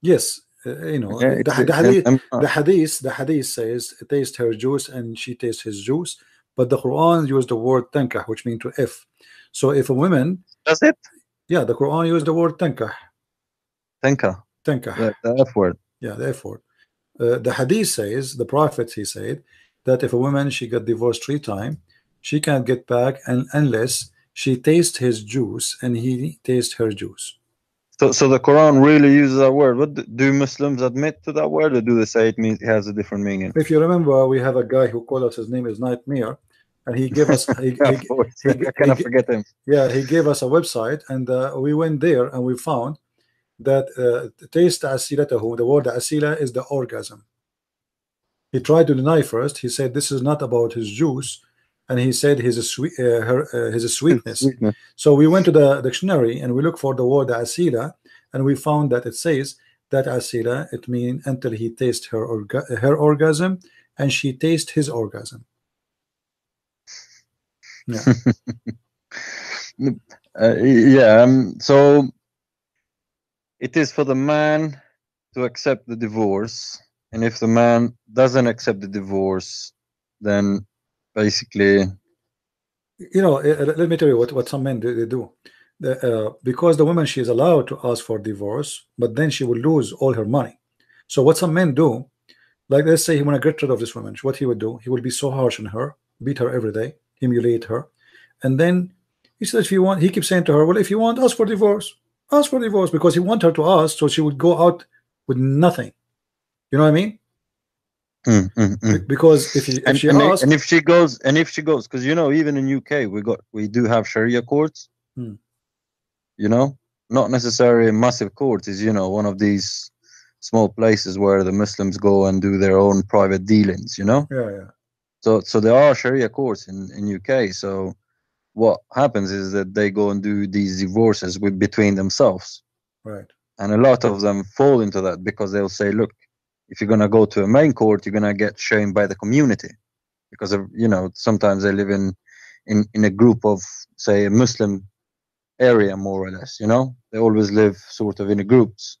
Yes, you know, yeah, the hadith says taste her juice and she tastes his juice, but the Quran used the word tankah, which means to F. So if a woman does it, yeah, the Quran used the word tankah. Tankah. The F word. Yeah, the F word. The hadith says, the prophet he said that if a woman she got divorced 3 times, she can't get back and unless she tastes his juice and he tastes her juice. So the Quran really uses that word. What do Muslims admit to that word, or do they say it means it has a different meaning? If you remember, we have a guy who called us. His name is Nightmare, and he gave us. I cannot forget him. Yeah, he gave us a website, and we went there and we found that taste asilatahu. The word asila is the orgasm. He tried to deny first. He said this is not about his juice. And he said his sweetness. So we went to the dictionary and we looked for the word asila, and we found that it says that asila it means until he tastes her orgasm and she tastes his orgasm. Yeah. So it is for the man to accept the divorce, and if the man doesn't accept the divorce, then basically, you know, let me tell you what some men do. They do because the woman she is allowed to ask for divorce, but then she will lose all her money. So what some men do, like let's say he want to get rid of this woman, what he would do, he will be so harsh on her, beat her every day, humiliate her, and then he said, if you want, he keeps saying to her, well, if you want, ask for divorce, because he want her to ask, so she would go out with nothing. You know what I mean? Because if she goes, because you know, even in UK we do have Sharia courts. You know, not necessarily massive courts, is, you know, one of these small places where the Muslims go and do their own private dealings, you know. Yeah. So there are Sharia courts in UK. So what happens is that they go and do these divorces between themselves, right? And a lot of them fall into that because they'll say, look, if you're going to go to a main court, you're going to get shamed by the community, because, you know, sometimes they live in a group of, say, a Muslim area, more or less, you know, they always live sort of in groups.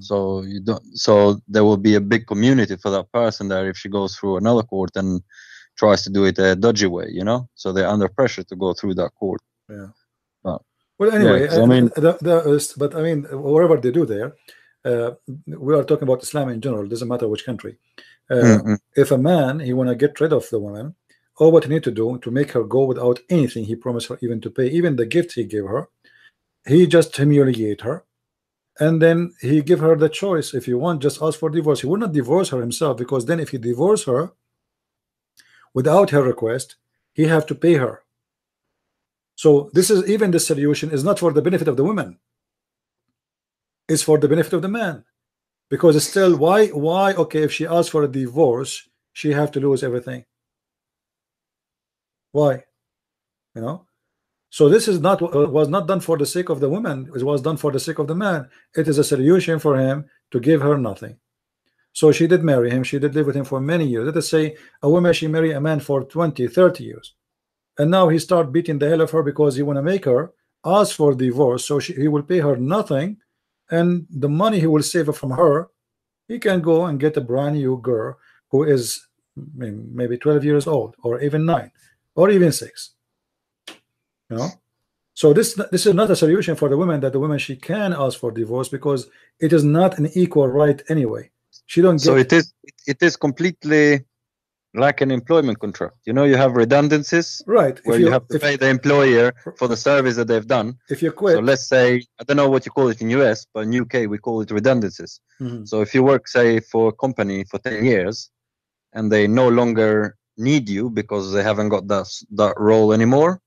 So you don't, so there will be a big community for that person there if she goes through another court and tries to do it a dodgy way, you know, so they're under pressure to go through that court. Yeah. But, well, anyway, yeah, so, I mean, whatever they do there, we are talking about Islam in general. It doesn't matter which country. If a man he want to get rid of the woman, all what he need to do to make her go without anything he promised her, even to pay, even the gift he gave her, he just humiliate her, and then he give her the choice. If you want, just ask for divorce. He will not divorce her himself, because then if he divorce her without her request, he have to pay her. So this is, even this solution is not for the benefit of the woman. Is for the benefit of the man, because it's still why okay, if she asks for a divorce, she have to lose everything. Why, you know? So this is not was not done for the sake of the woman. It was done for the sake of the man. It is a solution for him to give her nothing. So she did marry him. She did live with him for many years. Let us say a woman she marry a man for 20-30 years, and now he start beating the hell of her because he want to make her ask for divorce. So he will pay her nothing. And the money he will save from her, he can go and get a brand new girl who is maybe 12 years old, or even 9, or even 6. You know, so this is not a solution for the woman, that the woman she can ask for divorce, because it is not an equal right anyway. She don't get. So it is completely like an employment contract. You know, you have redundancies, right? Where you have to pay the employer for the service that they've done. If you quit, so let's say, I don't know what you call it in US, but in UK we call it redundancies. Mm-hmm. So if you work, say, for a company for 10 years, and they no longer need you because they haven't got that role anymore.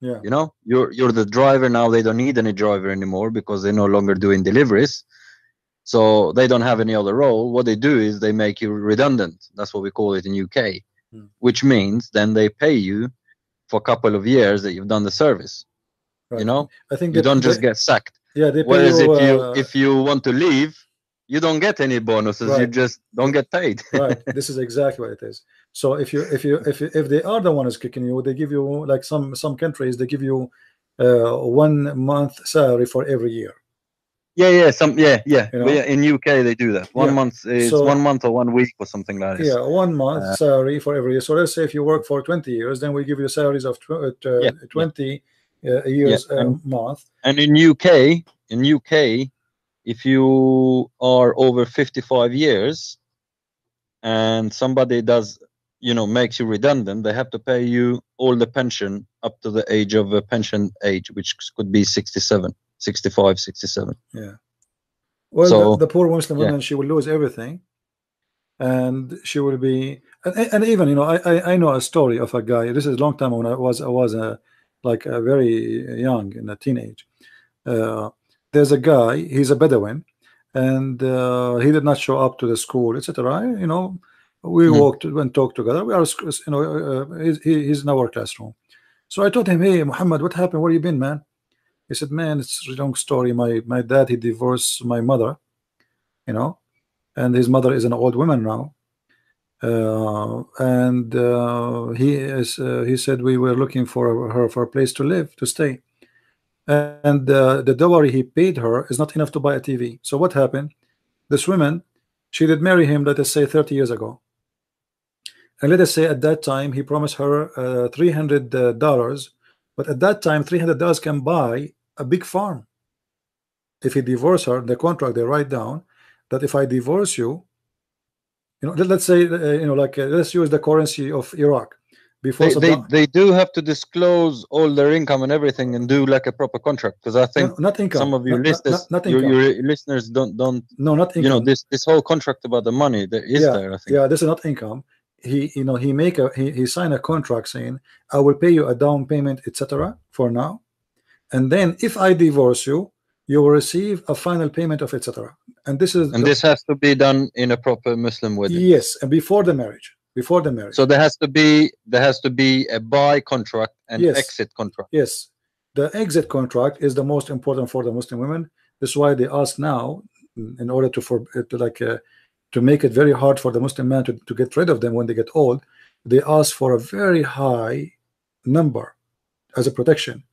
Yeah. You know, you're the driver now. They don't need any driver anymore because they're no longer doing deliveries. So they don't have any other role. What they do is they make you redundant. That's what we call it in UK, which means then they pay you for a couple of years that you've done the service. Right. You know, I think you don't just get sacked. Yeah. They pay Whereas if you want to leave, you don't get any bonuses. Right. You just don't get paid. Right. This is exactly what it is. So if they are the one who's kicking you, they give you, like some countries, they give you 1 month salary for every year. Yeah. You know? Yeah, in UK they do that. One month is 1 month or 1 week or something like that. Yeah, 1 month salary for every year. So let's say if you work for 20 years, then we give you salaries of 20 years a month. And in UK, if you are over 55 years and somebody does, you know, makes you redundant, they have to pay you all the pension up to the age of pension age, which could be 67, 65, 67. Yeah. Well, so, the poor Muslim woman, she will lose everything, and she will be, and even, you know, I know a story of a guy. This is a long time when I was very young, in a teenage. There's a guy. He's a Bedouin, and he did not show up to the school, etc. You know, we walked and talked together. We are, you know, he's in our classroom. So I told him, "Hey, Muhammad, what happened? Where you been, man?" He said, "Man, it's a long story. My dad, he divorced my mother, you know, and his mother is an old woman now. He said we were looking for her for a place to live, to stay, and the dowry he paid her is not enough to buy a TV. So what happened? This woman, she did marry him, let us say 30 years ago, and let us say at that time he promised her $300, but at that time $300 can buy a big farm. If he divorce her, the contract they write down that if I divorce you, you know, let's say, you know, like let's use the currency of Iraq. Before they do have to disclose all their income and everything and do like a proper contract, because I think some of your listeners don't you know this whole contract about the money that is there. I think. Yeah, this is not income. He, you know, he signed a contract saying I will pay you a down payment, etc. for now, and then if I divorce you, you will receive a final payment of etc. And this is this has to be done in a proper Muslim wedding. Yes, and before the marriage. Before the marriage, so there has to be a buy contract and exit contract. Yes, the exit contract is the most important for the Muslim women. That's why they ask now, in order to make it very hard for the Muslim man to get rid of them when they get old. They ask for a very high number as a protection.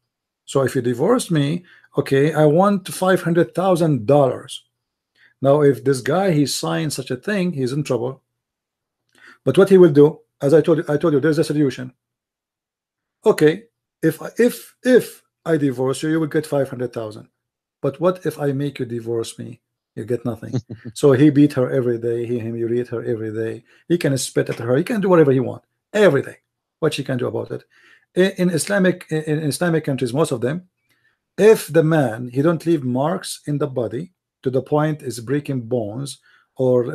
So if you divorce me, okay, I want $500,000. Now, if this guy he signs such a thing, he's in trouble. But what he will do, as I told you, there's a solution. Okay, if I divorce you, you will get 500,000. But what if I make you divorce me? You get nothing. So he beat her every day. He humiliated her every day. He can spit at her. He can do whatever he wants every day. What she can do about it? In Islamic countries, most of them, if the man he don't leave marks in the body to the point is breaking bones. Or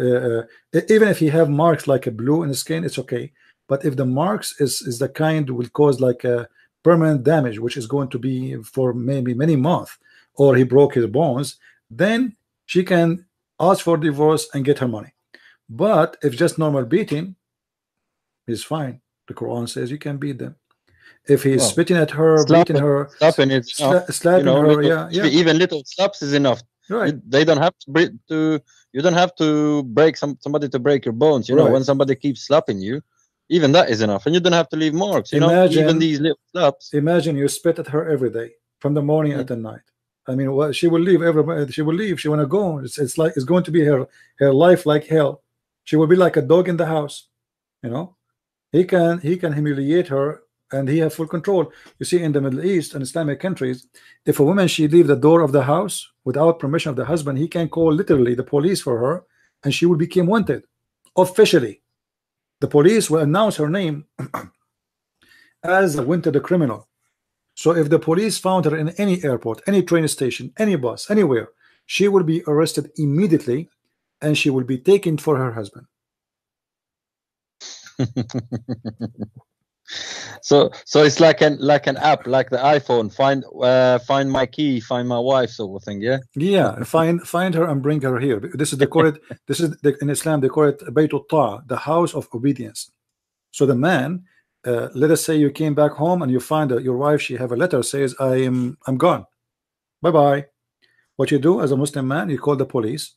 even if he have marks like a blue in the skin, it's okay. But if the marks is the kind will cause like a permanent damage, which is going to be for maybe many months, or he broke his bones, then she can ask for divorce and get her money. But if just normal beating, is fine. The Quran says you can beat them. If he's spitting at her, beating her, slapping her, even little slaps is enough. Right. They don't have to. You don't have to break somebody to break your bones. You know, when somebody keeps slapping you, even that is enough, and you don't have to leave marks. You know, even these little slaps. Imagine you spit at her every day, from the morning until night. I mean, well, she will leave. Everybody, she will leave. She wanna go. It's like it's going to be her life like hell. She will be like a dog in the house. You know, he can humiliate her, and he have full control. You see, in the Middle East and Islamic countries, if a woman she leave the door of the house without permission of the husband, he can call literally the police for her, and she will become wanted officially. The police will announce her name as a wanted criminal. So if the police found her in any airport, any train station, any bus, anywhere, she will be arrested immediately and she will be taken for her husband. So it's like an app, like the iPhone. Find my key, find my wife, sort of thing. Yeah. Yeah. Find her and bring her here. This is they call it. This is the, in Islam they call it Baytul Ta'ah, the house of obedience. So the man, let us say you came back home and you find that your wife, she have a letter says I'm gone, bye bye. What you do as a Muslim man, you call the police,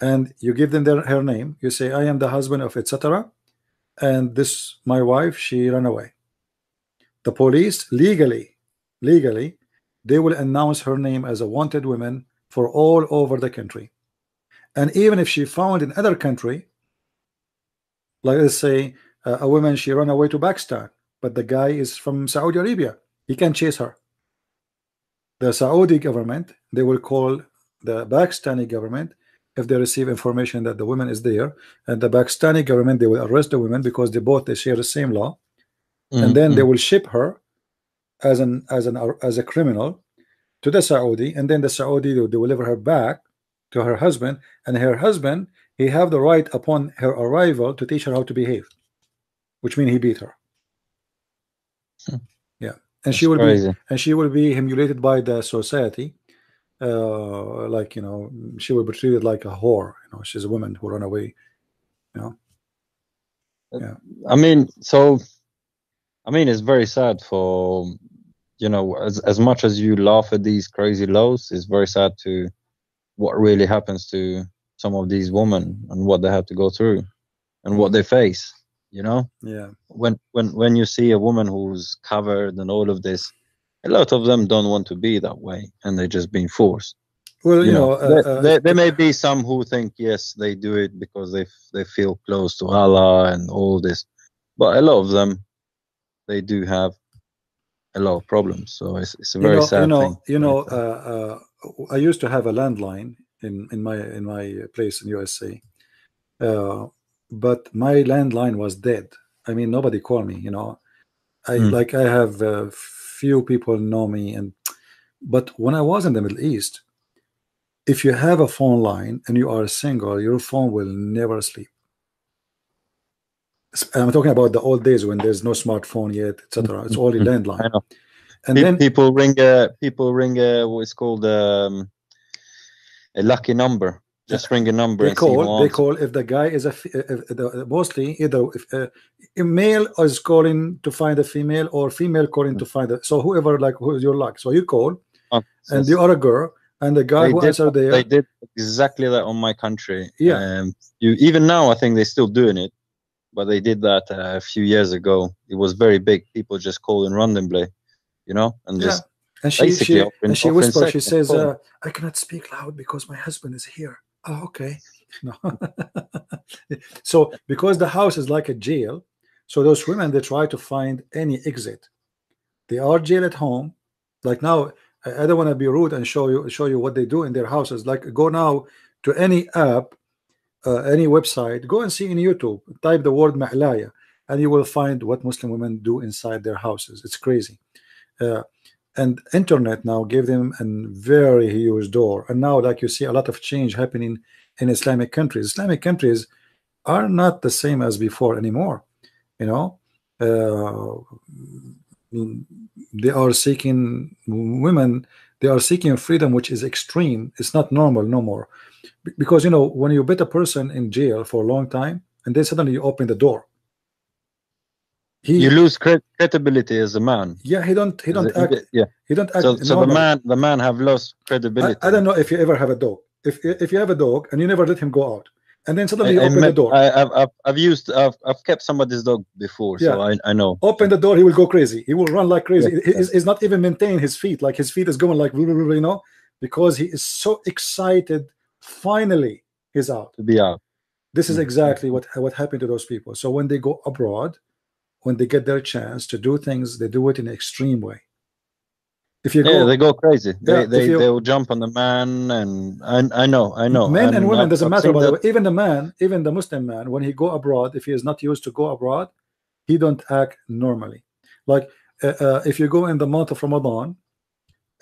and you give them her name. You say I am the husband of etc. and this my wife, she ran away. The police legally they will announce her name as a wanted woman for all over the country. And even if she found in other country, like let's say a woman, she ran away to Pakistan, but the guy is from Saudi Arabia, he can chase her. The Saudi government, they will call the Pakistani government if they receive information that the woman is there, and the Pakistani government, they will arrest the woman because they share the same law. Mm-hmm. And then they will ship her as a criminal to the Saudi, and then the Saudi will deliver her back to her husband, and her husband, he have the right upon her arrival to teach her how to behave, which means he beat her. Yeah, and that's she will crazy. She will be humiliated by the society. Like, you know, she will be treated like a whore. You know, she's a woman who ran away. You know. Yeah. I mean, it's very sad for, you know, as much as you laugh at these crazy laws, it's very sad to what really happens to some of these women and what they have to go through and what they face. You know. Yeah. When you see a woman who's covered and all of this. A lot of them don't want to be that way, and they're just being forced. Well, you know there may be some who think yes, they do it because they feel close to Allah and all this, but a lot of them, they do have a lot of problems. So it's a very sad thing. I used to have a landline in my place in USA, but my landline was dead. I mean, nobody called me. You know, I have. Few people know me, but when I was in the Middle East, if you have a phone line and you are single, your phone will never sleep. I'm talking about the old days when there's no smartphone yet, etc. It's only landline. And then people ring what's called a lucky number. Just ring a number. They call if the guy is mostly either if a male is calling to find a female or female calling to find a, so whoever, like, who's your luck. So you call, and you are a girl, and the guy who answered there. They did exactly that on my country. Yeah. Even now, I think they're still doing it, but they did that a few years ago. It was very big. People just calling randomly, you know, and just. And she whispers. She says, "I cannot speak loud because my husband is here." Oh, okay. No. So because the house is like a jail, so those women, they try to find any exit. They are jailed at home. Like now, I don't want to be rude and show you what they do in their houses. Like, go now to any app, any website, go and see in YouTube, type the word mahlaya, and you will find what Muslim women do inside their houses. It's crazy. And internet now gave them a very huge door. And now, like, you see a lot of change happening in Islamic countries. Islamic countries are not the same as before anymore. You know, they are seeking women. They are seeking freedom, which is extreme. It's not normal no more. Because, you know, when you put a person in jail for a long time, and then suddenly you open the door. You lose credibility as a man. Yeah, he don't act. So the man have lost credibility. I don't know if you ever have a dog. If you have a dog and you never let him go out, and then suddenly you open the door. I've kept somebody's dog before, yeah. So I know. Open the door, he will go crazy. He will run like crazy. Yeah. He's not even maintaining his feet. Like, his feet is going like, you know, because he is so excited. Finally, he's out. To be out. This is exactly what happened to those people. So when they go abroad, when they get their chance to do things, they do it in an extreme way. If you go, yeah, they go crazy. They will jump on the man, and I know. Men and women doesn't matter. By the way, even the man, even the Muslim man, when he go abroad, if he is not used to go abroad, he don't act normally. Like if you go in the month of Ramadan,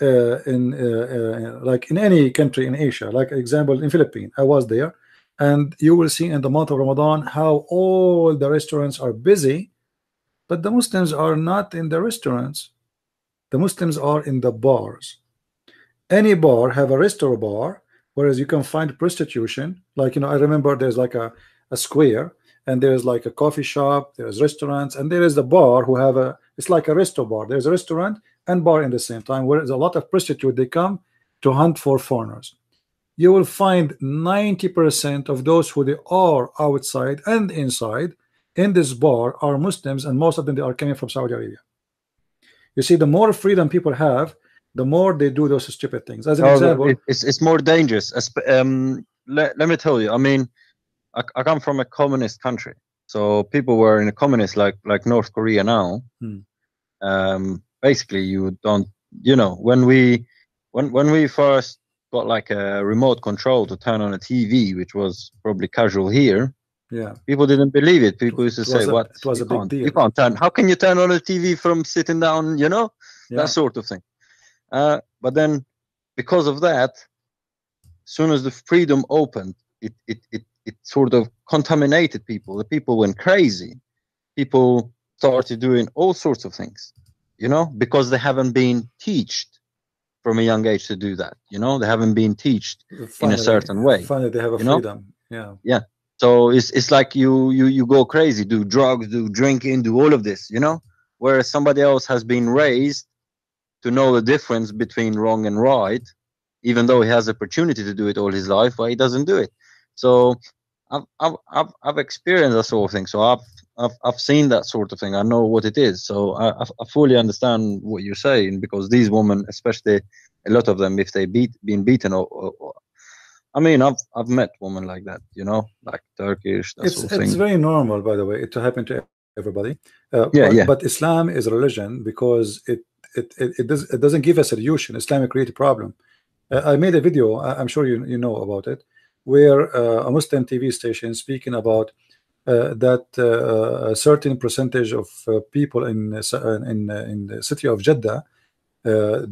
like in any country in Asia, like example in Philippines, I was there, and you will see in the month of Ramadan how all the restaurants are busy, but the Muslims are not in the restaurants. The Muslims are in the bars. Any bar have a restaurant bar, whereas you can find prostitution. Like, I remember there's like a square, and there's like a coffee shop, there's restaurants, and there is the bar who have it's like a resto bar. There's a restaurant and bar in the same time, where there's a lot of prostitutes. They come to hunt for foreigners. You will find 90% of those who they are outside and inside in this bar are Muslims, and most of them they are coming from Saudi Arabia. You see, the more freedom people have, the more they do those stupid things. As an example, it's more dangerous. Let me tell you. I mean, I come from a communist country, so people were in a communist like North Korea now. Basically, you don't. When we first got like a remote control to turn on a TV, which was probably casual here. Yeah, people didn't believe it. People used to say, "What? It was a big deal. You can't turn. How can you turn on a TV from sitting down? That sort of thing." But then, because of that, as soon as the freedom opened, it sort of contaminated people. The people went crazy. People started doing all sorts of things, because they haven't been taught from a young age to do that. They haven't been taught in a certain way. Finally, they have a freedom. Yeah. Yeah. So it's like you go crazy, do drugs, do drinking, do all of this, whereas somebody else has been raised to know the difference between wrong and right, even though he has the opportunity to do it all his life, but he doesn't do it. So I've experienced that sort of thing. So I've seen that sort of thing. I know what it is. So I fully understand what you're saying, because these women, especially a lot of them, if they've been beaten or I mean, I've met women like that, like Turkish. That sort of thing. It's very normal, by the way, to happen to everybody. But Islam is a religion because it doesn't give a solution. Islam creates a problem. I made a video. I'm sure you know about it, where a Muslim TV station speaking about that a certain percentage of people in the city of Jeddah,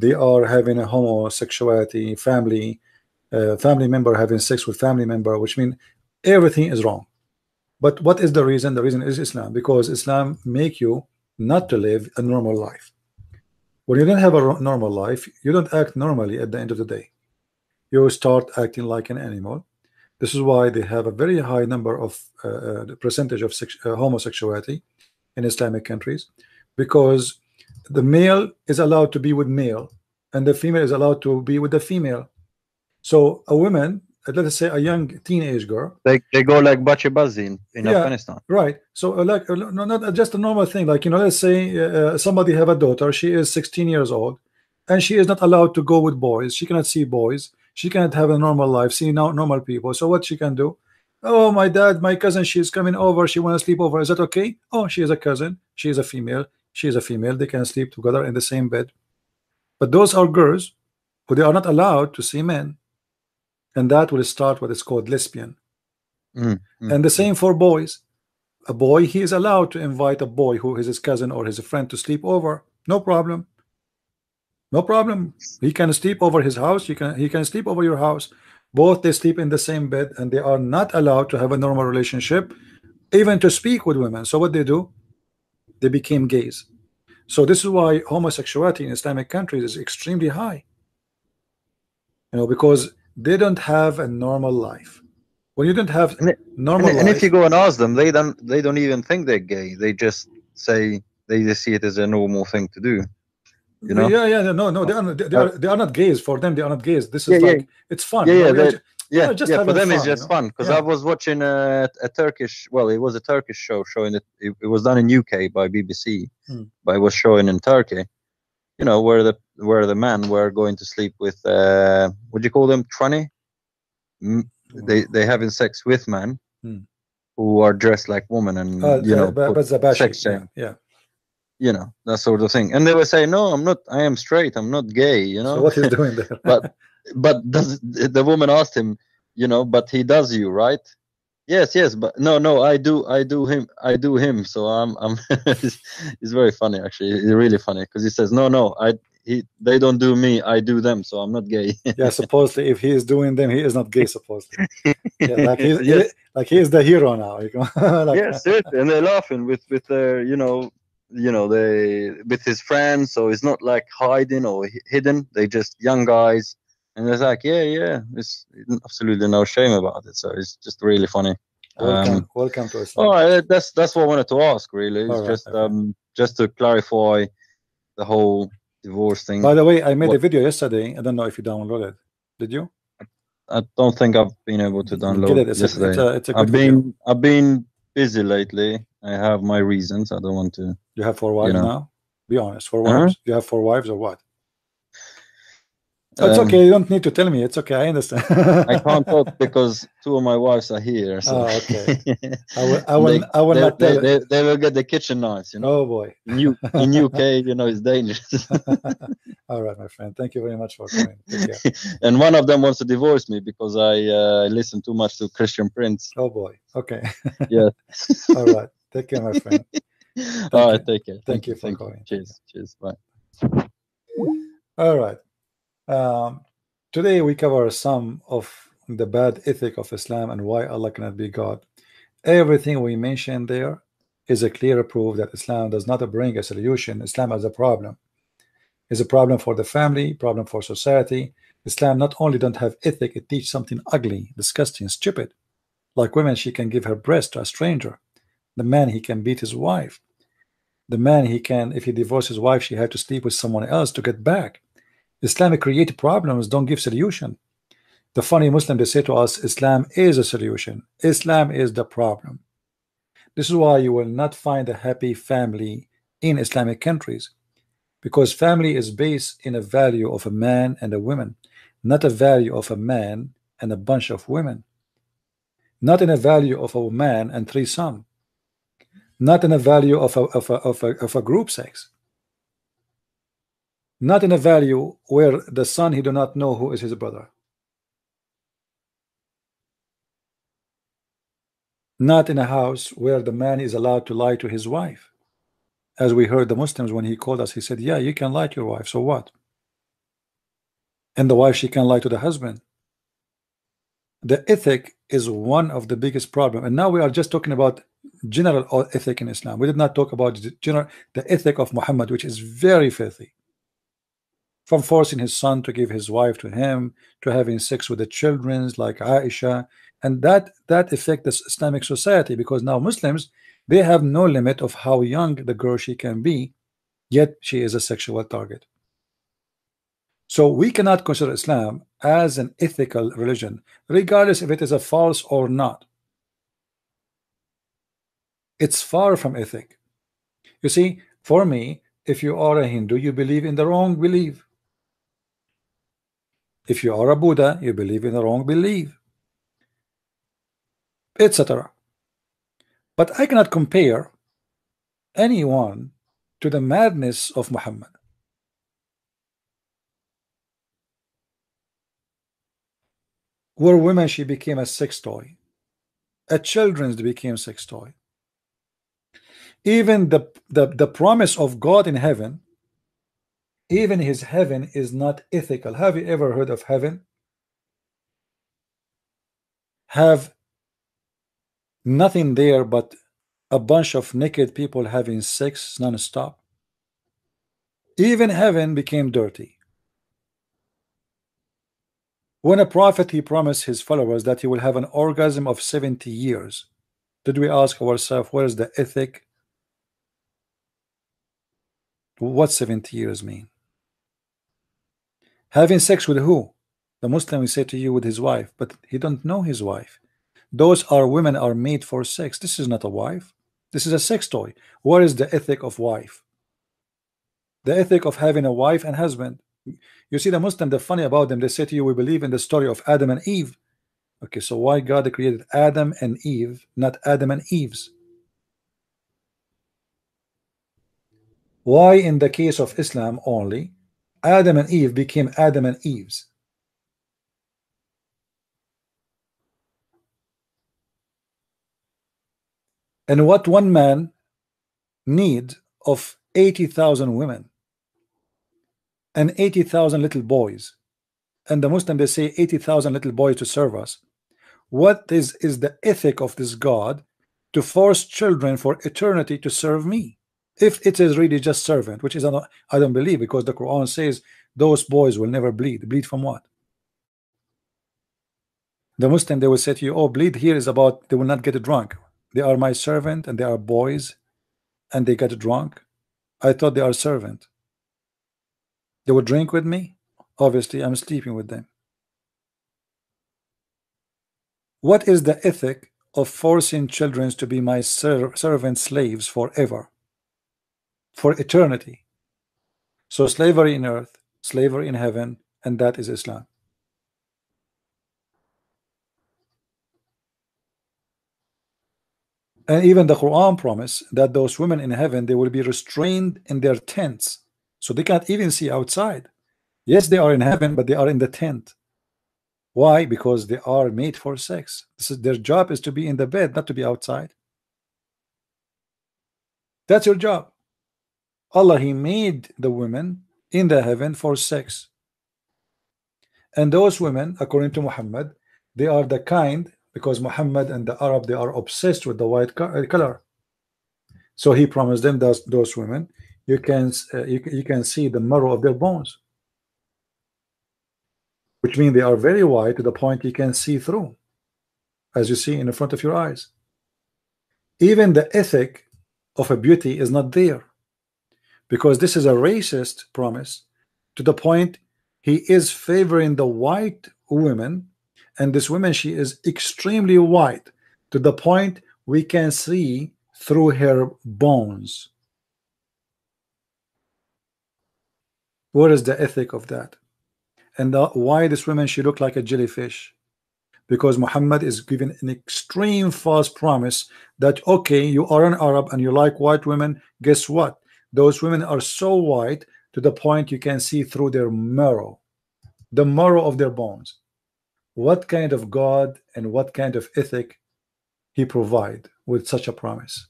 they are having a homosexuality family member having sex with family member, which means everything is wrong. But what is the reason? The reason is Islam, because Islam make you not to live a normal life. When you don't have a normal life, you don't act normally at the end of the day. You start acting like an animal. This is why they have a very high number of percentage of homosexuality in Islamic countries, because the male is allowed to be with male and the female is allowed to be with the female. So a woman, let us say a young teenage girl, they go like bachebazi in Afghanistan, right? So like not just a normal thing, like let's say somebody have a daughter, she is 16 years old, and she is not allowed to go with boys. She cannot see boys. She cannot have a normal life, see normal people. So what she can do? Oh, my dad, my cousin, she's coming over. She want to sleep over. Is that okay? Oh, she is a cousin. She is a female. She is a female. They can sleep together in the same bed. But those are girls who they are not allowed to see men. And that will start what is called lesbian. And the same for boys. A boy, he is allowed to invite a boy who is his cousin or his friend to sleep over. No problem. No problem. He can sleep over his house. He can sleep over your house. Both they sleep in the same bed, and they are not allowed to have a normal relationship, even to speak with women. So what they do? They became gays. So this is why homosexuality in Islamic countries is extremely high. Because they don't have a normal life. When you don't have normal life, and if you go and ask them, they don't even think they're gay. They just say they just see it as a normal thing to do. They are not gays. For them, they are not gays. This is it's fun. For them it's just fun. Because I was watching a Turkish, well, it was a Turkish show showing it. It was done in UK by BBC, but it was showing in Turkey. Where the men were going to sleep with what do you call them, tranny? They having sex with men who are dressed like women and sex change. Yeah, you know, that sort of thing. And they will say, no, I'm not, I am straight, I'm not gay, you know. So what is doing there? But does, the woman asked him, you know, but he does you, right? Yes, yes, but no, I do him. So I'm it's very funny, actually. It's really funny because he says, no, they don't do me, I do them, so I'm not gay. Yeah, supposedly, if he is doing them, he is not gay, supposedly. Yeah, like he is the hero now. Like, yes, and they're laughing with their, you know, they with his friends, so it's not like hiding or hidden. They just young guys, and it's like, yeah, it's absolutely no shame about it. So it's just really funny. Welcome to Islam. All right, that's what I wanted to ask. Really, it's just to clarify the whole divorce thing. By the way, I made a video yesterday. I don't know if you downloaded it. Did you? I don't think I've been able to download it yesterday. It's a good video. I've been busy lately. I have my reasons. I don't want to. You have 4 wives now? Be honest. 4 wives? You have 4 wives or what? It's okay. You don't need to tell me. It's okay. I understand. I can't talk because 2 of my wives are here. So. Oh, okay. I will not tell you. They will get the kitchen knives, you know. Oh, boy. In UK, you know, it's dangerous. All right, my friend. Thank you very much for coming. And one of them wants to divorce me because I listen too much to Christian Prince. Oh, boy. Okay. Yeah. All right. Take care, my friend. All right. Take care. Thank you for coming. Cheers. Cheers. Bye. All right. Today we cover some of the bad ethic of Islam and why Allah cannot be God. Everything we mentioned there is a clear proof that Islam does not bring a solution. Islam has a problem. It's a problem for the family, problem for society. Islam not only don't have ethic, it teaches something ugly, disgusting, stupid. Like women, she can give her breast to a stranger. The man, he can beat his wife. The man, he can, if he divorces his wife, she had to sleep with someone else to get back. Islam create problems, don't give solution. The funny Muslim, they say to us, Islam is a solution. Islam is the problem. This is why you will not find a happy family in Islamic countries, because family is based in a value of a man and a woman, not a value of a man and a bunch of women, not in a value of a man and 3 sons, not in a value of a group sex. Not in a value where the son, he do not know who is his brother. Not in a house where the man is allowed to lie to his wife. As we heard the Muslims, when he called us, he said, yeah, you can lie to your wife, so what? And the wife, she can lie to the husband. The ethic is one of the biggest problems. And now we are just talking about general ethic in Islam. We did not talk about the ethic of Muhammad, which is very filthy. From forcing his son to give his wife to him, to having sex with the children like Aisha, and that affects the Islamic society, because now Muslims, they have no limit of how young the girl she can be, yet she is a sexual target. So we cannot consider Islam as an ethical religion, regardless if it is a false or not. It's far from ethic. You see, for me, if you are a Hindu, you believe in the wrong belief. If you are a Buddha, you believe in the wrong belief, etc. But I cannot compare anyone to the madness of Muhammad. Where women, she became a sex toy. At children, they became sex toy. Even the promise of God in heaven, even his heaven is not ethical. Have you ever heard of heaven? Have nothing there but a bunch of naked people having sex non-stop. Even heaven became dirty. When a prophet, he promised his followers that he will have an orgasm of 70 years. Did we ask ourselves, where is the ethic? What 70 years mean? Having sex with who? The Muslim will say to you, with his wife, but he don't know his wife. Those are women are made for sex. This is not a wife. This is a sex toy. What is the ethic of wife? The ethic of having a wife and husband. You see the Muslim, the funny about them, they say to you, we believe in the story of Adam and Eve. Okay, so why God created Adam and Eve, not Adam and Eves? Why in the case of Islam only Adam and Eve became Adam and Eves? And what one man need of 80,000 women and 80,000 little boys? And the Muslim, they say 80,000 little boys to serve us. What is the ethic of this God to force children for eternity to serve me, if it is really just servant, which is I don't believe, because the Quran says those boys will never bleed. Bleed from what? The Muslim, they will say to you, oh, bleed here is about they will not get drunk. They are my servant and they are boys and they get drunk. I thought they are servant. They would drink with me. Obviously, I'm sleeping with them. What is the ethic of forcing children to be my servant slaves forever, for eternity? So slavery in earth, slavery in heaven, and that is Islam. And even the Quran promise that those women in heaven, they will be restrained in their tents, so they can't even see outside. Yes, they are in heaven, but they are in the tent. Why? Because they are made for sex. This is their job, is to be in the bed, not to be outside. That's your job. Allah, He made the women in the heaven for sex. And those women, according to Muhammad, they are the kind, because Muhammad and the Arab, they are obsessed with the white color. So he promised them that those women, you can see the marrow of their bones, which means they are very wide to the point you can see through, as you see in the front of your eyes. Even the ethic of a beauty is not there, because this is a racist promise, to the point he is favoring the white women, and this woman, she is extremely white to the point we can see through her bones. What is the ethic of that? And why this woman, she looked like a jellyfish? Because Muhammad is giving an extreme false promise that, okay, you are an Arab and you like white women, guess what? Those women are so white to the point you can see through their marrow, the marrow of their bones. What kind of God and what kind of ethic He provide with such a promise?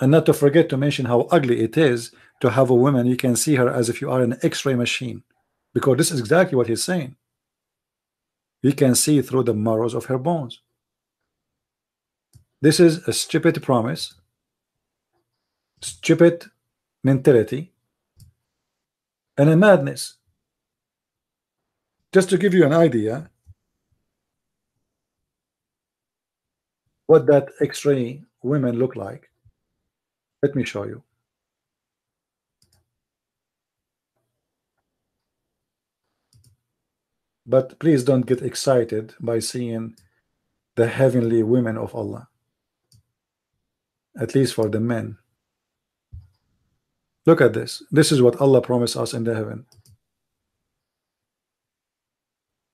And not to forget to mention how ugly it is to have a woman, you can see her as if you are an x-ray machine, because this is exactly what he's saying. You can see through the marrows of her bones. This is a stupid promise, stupid mentality, and a madness. Just to give you an idea what that x-ray women look like, let me show you. But please don't get excited by seeing the heavenly women of Allah, at least for the men. Look at this. This is what Allah promised us in the heaven.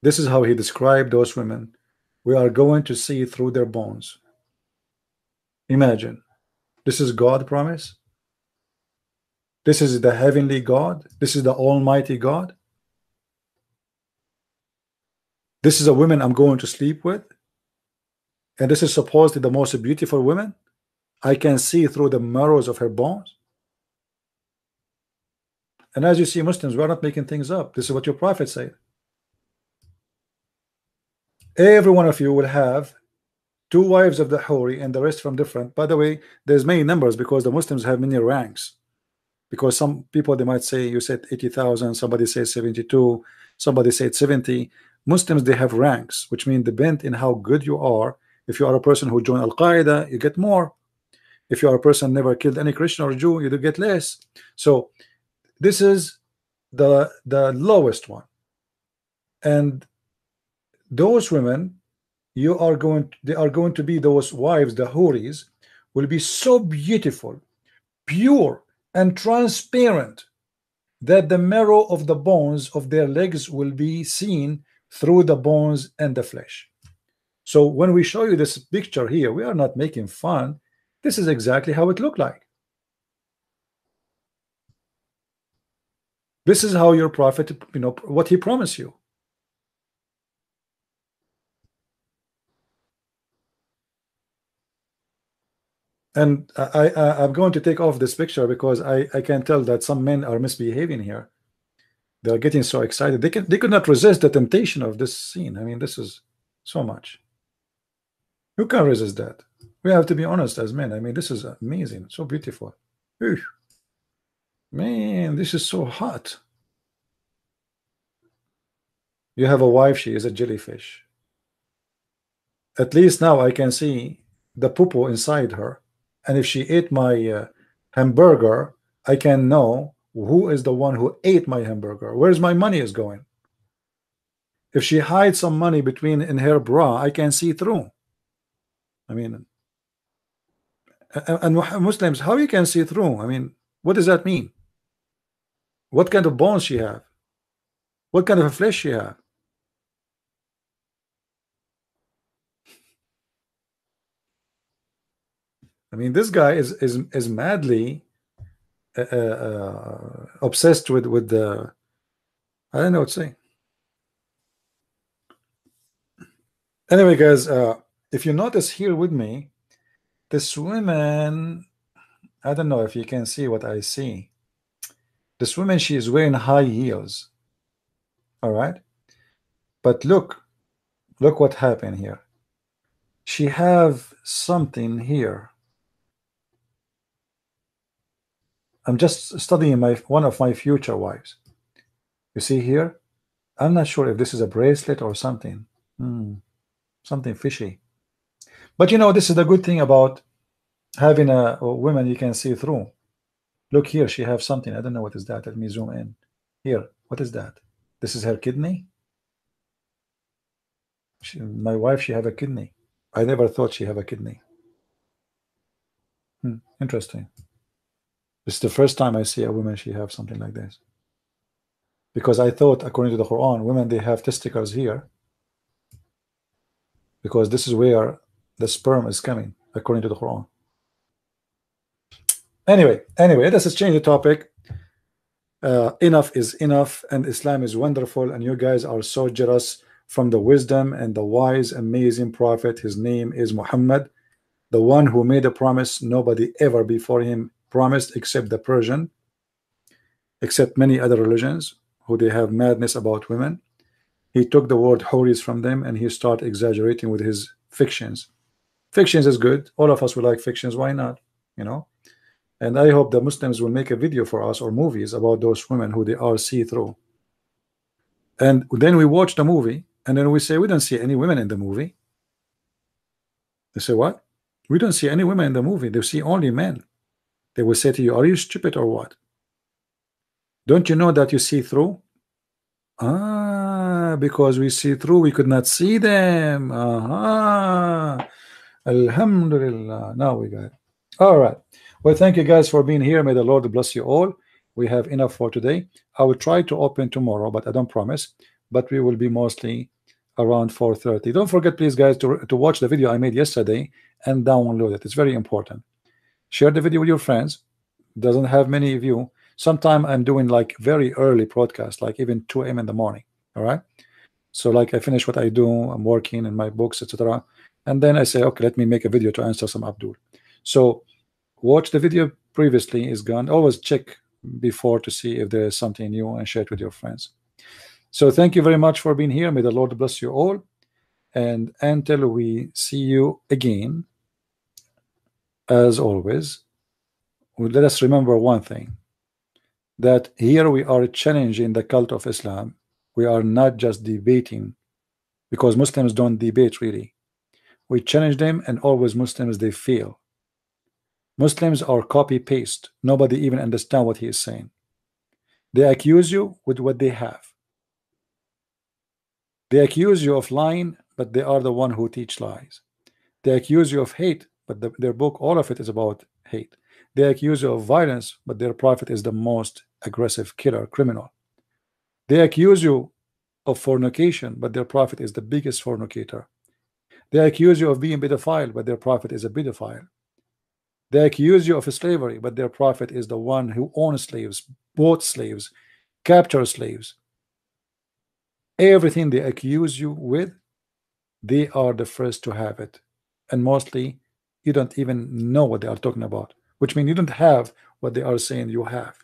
This is how He described those women. We are going to see through their bones. Imagine. This is God's promise. This is the heavenly God. This is the Almighty God. This is a woman I'm going to sleep with, and this is supposedly the most beautiful woman. I can see through the marrows of her bones. And as you see, Muslims, we are not making things up. This is what your prophet said. Every one of you will have two wives of the Huri, and the rest from different. By the way, there's many numbers, because the Muslims have many ranks. Because some people, they might say, you said 80,000, somebody says 72, somebody said 70. Muslims, they have ranks, which means depend in how good you are. If you are a person who joined Al-Qaeda, you get more. If you are a person never killed any Christian or Jew, you do get less. So this is the lowest one. And those women, they are going to be those wives, the Huris, will be so beautiful, pure and transparent, that the marrow of the bones of their legs will be seen through the bones and the flesh. So when we show you this picture here, we are not making fun. This is exactly how it looked like. This is how your prophet, what he promised you. And I'm going to take off this picture because I can tell that some men are misbehaving here. They're getting so excited. They could not resist the temptation of this scene. I mean, this is so much. Who can resist that? We have to be honest as men. I mean, this is amazing, so beautiful. Eesh. Man, this is so hot. You have a wife, she is a jellyfish. At least now I can see the poo-poo inside her. And if she ate my hamburger, I can know who is the one who ate my hamburger. Where's my money is going? If she hides some money in her bra, I can see through. I mean, and Muslims, how you can see through? I mean, what does that mean? What kind of bones she have? What kind of flesh she have? I mean, this guy is madly obsessed with the, I don't know what to say. Anyway, guys, if you notice here with me, this woman, I don't know if you can see what I see. This woman, she is wearing high heels. All right. But look what happened here. She have something here. I'm just studying one of my future wives. You see here? I'm not sure if this is a bracelet or something. Something fishy. But you know, this is the good thing about having a woman you can see through. Look here, she has something. I don't know what is that. Let me zoom in. Here, what is that? This is her kidney. My wife, she have a kidney. I never thought she have a kidney. Interesting. It's the first time I see a woman she have something like this. Because I thought, according to the Quran, women they have testicles here. Because this is where the sperm is coming, according to the Quran. Anyway, let's change the topic. Enough is enough, and Islam is wonderful, and you guys are so jealous from the wisdom and the wise, amazing prophet. His name is Muhammad, the one who made a promise nobody ever before him promised, except the Persian, except many other religions who they have madness about women. He took the word horis from them, and he started exaggerating with his fictions. Fictions is good. All of us will like fictions. Why not? You know. And I hope the Muslims will make a video for us or movies about those women who they are see-through. And then we watch the movie, and then we say, we don't see any women in the movie. They say, what? We don't see any women in the movie. They see only men. They will say to you, are you stupid or what? Don't you know that you see through? Ah, because we see through, we could not see them. Aha. Alhamdulillah. Now we got it. All right. Well, thank you guys for being here. May the Lord bless you all. We have enough for today. I will try to open tomorrow, but I don't promise. But we will be mostly around 4:30. Don't forget, please, guys, to watch the video I made yesterday and download it. It's very important. Share the video with your friends. Doesn't have many of you. Sometime I'm doing like very early broadcast, like even 2 a.m. in the morning. All right. So like I finish what I do. I'm working in my books, etc. And then I say, okay, let me make a video to answer some Abdul. So watch the video previously is gone. Always check before to see if there is something new and share it with your friends. So thank you very much for being here. May the Lord bless you all. And until we see you again, as always, let us remember one thing, that here we are challenging the cult of Islam. We are not just debating, because Muslims don't debate really. We challenge them, and always Muslims, they fail. Muslims are copy-paste. Nobody even understands what he is saying. They accuse you with what they have. They accuse you of lying, but they are the one who teach lies. They accuse you of hate, but their book, all of it is about hate. They accuse you of violence, but their prophet is the most aggressive killer, criminal. They accuse you of fornication, but their prophet is the biggest fornicator. They accuse you of being pedophile, but their prophet is a pedophile. They accuse you of slavery, but their prophet is the one who owns slaves, bought slaves, capture slaves. Everything they accuse you with, they are the first to have it, and mostly you don't even know what they are talking about, which means you don't have what they are saying you have.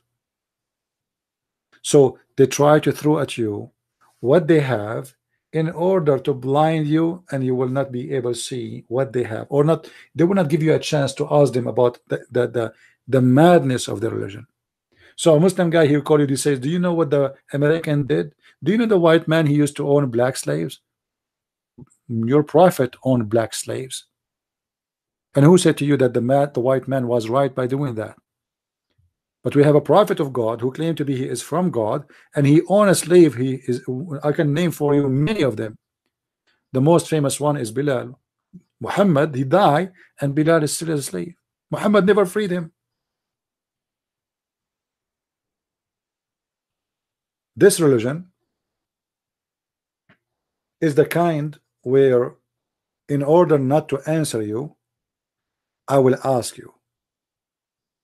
So they try to throw at you what they have in order to blind you, and you will not be able to see what they have, or not. They will not give you a chance to ask them about the madness of their religion. So a Muslim guy, he'll call you, he says, do you know what the American did? Do you know the white man, he used to own black slaves? Your prophet owned black slaves. And who said to you that the white man was right by doing that? But we have a prophet of God who claimed to be he is from God, and he owned a slave. He is, I can name for you many of them. The most famous one is Bilal. Muhammad, he died, and Bilal is still a slave. Muhammad never freed him. This religion is the kind where, in order not to answer you, I will ask you.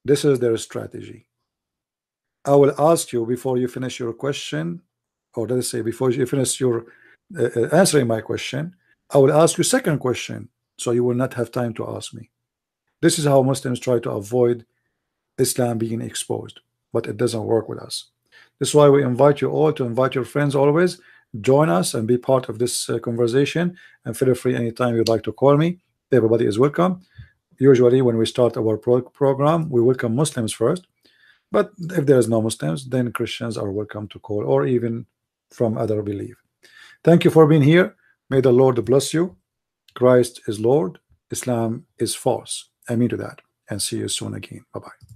This is their strategy. I will ask you before you finish your question, or let's say before you finish your answering my question, I will ask you second question, so you will not have time to ask me. This is how Muslims try to avoid Islam being exposed, but it doesn't work with us. That's why we invite you all to invite your friends always. Join us and be part of this conversation, and feel free anytime you'd like to call me. Everybody is welcome. Usually when we start our program, we welcome Muslims first, but if there is no Muslims, then Christians are welcome to call, or even from other belief. Thank you for being here. May the Lord bless you. Christ is Lord. Islam is false. Amen to that, and see you soon again. Bye-bye.